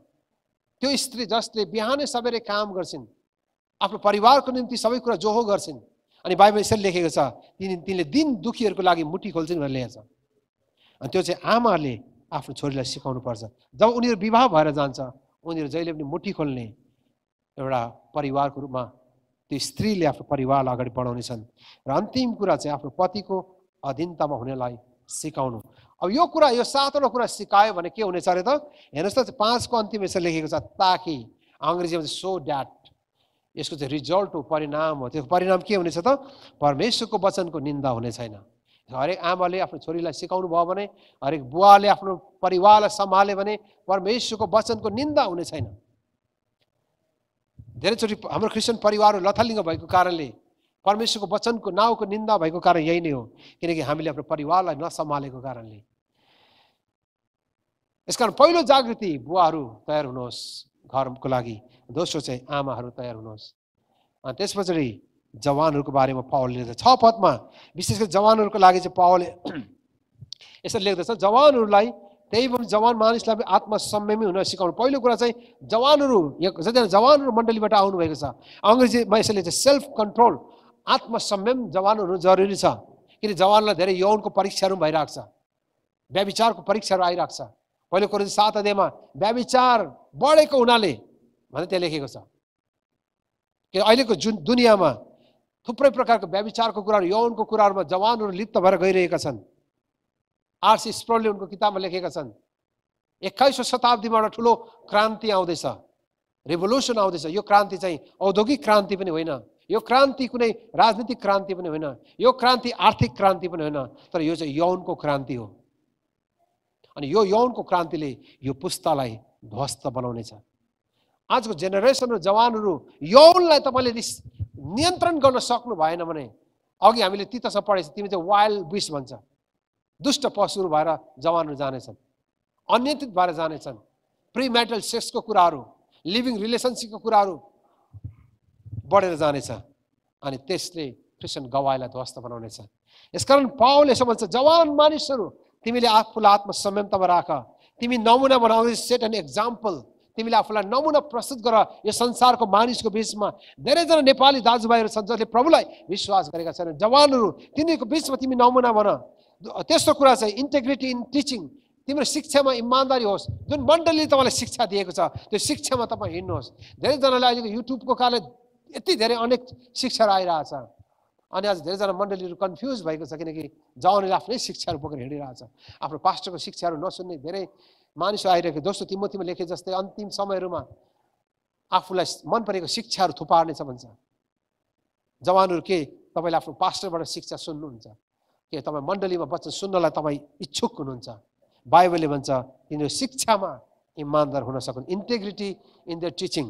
त्यो स्त्री जसले बिहानै सबेरै काम गर्छिन् आफ्नो परिवारको निम्ति सबै कुरा जोहो गर्छिन् अनि बाइबल यसरी लेखेको छ तिनीले दिन दुखीहरूको लागि मुठी खोल्छिन् भनेर लेखेको छ अनि त्यो चाहिँ आमाहरूले आफ्नो छोरीलाई सिकाउनु पर्छ जब उनीहरू विवाह भएर जान्छ उनीहरू जहिले पनि मुठी खोल्ने एउटा परिवारको रूपमा त्यो स्त्रीले आफ्नो परिवारलाई अगाडि बढाउने छन् र अन्तिम कुरा चाहिँ आफ्नो पतिको अधीनतामा हुनेलाई सिकाउनु अब यो कुरा यो सातवटा कुरा सिकायो भने के हुनेछ अरे त हेर्नुस् त 5 को अन्तिम यसले लेखेको छ ताकि अंग्रेजीमा सो दैट यसको चाहिँ रिजल्ट हो परिणाम हो त्यो परिणाम के हुनेछ त परमेश्वरको वचनको निन्दा हुने छैन हरेक आमाले आफ्नो छोरीलाई सिकाउनु भयो भने हरेक बुवाले आफ्नो परिवारलाई सम्हाले भने परमेश्वरको वचनको निन्दा हुने छैन धेरैचोटी हाम्रो क्रिस्चियन परिवारहरू लथालिङ्ग भएको कारणले परमेश्वरको वचनको नाउँको निन्दा भएको कारण यही नै हो किनकि हामीले आफ्नो परिवारलाई नसम्हालेको कारणले यसकारण पहिलो जागृति बुवाहरू तयार हुनुहोस् घरको लागि दोस्रो चाहिँ आमाहरू तयार हुनुहोस् अनि त्यसपछि जवानहरूको बारेमा पावलले छ पदमा विशेष गरी जवानहरूको लागि चाहिँ पावलले यसरी लेख्दछ जवानहरूलाई त्यही पनि जवान मानिसलाई आत्मसंयमी हुन सिकाउनु पहिलो कुरा चाहिँ जवानहरू जति जवानहरू मण्डलीबाट आउनु भएको छ अंग्रेजीमा यसले चाहिँ सेल्फ कन्ट्रोल आत्मसंयम जवानहरू जरुरी छ किन जवानलाई धेरै यौनको परीक्षाहरू भइराख्छ व्यभिचारको परीक्षाहरू आइराख्छ पहिलो कुरा 7 अध्यायमा व्यभिचार बढेको हुनाले भने त्यहाँ लेखेको छ कि अहिलेको जुन दुनियाँमा थुप्रै प्रकारको व्यभिचारको कुराहरु यौनको कुराहरुमा जवानहरु लिप्त भएर गइरहेका छन् आरसी स्प्रोलले उनको किताबमा लेखेका छन् 21औं शताब्दीमा एउटा ठूलो क्रान्ति आउँदैछ रिभोल्युसन आउँदैछ यो क्रान्ति चाहिँ औद्योगिक क्रान्ति पनि होइन यो क्रान्ति कुनै राजनीतिक क्रान्ति पनि होइन यो क्रान्ति आर्थिक क्रान्ति पनि होइन तर यो चाहिँ यौनको क्रान्ति हो अनि यो यौनको क्रान्तिले यो पुस्तालाई ध्वस्त बनाउनेछ आजको जेनेरेसन र जवानहरु यौनलाई तपाईले नियन्त्रण गर्न सक्नु भएन भने अघि हामीले तीतसा पढेछ तिमी चाहिँ वाइल्ड बीस्ट भन्छ दुष्ट पशुहरु भएर जवानहरु जानेछन् अनियन्त्रित भएर जानेछन् प्रीमैरिटल सेक्सको कुराहरु लिभिङ रिलेशनशिपको कुराहरु बढेर जानेछ अनि त्यसले क्रिस्चियन गवाईलाई ध्वस्त बनाउनेछ यसकारण पावलले भन्छ जवान मानिसहरु तिमीले आफूलाई आत्मसंयमतामा राख तिमी नमुना बनाऊ सेट एन एक्जाम्पल तिमीले आफूलाई नमुना प्रस्तुत गर यो संसारको मानिसको बीचमा धेरैजना नेपाली दाजुभाइहरु छन् जसले प्रभुलाई विश्वास गरेका छैनन् जवानहरु तिनीको बीचमा तिमी नमुना बन त्यस्तो कुरा चाहिँ इन्टेग्रिटी इन टिचिङ तिम्रो शिक्षामा इमानदारी होस् जुन मण्डलीले तपाईलाई शिक्षा दिएको छ त्यो शिक्षामा तपाई हिड्नुहोस् धेरैजनाले आजको युट्युबको कारणले यति धेरै अनेक शिक्षाहरु आइराछ अनि आज धेरैजना मण्डलीहरु कन्फ्युज भएको छ किनकि जाउनेले आफ्नै शिक्षाहरु पक्रेर हिडिराछ आफ्नो पास्टरको शिक्षाहरु नसुन्ने धेरै मानिसहरू आइरहेको दोस्रो तिमोथीमा लेखे जस्तै अन्तिम समयहरुमा आफूलाई मन परेको शिक्षाहरु थुपार्नेछ भन्छ जवानहरु के तपाईले आफ्नो पास्टरबाट शिक्षा सुन्नुहुन्छ के तपाई मण्डलीमा वचन सुन्नलाई तपाई इच्छुक हुनुहुन्छ बाइबलले भन्छ तिनीहरु शिक्षामा इमानदार हुन सकुन् इन्टेग्रिटी इन देयर टिचिङ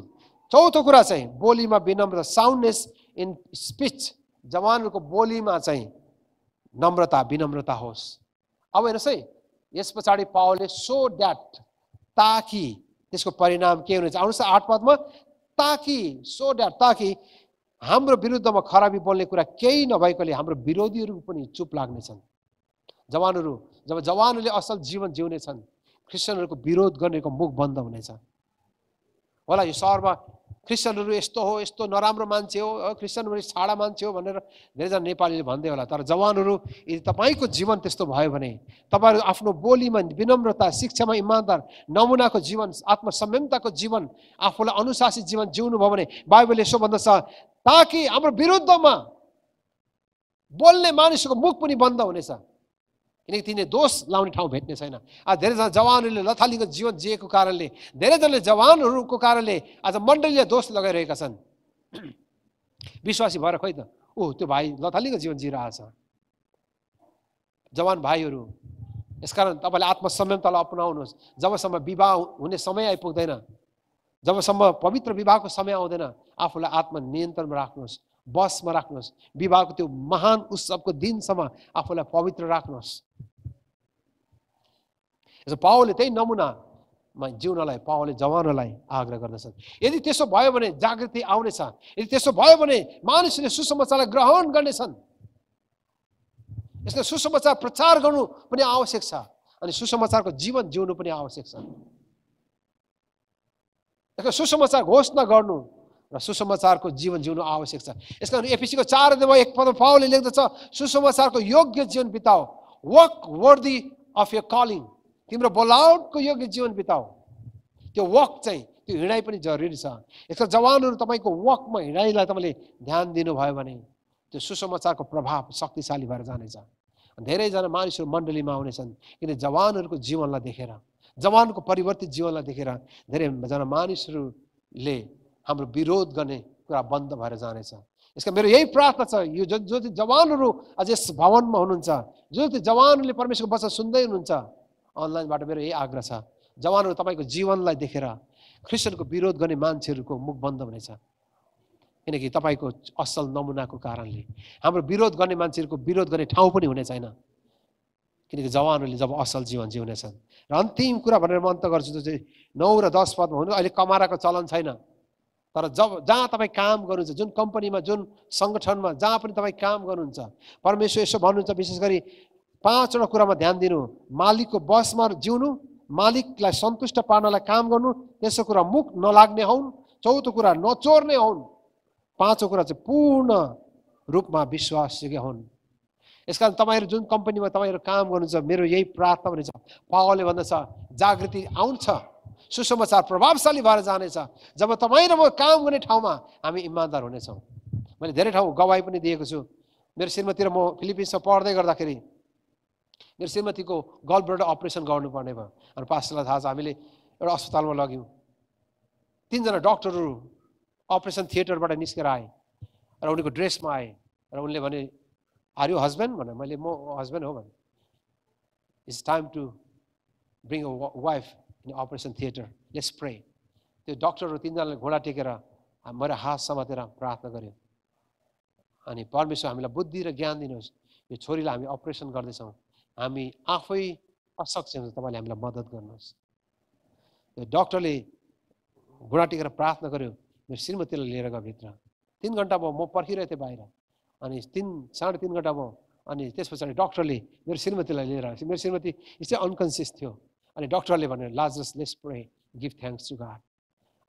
चौथो कुरा चाहिँ बोलीमा विनम्रता साउन्डनेस इन स्पीच जवानहरुको बोलीमा चाहिँ नम्रता विनम्रता होस् अब हेर्नुस् है यसपछि पावलले सो दैट ताकि त्यसको परिणाम के हुनेछ आउनुस् 8 पदमा ताकि सो दैट ताकि हाम्रो विरुद्धमा खराबी बोल्ने कुरा केही नभएकोले हाम्रो विरोधीहरु पनि चुप लाग्ने छन् जवानहरु जब जवानहरुले असल जीवन जिउने छन् क्रिस्चियनहरुको विरोध गर्नेको मुख बन्द हुनेछ होला यो शहरमा क्रिस्चियनहरु यस्तो नराम्रो मान्छे हो क्रिस्चियनहरु छाडा मान्छे हो भनेर धेरैजना नेपालीले भन्दै होला तर जवानहरु यदि तपाईको जीवन त्यस्तो भयो भने तपाईहरु आफ्नो बोलीमा विनम्रता शिक्षामा इमानदार नमुनाको जीवन आत्मसंयमताको जीवन आफूलाई अनुशासित जीवन जिउनु भयो भने बाइबलले यसो भन्दछ ताकि हाम्रो विरुद्धमा बोल्ने मानिसको मुख पनि बन्द हुनेछ किनकि तिनीले दोष लाउने ठाउँ भेट्ने छैन आज धेरैजना जवानहरूले लथालिङ्ग जीवन जिएको कारणले धेरैजनाले जवानहरूको कारणले आज मण्डलीले दोष लगाइरहेका छन् विश्वासी भएर खोइ त त्यो भाइ लथालिङ्ग जीवन जिरहेको छ जवान भाइहरू यसकारण तपाईले आत्मसंयमतालाई अपनाउनुहोस् जबसम्म विवाह हुने समय आइपुग्दैन जबसम्म पवित्र विवाहको समय आउँदैन आफूलाई आत्मनियन्त्रणमा राख्नुहोस् बसमा राख्नुहोस् विवाहको त्यो महान उत्सवको दिनसम्म आफूलाई पवित्र राख्नुहोस् पावलले त्यही नमुनामा जिउनलाई पावलले जवानलाई आग्रह गर्दछन् यदि त्यसो भयो भने जागृति आउनेछ यदि त्यसो भयो भने मानिसले सुसमाचारलाई ग्रहण गर्नेछन् यसले सुसमाचार प्रचार गर्नु पनि आवश्यक छ अनि सुसमाचारको जीवन जिउनु पनि आवश्यक छ त्यसको सुसमाचार घोषणा गर्नु र सुसमाचारको जीवन जिउनु आवश्यक छ यसकारण एफिसीको 4 अध्यायमा 1 पदमा पावलले लेख्दछ सुसमाचारको योग्य जीवन बिताओ walk worthy of your calling तिम्रो बोलाउटको योग्य जीवन बिताओ त्यो वक चाहिँ त्यो हिँडाइ पनि जरुरी छ यसकारण जवानहरु तपाईको वकमा हिँडाइलाई तपाईले ध्यान दिनुभयो भने त्यो सुसमाचारको प्रभाव शक्तिशाली भएर जानेछ धेरै जना मानिसहरु मण्डलीमा आउने छन् किन जवानहरुको जीवनलाई देखेर जवानको परिवर्तित जीवनलाई देखेर धेरै जना मानिसहरुले हाम्रो विरोध गर्ने कुरा बन्द भएर जानेछ यसका मेरो यही प्रार्थना छ यो जो जवानहरु आज यस भवनमा हुनुहुन्छ जो जवानहरुले परमेश्वरको वचन सुन्दै हुनुहुन्छ अनलाइनबाट मेरो यही आग्रह छ जवानहरु तपाईको जीवनलाई देखेर ख्रिस्टनको विरोध गर्ने मान्छेहरुको मुख बन्द हुनेछ किनकि तपाईको असल नमुनाको कारणले हाम्रो विरोध गर्ने मान्छेहरुको विरोध गर्ने ठाउँ पनि हुने छैन किनकि जवानहरुले जब असल जीवन जिउनेछन् र अन्तिम कुरा भनेर म अन्त गर्छु जो चाहिँ 9 र 10 पदमा हुनु अहिले कमाराको चलन छैन तर जब जहाँ तपाई काम गर्नुहुन्छ जुन कम्पनीमा जुन संगठनमा जहाँ पनि तपाई काम गर्नुहुन्छ परमेश्वर यसो भन्नुहुन्छ विशेष गरी 5 वटा कुरामा ध्यान दिनु मालिकको बसमा जिउनु मालिकलाई सन्तुष्ट पार्नलाई काम गर्नु त्यसको कुरा मुख नलाग्ने हौं चौथो कुरा नचोर्ने हौं पाँचौं कुरा चाहिँ पूर्ण रूपमा विश्वासयोग्य हुन् यसकारण तपाईहरु जुन कम्पनीमा तपाईहरु काम गर्नुहुन्छ मेरो यही प्रार्थना पनि छ पावलले भन्दछ जागृति आउँछ सुसमाचार प्रभावशाली भएर जानेछ जब तपाई र म काम गर्ने ठाउँमा हामी इमानदार हुनेछौं मैले धेरै ठाउँ गवाही पनि दिएको छु मेरो श्रीमती र म फिलिपिन्समा पढ्दै गर्दाखेरि मेरो श्रीमतीको गलब्लाडर अपरेसन गर्नुपर्ने भयो अनि पास्टरलाई थाहा छ हामीले एउटा अस्पतालमा लग्यौं 3 जना डाक्टरहरु अपरेसन थिएटरबाट निस्केर आए र उनीको ड्रेसमा आए र उनले भने आर यू हस्बेन्ड भने मैले म हस्बेन्ड हो भने it's time to bring a wife in operation theatre let's pray त्यो डाक्टरहरु 3 जनाले घोडा टेकेर मेरो हात समातेर प्रार्थना गर्यो अनि परमेश्वर हामीलाई बुद्धि र ज्ञान दिनुहोस् यो छोरीलाई हामी अपरेसन गर्दै छौं हामी आफै असक्षम छौं तपाईले हामीलाई मद्दत गर्नुहोस् त्यो डाक्टरले घोडा टेकेर प्रार्थना गर्यो मेरो श्रीमतीलाई लिएर गए भित्र 3 घण्टा म पर्खिरहेथे बाहिर अनि 3.5 घण्टा म अनि त्यसपछि डाक्टरले मेरो श्रीमतीलाई लिएर आए मेरो श्रीमती चाहिँ अनकन्सियस थियो अनि डाक्टरले भन्यो Lazarus let's pray give thanks to God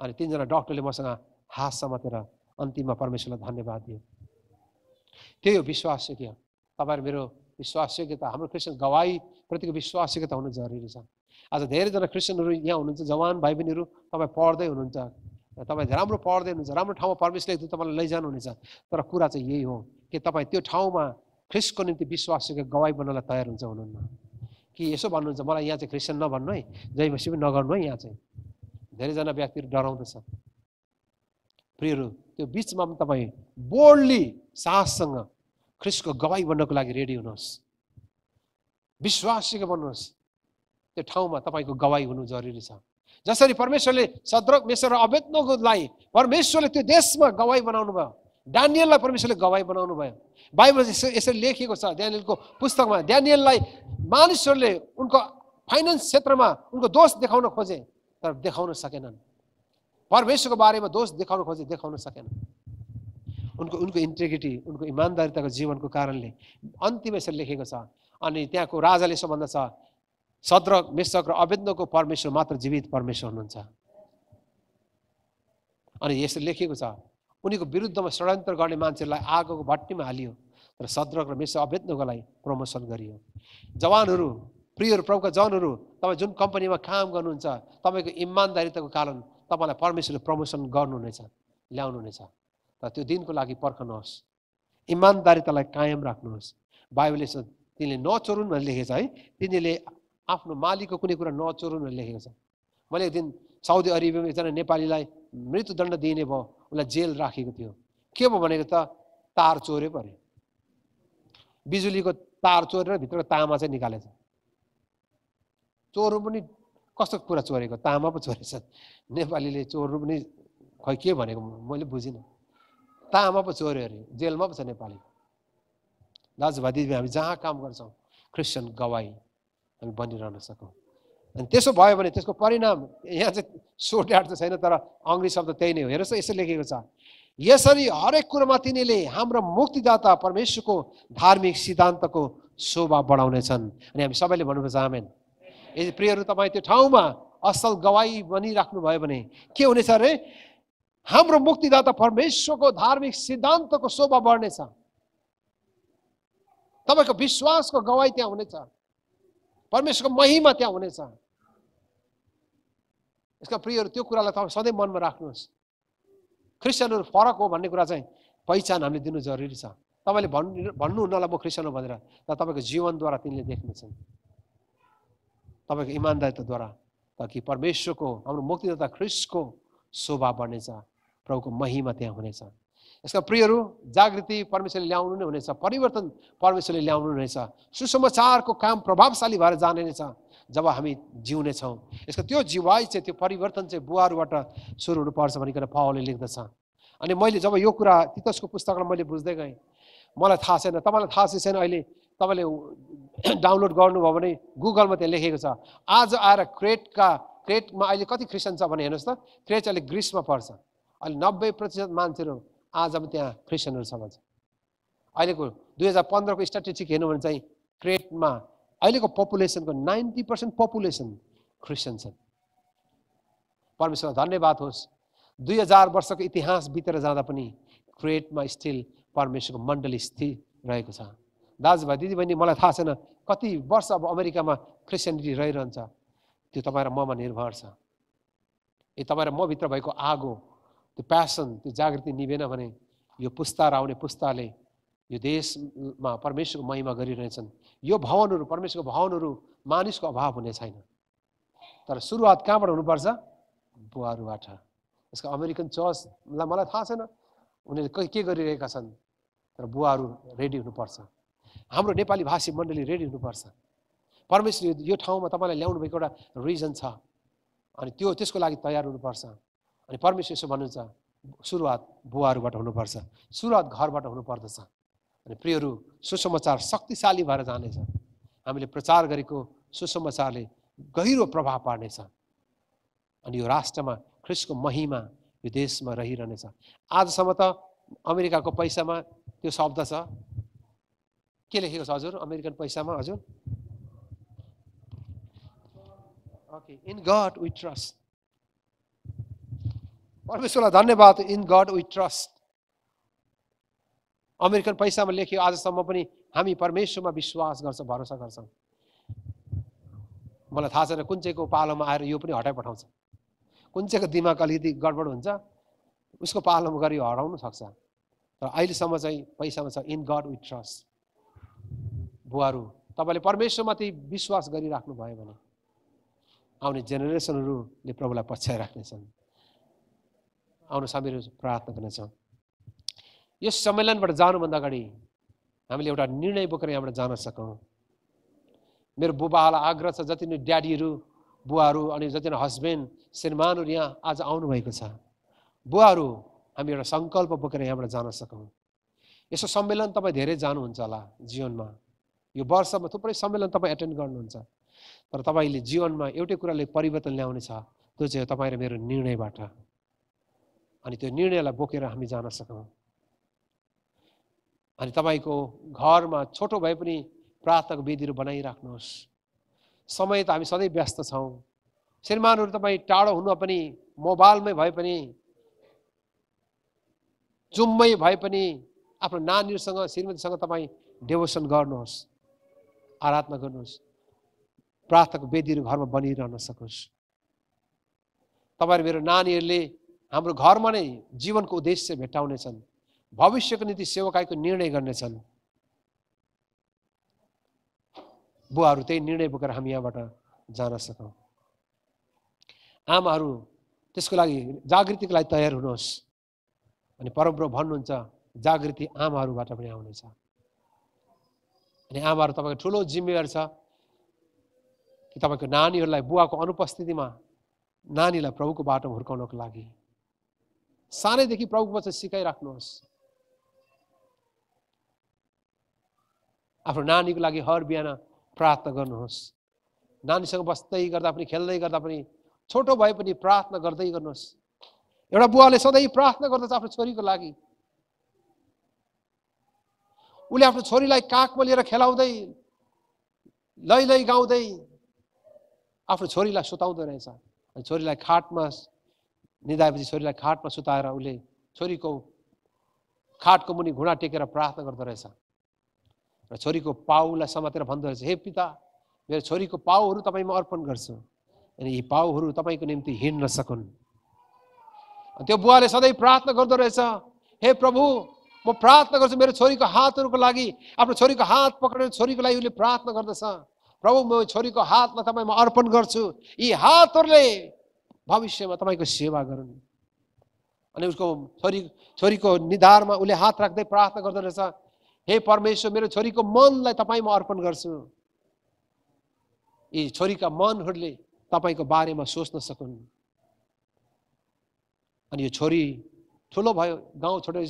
अनि 3 जना डाक्टरले मसँग हात समातेर अन्तिममा परमेश्वरलाई धन्यवाद दिए त्यही हो विश्वासयोग्य तपाईहरु मेरो विश्वासयोग्यता हाम्रो क्रिस्चियन गवाही प्रतिको विश्वासयोग्यता हुनु जरुरी छ आज धेरै जना क्रिस्चियनहरु यहाँ हुनुहुन्छ जवान भाइ बहिनीहरु तपाई पढ्दै हुनुहुन्छ तपाईं राम्रो पढ्दै हुनुहुन्छ राम्रो ठाउँमा परमेश्वरले तपाईलाई लैजानु हुनेछ तर कुरा चाहिँ यही हो कि तपाई त्यो ठाउँमा ख्रिस्टको निम्ति विश्वासको गवाही बन्नलाई तयार हुनुहुन्न कि यसो भन्नुहुन्छ मलाई यहाँ चाहिँ क्रिस्चियन नभन्नु है जयमसी पनि नगर्नु है यहाँ चाहिँ धेरै जना व्यक्तिहरु डराउँदछ प्रियहरु त्यो बीचमा पनि तपाई बोल्डली साहससँग ख्रिस्टको गवाही बन्नको लागि रेडी हुनुहोस् विश्वासको बन्नुहोस् त्यो ठाउँमा तपाईको गवाही हुनु जरुरी छ जसरी परमेश्वरले सद्रक मेसर र अबेदनगोलाई परमेश्वरले त्यो देशमा गवाही बनाउनु भयो दानियललाई परमेश्वरले गवाही बनाउनु भयो बाइबलमा यसरी लेखिएको छ दानियलको पुस्तकमा दानियललाई मानिसहरूले उनको फाइनान्स क्षेत्रमा उनको दोष देखाउन खोजे तर देखाउन सकेनन् परमेश्वरको बारेमा दोष देखाउन खोजे देखाउन सकेनन् उनको उनको इन्टिग्रिटी उनको इमानदारीताको जीवनको कारणले अन्तिममा यसरी लेखेको छ अनि त्यहाँको राजाले सो भन्दछ सद्रक मेसक र अबेदनगोको परमेश्वर मात्र जीवित परमेश्वर हुनुहुन्छ अनि यसले लेखेको छ उनीको विरुद्धमा षड्यन्त्र गर्ने मान्छेलाई आगोको भट्टीमा हालियो र सद्रक र मेसक अबेदनगोलाई प्रमोसन गरियो जवानहरु प्रियहरु प्रभुका जनहरु तपाई जुन कम्पनीमा काम गर्नुहुन्छ तपाईको इमानदारीताको कारण तपाईलाई परमेश्वरले प्रमोसन गर्नुहुनेछ ल्याउनुहुनेछ तर त्यो दिनको लागि पर्खनुहोस् इमानदारीतालाई कायम राख्नुहोस् बाइबलले तिनीले नचोरुन् भनेर लेखेको छ है तिनीले आफ्नो मालिकको कुनै कुरा नचोरुन् भनेर लेखेको छ मैले एक दिन साउदी अरेबियामा एकजना नेपालीलाई मृत्युदण्ड दिइने भयो उलाई जेल राखेको थियो के भयो भनेको तार चोरे पर्यो बिजुलीको तार चोरेर भित्रको तामा चाहिँ निकालेछ चोरु पनि कस्तो कुरा चोरेको तामा पो चोरेछ नेपालीले चोरु पनि खै के भनेको मैले बुझिनँ तामा पो चोर्यो अरे जेलमा पो छ नेपाली दाजुभाइ दिदी हामी जहाँ काम गर्छौं क्रिस्चियन गवाही हामी बनिरहन सकौं अनि त्यसो भयो भने त्यसको परिणाम यहाँ चाहिँ सोर्ट आउट छैन तर अंग्रेजी शब्द त्यही नै हो हेर्नुस् यसले लेखेको छ यसरी हरेक कुरामा तिनीले हाम्रो मुक्तिदाता परमेश्वरको धार्मिक सिद्धान्तको शोभा बढाउने छन् अनि हामी सबैले भन्नुपर्छ आमेन यदि प्रियहरु तपाई त्यो ठाउँमा असल गवाही बनिराख्नु भयो भने के हुनेछ रे हाम्रो मुक्तिदाता परमेश्वरको धार्मिक सिद्धान्तको शोभा बढ्नेछ तपाईको विश्वासको गवाही त्यहाँ हुनेछ परमेश्वरको महिमा त्यहाँ हुनेछ यसका प्रियहरु त्यो कुरालाई तपाईं सधैं मनमा राख्नुहोस् क्रिस्चियनहरु फरक हो भन्ने कुरा चाहिँ पहिचान हामीले दिनु जरुरी छ तपाईले भन्नु हुन्न होला म क्रिस्चियन हो भनेर, तर तपाईको जीवनद्वारा तिनीले देख्नेछन्, तपाईको इमानदारीद्वारा, ताकि परमेश्वरको हाम्रो मुक्तिदाता ख्रीष्टको शोभा बढ्नेछ, प्रभुको महिमा त्यहाँ हुनेछ। यसका प्रियहरू, जागृति परमेश्वरले ल्याउनु नै हुनेछ, परिवर्तन परमेश्वरले ल्याउनु हुनेछ, सुसमाचारको काम प्रभावशाली भएर जानेछ जब हामी जिउने छौं। यसको त्यो जीवाई चाहिँ, त्यो परिवर्तन चाहिँ बुहारबाट सुरु हुनुपर्छ भनिकन पावलले लेख्दछ। अनि मैले जब यो कुरा तीतसको पुस्तकमा मैले बुझ्दै गएँ, मलाई थाहा छैन, तपाईलाई थाहा छैन, अहिले तपाईले डाउनलोड गर्नुभयो भने गुगलमा त्यहाँ लेखेको छ, आज आएर क्रेटमा अहिले कति क्रिस्चियन छ भने हेर्नुस् त। क्रेट अहिले ग्रिसमा पर्छ, अहिले 90% मान्छेहरू आज अब त्यहाँ क्रिस्चियनहरू छ भन्छ। अहिलेको 2015 को स्ट्याटिस्टिक हेर्नु भने चाहिँ क्रेटमा अहिलेको पपुलेसनको 90% पपुलेसन क्रिस्चियन छन्। परमेश्वरलाई धन्यवाद होस्, 2000 वर्षको इतिहास बितेर जाँदा पनि क्रेटमा स्टिल परमेश्वरको मण्डली स्थिर रहेको छ। दाजुभाइ दिदीबहिनी, मलाई थाहा छैन कति वर्ष अब अमेरिकामा क्रिस्चियनिटी रहिरहन्छ, त्यो तपाईँ र ममा निर्भर छ। ए तपाईँ र मभित्र भएको आगो, त्यो प्यासन, त्यो जागृति निभेन भने यो पुस्ता र आउने पुस्ताले यो देशमा परमेश्वरको महिमा गरिरहेछन्। यो भवनहरू, परमेश्वरको भवनहरू मानिसको अभाव हुने छैन, तर सुरुवात कहाँबाट हुनुपर्छ? बुहारबाट। यसको अमेरिकन चर्चलाई मलाई थाहा छैन उनीहरूले के गरिरहेका छन्, तर बुवाहरू रेडी हुनुपर्छ, हाम्रो नेपाली भाषी मण्डली रेडी हुनुपर्छ। परमेश्वर यो ठाउँमा तपाईँलाई ल्याउनु भएको एउटा रिजन छ, अनि त्यो त्यसको लागि तयार हुनुपर्छ। अनि परमेश्वर यसो भन्नुहुन्छ, सुरुवात बुवाहरूबाट हुनुपर्छ, सुरुवात घरबाट हुनुपर्दछ। अनि प्रियहरू, सुसमाचार शक्तिशाली भएर जानेछ, हामीले प्रचार गरेको सुसमाचारले गहिरो प्रभाव पार्नेछ, अनि यो राष्ट्रमा ख्रीष्टको महिमा यो देशमा रहिरहनेछ। आजसम्म त अमेरिकाको पैसामा त्यो शब्द छ, के लेखेको छ हजुर अमेरिकन पैसामा हजुर? Okay, in God we trust. परमेश्वरलाई धन्यवाद, in God we trust American पैसामा लेख्यो। आजसम्म पनि हामी परमेश्वरमा विश्वास गर्छौँ, भरोसा गर्छौँ। मलाई थाहा छैन कुन चाहिँको पालोमा आएर यो पनि हटाइ पठाउँछ, कुन चाहिँको दिमाग अलिकति गडबड हुन्छ उसको पालनमा गरी हराउनु सक्छ। तर अहिलेसम्म चाहिँ पैसामा छ, इन गड वी ट्रस्ट। बुहारहरू, तपाईँले परमेश्वरमाथि विश्वास गरिराख्नु भयो भने आउने जेनेरेसनहरूले प्रभुलाई पछ्याइराख्नेछन्। आउनु हामीहरू प्रार्थना गर्नेछौँ। यस सम्मेलनबाट जानुभन्दा अगाडि हामीले एउटा निर्णय बोकेर यहाँबाट जान सकौँ। मेरो बुबाहरूलाई आग्रह छ, जति नै ड्याडीहरू, बुवाहरू अनि जति हस्बेन्ड श्रीमानहरू यहाँ आज आउनुभएको छ, बुवाहरू हामी एउटा सङ्कल्प बोकेर यहाँबाट जान सकौँ। यसो सम्मेलन तपाईँ धेरै जानुहुन्छ होला जीवनमा, यो वर्षमा थुप्रै सम्मेलन तपाईँ एटेन्ड गर्नुहुन्छ, तर तपाईँले जीवनमा एउटै कुराले परिवर्तन ल्याउने छ, त्यो चाहिँ तपाईँ र मेरो निर्णयबाट। अनि त्यो निर्णयलाई बोकेर हामी जान सकौँ। अनि तपाईँको घरमा छोटो भए पनि प्रार्थनाको वेदीहरू बनाइराख्नुहोस्। समय त हामी सधैँ व्यस्त छौँ, श्रीमानहरू तपाईँ टाढो हुन पनि, मोबाइलमै भए पनि, जुममै भए पनि आफ्नो नानीहरूसँग, श्रीमतीसँग तपाईँ डेभोसन गर्नुहोस्, आराधना गर्नुहोस्, प्रार्थनाको वेदीहरू घरमा बनिरहन सकोस्। तपाईँ मेरो नानीहरूले हाम्रो घरमा नै जीवनको उद्देश्य भेट्टाउनेछन्, भविष्यको निम्ति सेवकाईको निर्णय गर्नेछन्। बुवाहरू, त्यही निर्णय बोकेर हामी यहाँबाट जान सकौँ। आमाहरू, त्यसको लागि जागृतिको लागि तयार हुनुहोस्। अनि परमप्रभु भन्नुहुन्छ जागृति आमाहरूबाट पनि आउनेछ। अनि आमाहरू, तपाईँको ठुलो जिम्मेवारी छ कि तपाईँको नानीहरूलाई बुवाको अनुपस्थितिमा नानीलाई प्रभुको बाटोमा हुर्काउनको लागि सानैदेखि प्रभुको वचन सिकाइराख्नुहोस्। आफ्नो नानीको लागि हर बिहान प्रार्थना गर्नुहोस्। नानीसँग बस्दै गर्दा पनि, खेल्दै गर्दा पनि, छोटो भए पनि प्रार्थना गर्दै गर्नुहोस्। एउटा बुवाले सधैँ प्रार्थना गर्दछ आफ्नो छोरीको लागि। उसले आफ्नो छोरीलाई काखमा लिएर खेलाउँदै, लै लै गाउँदै आफ्नो छोरीलाई सुताउँदो रहेछ। अनि छोरीलाई खाटमा निधाएपछि छोरीलाई खाटमा सुताएर उसले छोरीको खाटको मुनि घुँडा टेकेर प्रार्थना गर्दो रहेछ र छोरीको पाउलाई समातेर भन्दो रहेछ, हे पिता, मेरो छोरीको पाउहरू तपाईँमा अर्पण गर्छु, अनि यी पाउहरू तपाईँको निम्ति हिँड्न सकुन्। त्यो बुवाले सधैँ प्रार्थना गर्दो रहेछ, हे प्रभु, म प्रार्थना गर्छु मेरो छोरीको हातहरुको लागि आफ्नो छोरीको हात पक्रेर छोरीको लागि उले प्रार्थना गर्दछ प्रभु म छोरीको हातमा तपाईमा अर्पण गर्छु यी हातहरुले भविष्यमा तपाईको सेवा गरन् अनि उसको छोरीको निधारमा उले हात राख्दै प्रार्थना गर्दछ हे परमेश्वर मेरो छोरीको मनलाई तपाईमा अर्पण गर्छु यी छोरीका मनहरुले तपाईको बारेमा सोच्न सकुन् अनि यो छोरी ठुलो भयो गाउँ छोडेर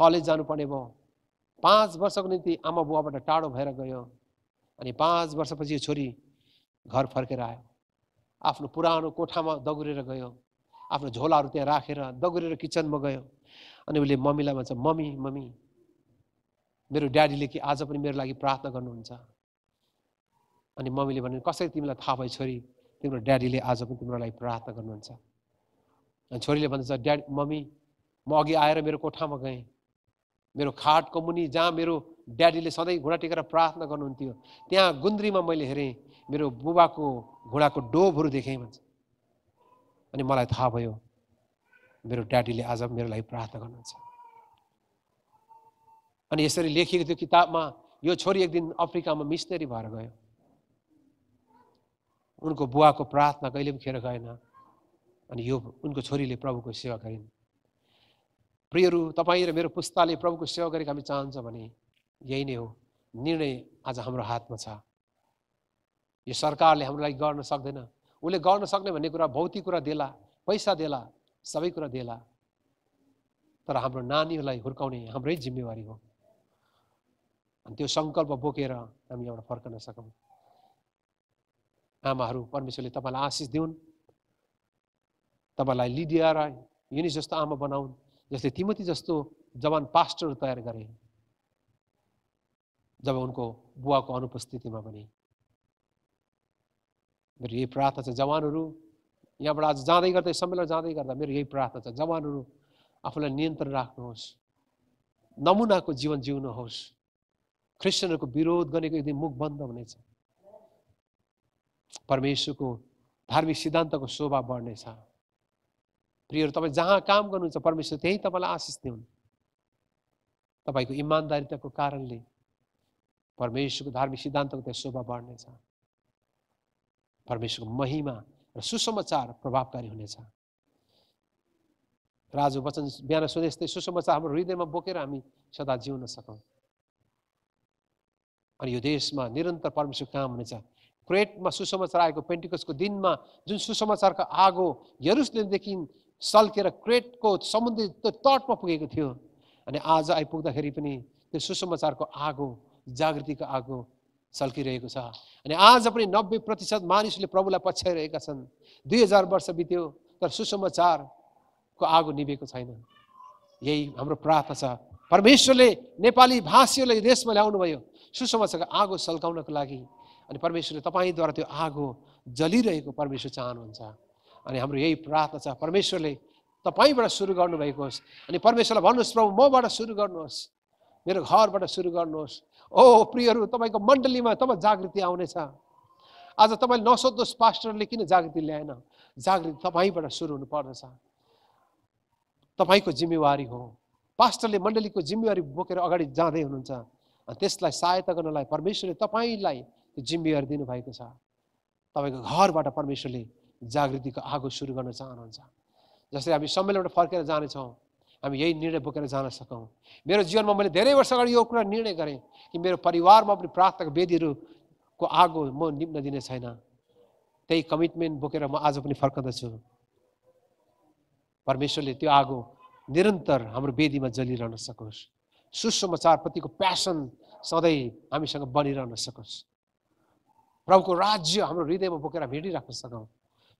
कलेज जानु पर्ने भयो 5 वर्षको निम्ति आमा बुवाबाट टाढो भएर गयो अनि 5 वर्षपछि यो छोरी घर फर्केर आयो आफ्नो पुरानो कोठामा दगुरेर गयो आफ्नो झोलाहरु त्यहाँ राखेर दगुरेर किचनमा गयो अनि उले मम्मीलाई भन्छ मम्मी मम्मी मेरो ड्याडीले कि आज पनि मेरो लागि प्रार्थना गर्नुहुन्छ अनि मम्मीले भनिन् कसरी तिमीलाई थाहा भयो छोरी तिम्रो ड्याडीले आज पनि तिम्रो लागि प्रार्थना गर्नुहुन्छ अनि छोरीले भन्छ ड्याड मम्मी म अघि आएर मेरो कोठामा गएँ मेरो खाटको मुनि जहाँ मेरो ड्याडीले सधैँ घुँडा टेकेर प्रार्थना गर्नुहुन्थ्यो त्यहाँ गुन्द्रीमा मैले हेरे मेरो बुबाको घुँडाको डोबहरु देखेँ भन्छ अनि मलाई थाहा भयो मेरो ड्याडीले आज मेरो लागि प्रार्थना गर्नुहुन्छ अनि यसरी लेखिएको थियो किताबमा यो छोरी एक दिन अफ्रिकामा मिशनरी भएर गयो उनको बुवाको प्रार्थना कहिले पनि खेर गएन अनि यो उनको छोरीले प्रभुको सेवा गरिन् प्रियहरु तपाई र मेरो पुस्ताले प्रभुको सेवा गरेको हामी चाहन्छ भने यही नै हो निर्णय आज हाम्रो हातमा छ यो सरकारले हाम्रो लागि गर्न सक्दैन उले गर्न सक्ने भन्ने कुरा भौतिक कुरा देला पैसा देला सबै कुरा देला तर हाम्रो नानीहरुलाई हुर्काउने हाम्रै जिम्मेवारी हो अनि त्यो संकल्प बोकेर हामी एउटा फर्कन सकौं आमाहरु परमेश्वरले तपाईलाई आशीष दिउन् तपाईलाई लिडिया र युनि जस्तो आमा बनाउन् जसले तिमोथी जस्तो जवान पास्टर तयार गरे जब उनको बुवाको अनुपस्थितिमा पनि मेरो यही प्रार्थना छ जवानहरु यहाँबाट आज जाँदै गर्दै सम्मेलन जाँदै गर्दा मेरो यही प्रार्थना छ जवानहरु आफूलाई नियन्त्रण राख्नुहोस् नमुनाको जीवन जिउनुहोस् क्रिस्चियनहरुको विरोध गरेको एक दिन मुख बन्द हुनेछ परमेश्वरको धार्मिक सिद्धान्तको शोभा बढ्नेछ प्रियहरु तपाई जहाँ काम गर्नुहुन्छ परमेश्वर त्यही तपाईलाई आशीष दिउन् तपाईको इमानदारीताको कारणले परमेश्वरको धार्मिक सिद्धान्तको त्यो शोभा बढ्नेछ परमेश्वरको महिमा र सुसमाचार प्रभावकारी हुनेछ राज वचन बिहान सुनेस्तै सुसमाचार हाम्रो हृदयमा बोकेर हामी सदा जिउन सकौं अनि यो देशमा निरन्तर परमेश्वरको काम हुनेछ क्रेटमा सुसमाचार आएको पेन्टिकस्टको दिनमा जुन सुसमाचारको आगो यरुशलेमदेखि सल्केर क्रेटको समुद्री तटमा पुगेको थियो अनि आज आइपुग्दाखेरि पनि त्यो सुसमाचारको आगो जागृतिको आगो सल्किरहेको छ अनि आज पनि 90% मानिसले प्रभुलाई पछ्याइरहेका छन् 2000 वर्ष बित्यो तर सुसमाचारको आगो निभेको छैन यही हाम्रो प्रार्थना छ परमेश्वरले नेपाली भाषीहरूलाई देशमा ल्याउनु भयो सुसमाचारको आगो सल्काउनको लागि अनि परमेश्वरले तपाईद्वारा त्यो आगो जलिरहेको परमेश्वर चाहनुहुन्छ अनि हाम्रो यही प्रार्थना छ परमेश्वरले तपाईबाट सुरु गर्नु भएको होस् अनि परमेश्वरलाई भन्नुस् प्रभु मबाट सुरु गर्नुहोस् मेरो घरबाट सुरु गर्नुहोस् ओ प्रियहरु तपाईको मण्डलीमा तब जागृति आउनेछ आज तपाईले नसोध्नुहोस् पास्टरले किन जागृति ल्याएन जागृति तपाईबाट सुरु हुनु पर्दछ तपाईको जिम्मेवारी हो पास्टरले मण्डलीको जिम्मेवारी बोकेर अगाडि जाँदै हुनुहुन्छ अनि त्यसलाई सहायता गर्नलाई परमेश्वरले तपाईलाई जिम्मेवारी दिनु भएको छ तपाईको घरबाट परमेश्वरले जागृतिको आगो सुरु गर्न चाहनुहुन्छ जसरी हामी सम्मेलनबाट फर्केर जाने छौं हामी यही निर्णय बोकेर जान सकौं मेरो जीवनमा मैले धेरै वर्ष अगाडि यो कुरा निर्णय गरे कि मेरो परिवारमा पनि प्रार्थनाको वेदीहरुको आगो म निम्न दिने छैन त्यही कमिटमेन्ट बोकेर म आज पनि फर्कदछु परमेश्वरले त्यो आगो निरन्तर हाम्रो वेदीमा जलिरहन सकोस् सुसमाचारप्रतिको प्यासन सधैं हामीसँग बनिरहन सकोस् प्रभुको राज्य हाम्रो हृदयमा बोकेर हिँडिराख्न सकौं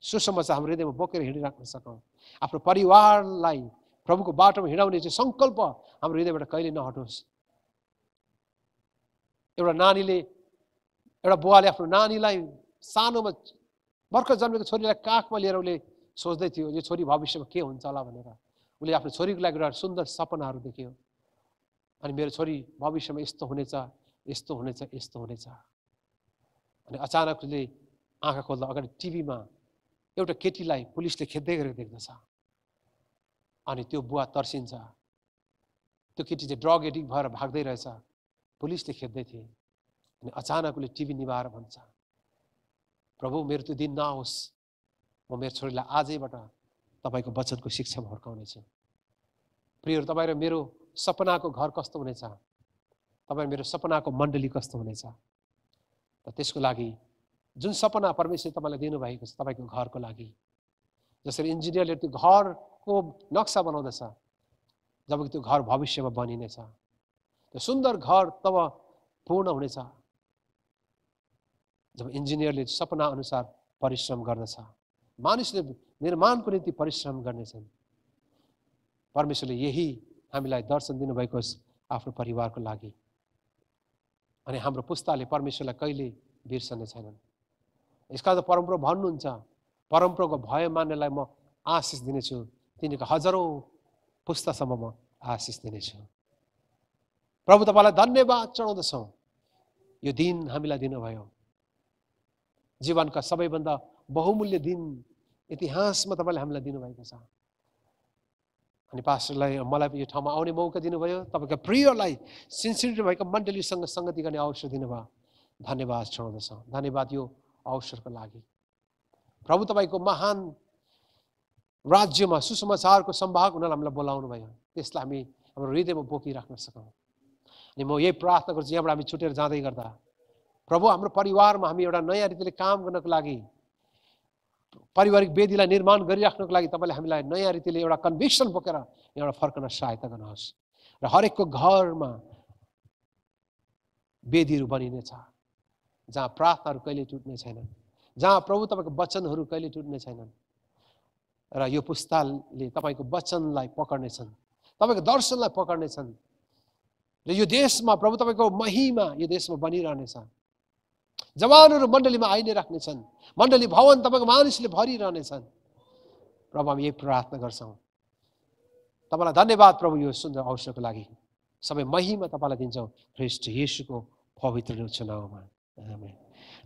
सुसमाचार हाम्रो हृदयमा बोकेर हिँडिराख्न सकौं आफ्नो परिवारलाई प्रभुको बाटोमा हिँडाउने चाहिँ संकल्प हाम्रो हृदयबाट कहिले नहटोस् एउटा बुवाले आफ्नो नानीलाई सानोमा भर्खर जन्मेको छोरीलाई काखमा लिएर उले सोच्दै थियो यो छोरी भविष्यमा के हुन्छ होला भनेर उले आफ्नो छोरीको लागि एउटा सुन्दर सपनाहरू देख्यो अनि मेरो छोरी भविष्यमा यस्तो हुनेछ यस्तो हुनेछ यस्तो हुनेछ अनि अचानक उसले आँखा खोल्दा अगाडि टिभीमा एउटा केटीलाई पुलिसले खेद्दै गरेको देख्दछ अनि त्यो बुवा तर्सिन्छ त्यो केटी चाहिँ ड्रग एडिक्ट भएर भाग्दै रहेछ, पुलिसले खेद्दै थिए। अनि अचानक उसले टिभी निभाएर भन्छ, प्रभु मेरो त्यो दिन नआओस्, म मेरो छोरीलाई आजैबाट तपाईको वचनको शिक्षामा हुर्काउनेछु। प्रियहरू, तपाई र मेरो सपनाको घर कस्तो हुनेछ, तपाई मेरो सपनाको मण्डली कस्तो हुनेछ, र त्यसको लागि जुन सपना परमेश्वरले तपाईलाई दिनुभएको छ तपाईको घरको लागि, जसरी इन्जिनियरले त्यो घरको नक्सा बनाउँदछ जबकि त्यो घर भविष्यमा बनिनेछ, त्यो सुन्दर घर तब पूर्ण हुनेछ जब इन्जिनियरले सपना अनुसार परिश्रम गर्दछ, मानिसले निर्माणको निम्ति परिश्रम गर्नेछन्। परमेश्वरले यही हामीलाई दर्शन दिनुभएको छ आफ्नो परिवारको लागि, अनि हाम्रो पुस्ताले परमेश्वरलाई कहिले बिर्सने छैनन्। यसका त परमप्रभु भन्नुहुन्छ, परमप्रभुको भय मान्नेलाई म आशिष दिनेछु, तिनीको हजारौं पुस्तासम्म म आशिष दिनेछु। प्रभु तपाईँलाई धन्यवाद चढाउँदछौँ, यो दिन हामीलाई दिनुभयो, जीवनका सबैभन्दा बहुमूल्य दिन इतिहासमा तपाईँले हामीलाई दिनुभएको छ। अनि पास्टरलाई मलाई यो ठाउँमा आउने मौका दिनुभयो, तपाईँका प्रियलाई सिन्सियरिटी भएको मण्डलीसँग सङ्गति गर्ने अवसर दिनुभयो, धन्यवाद चढाउँदछौँ। धन्यवाद यो अवसरको लागि। प्रभु तपाईको महान राज्यमा सुसमाचारको सम्भाग हुनलाई हामीलाई बोलाउनु भयो, त्यसलाई हामी हाम्रो हृदयमा बोकिराख्न सकौँ। अनि म यही प्रार्थना गर्छु, यहाँबाट हामी छुटेर जाँदै गर्दा प्रभु हाम्रो परिवारमा हामी एउटा नयाँ रीतिले काम गर्नको लागि, पारिवारिक वेदीलाई निर्माण गरिराख्नको लागि तपाईँले हामीलाई नयाँ रीतिले एउटा कन्भिक्सन बोकेर एउटा फर्कन सहायता गर्नुहोस्, र हरेकको घरमा वेदीहरू बनिनेछ जहाँ प्रार्थनाहरू कहिले टुट्ने छैनन्, जहाँ प्रभु तपाईँको वचनहरू कहिले टुट्ने छैनन्, र यो पुस्ताले तपाईँको वचनलाई पकड्नेछन्, तपाईँको दर्शनलाई पकड्नेछन्, र यो देशमा प्रभु तपाईँको महिमा यो देशमा बनिरहनेछ। जवानहरू मण्डलीमा आइ नै राख्नेछन्, मण्डली भवन तपाईँको मानिसले भरिरहनेछन्। प्रभु हामी यही प्रार्थना गर्छौँ, तपाईँलाई धन्यवाद प्रभु यो सुन्दर अवसरको लागि, सबै महिमा तपाईँलाई दिन्छौँ ख्रीष्ट येशूको पवित्र नाउँमा।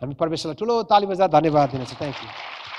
हामी परमेश्वरलाई ठुलो ताली बजाएर धन्यवाद दिनेछौँ। Thank you.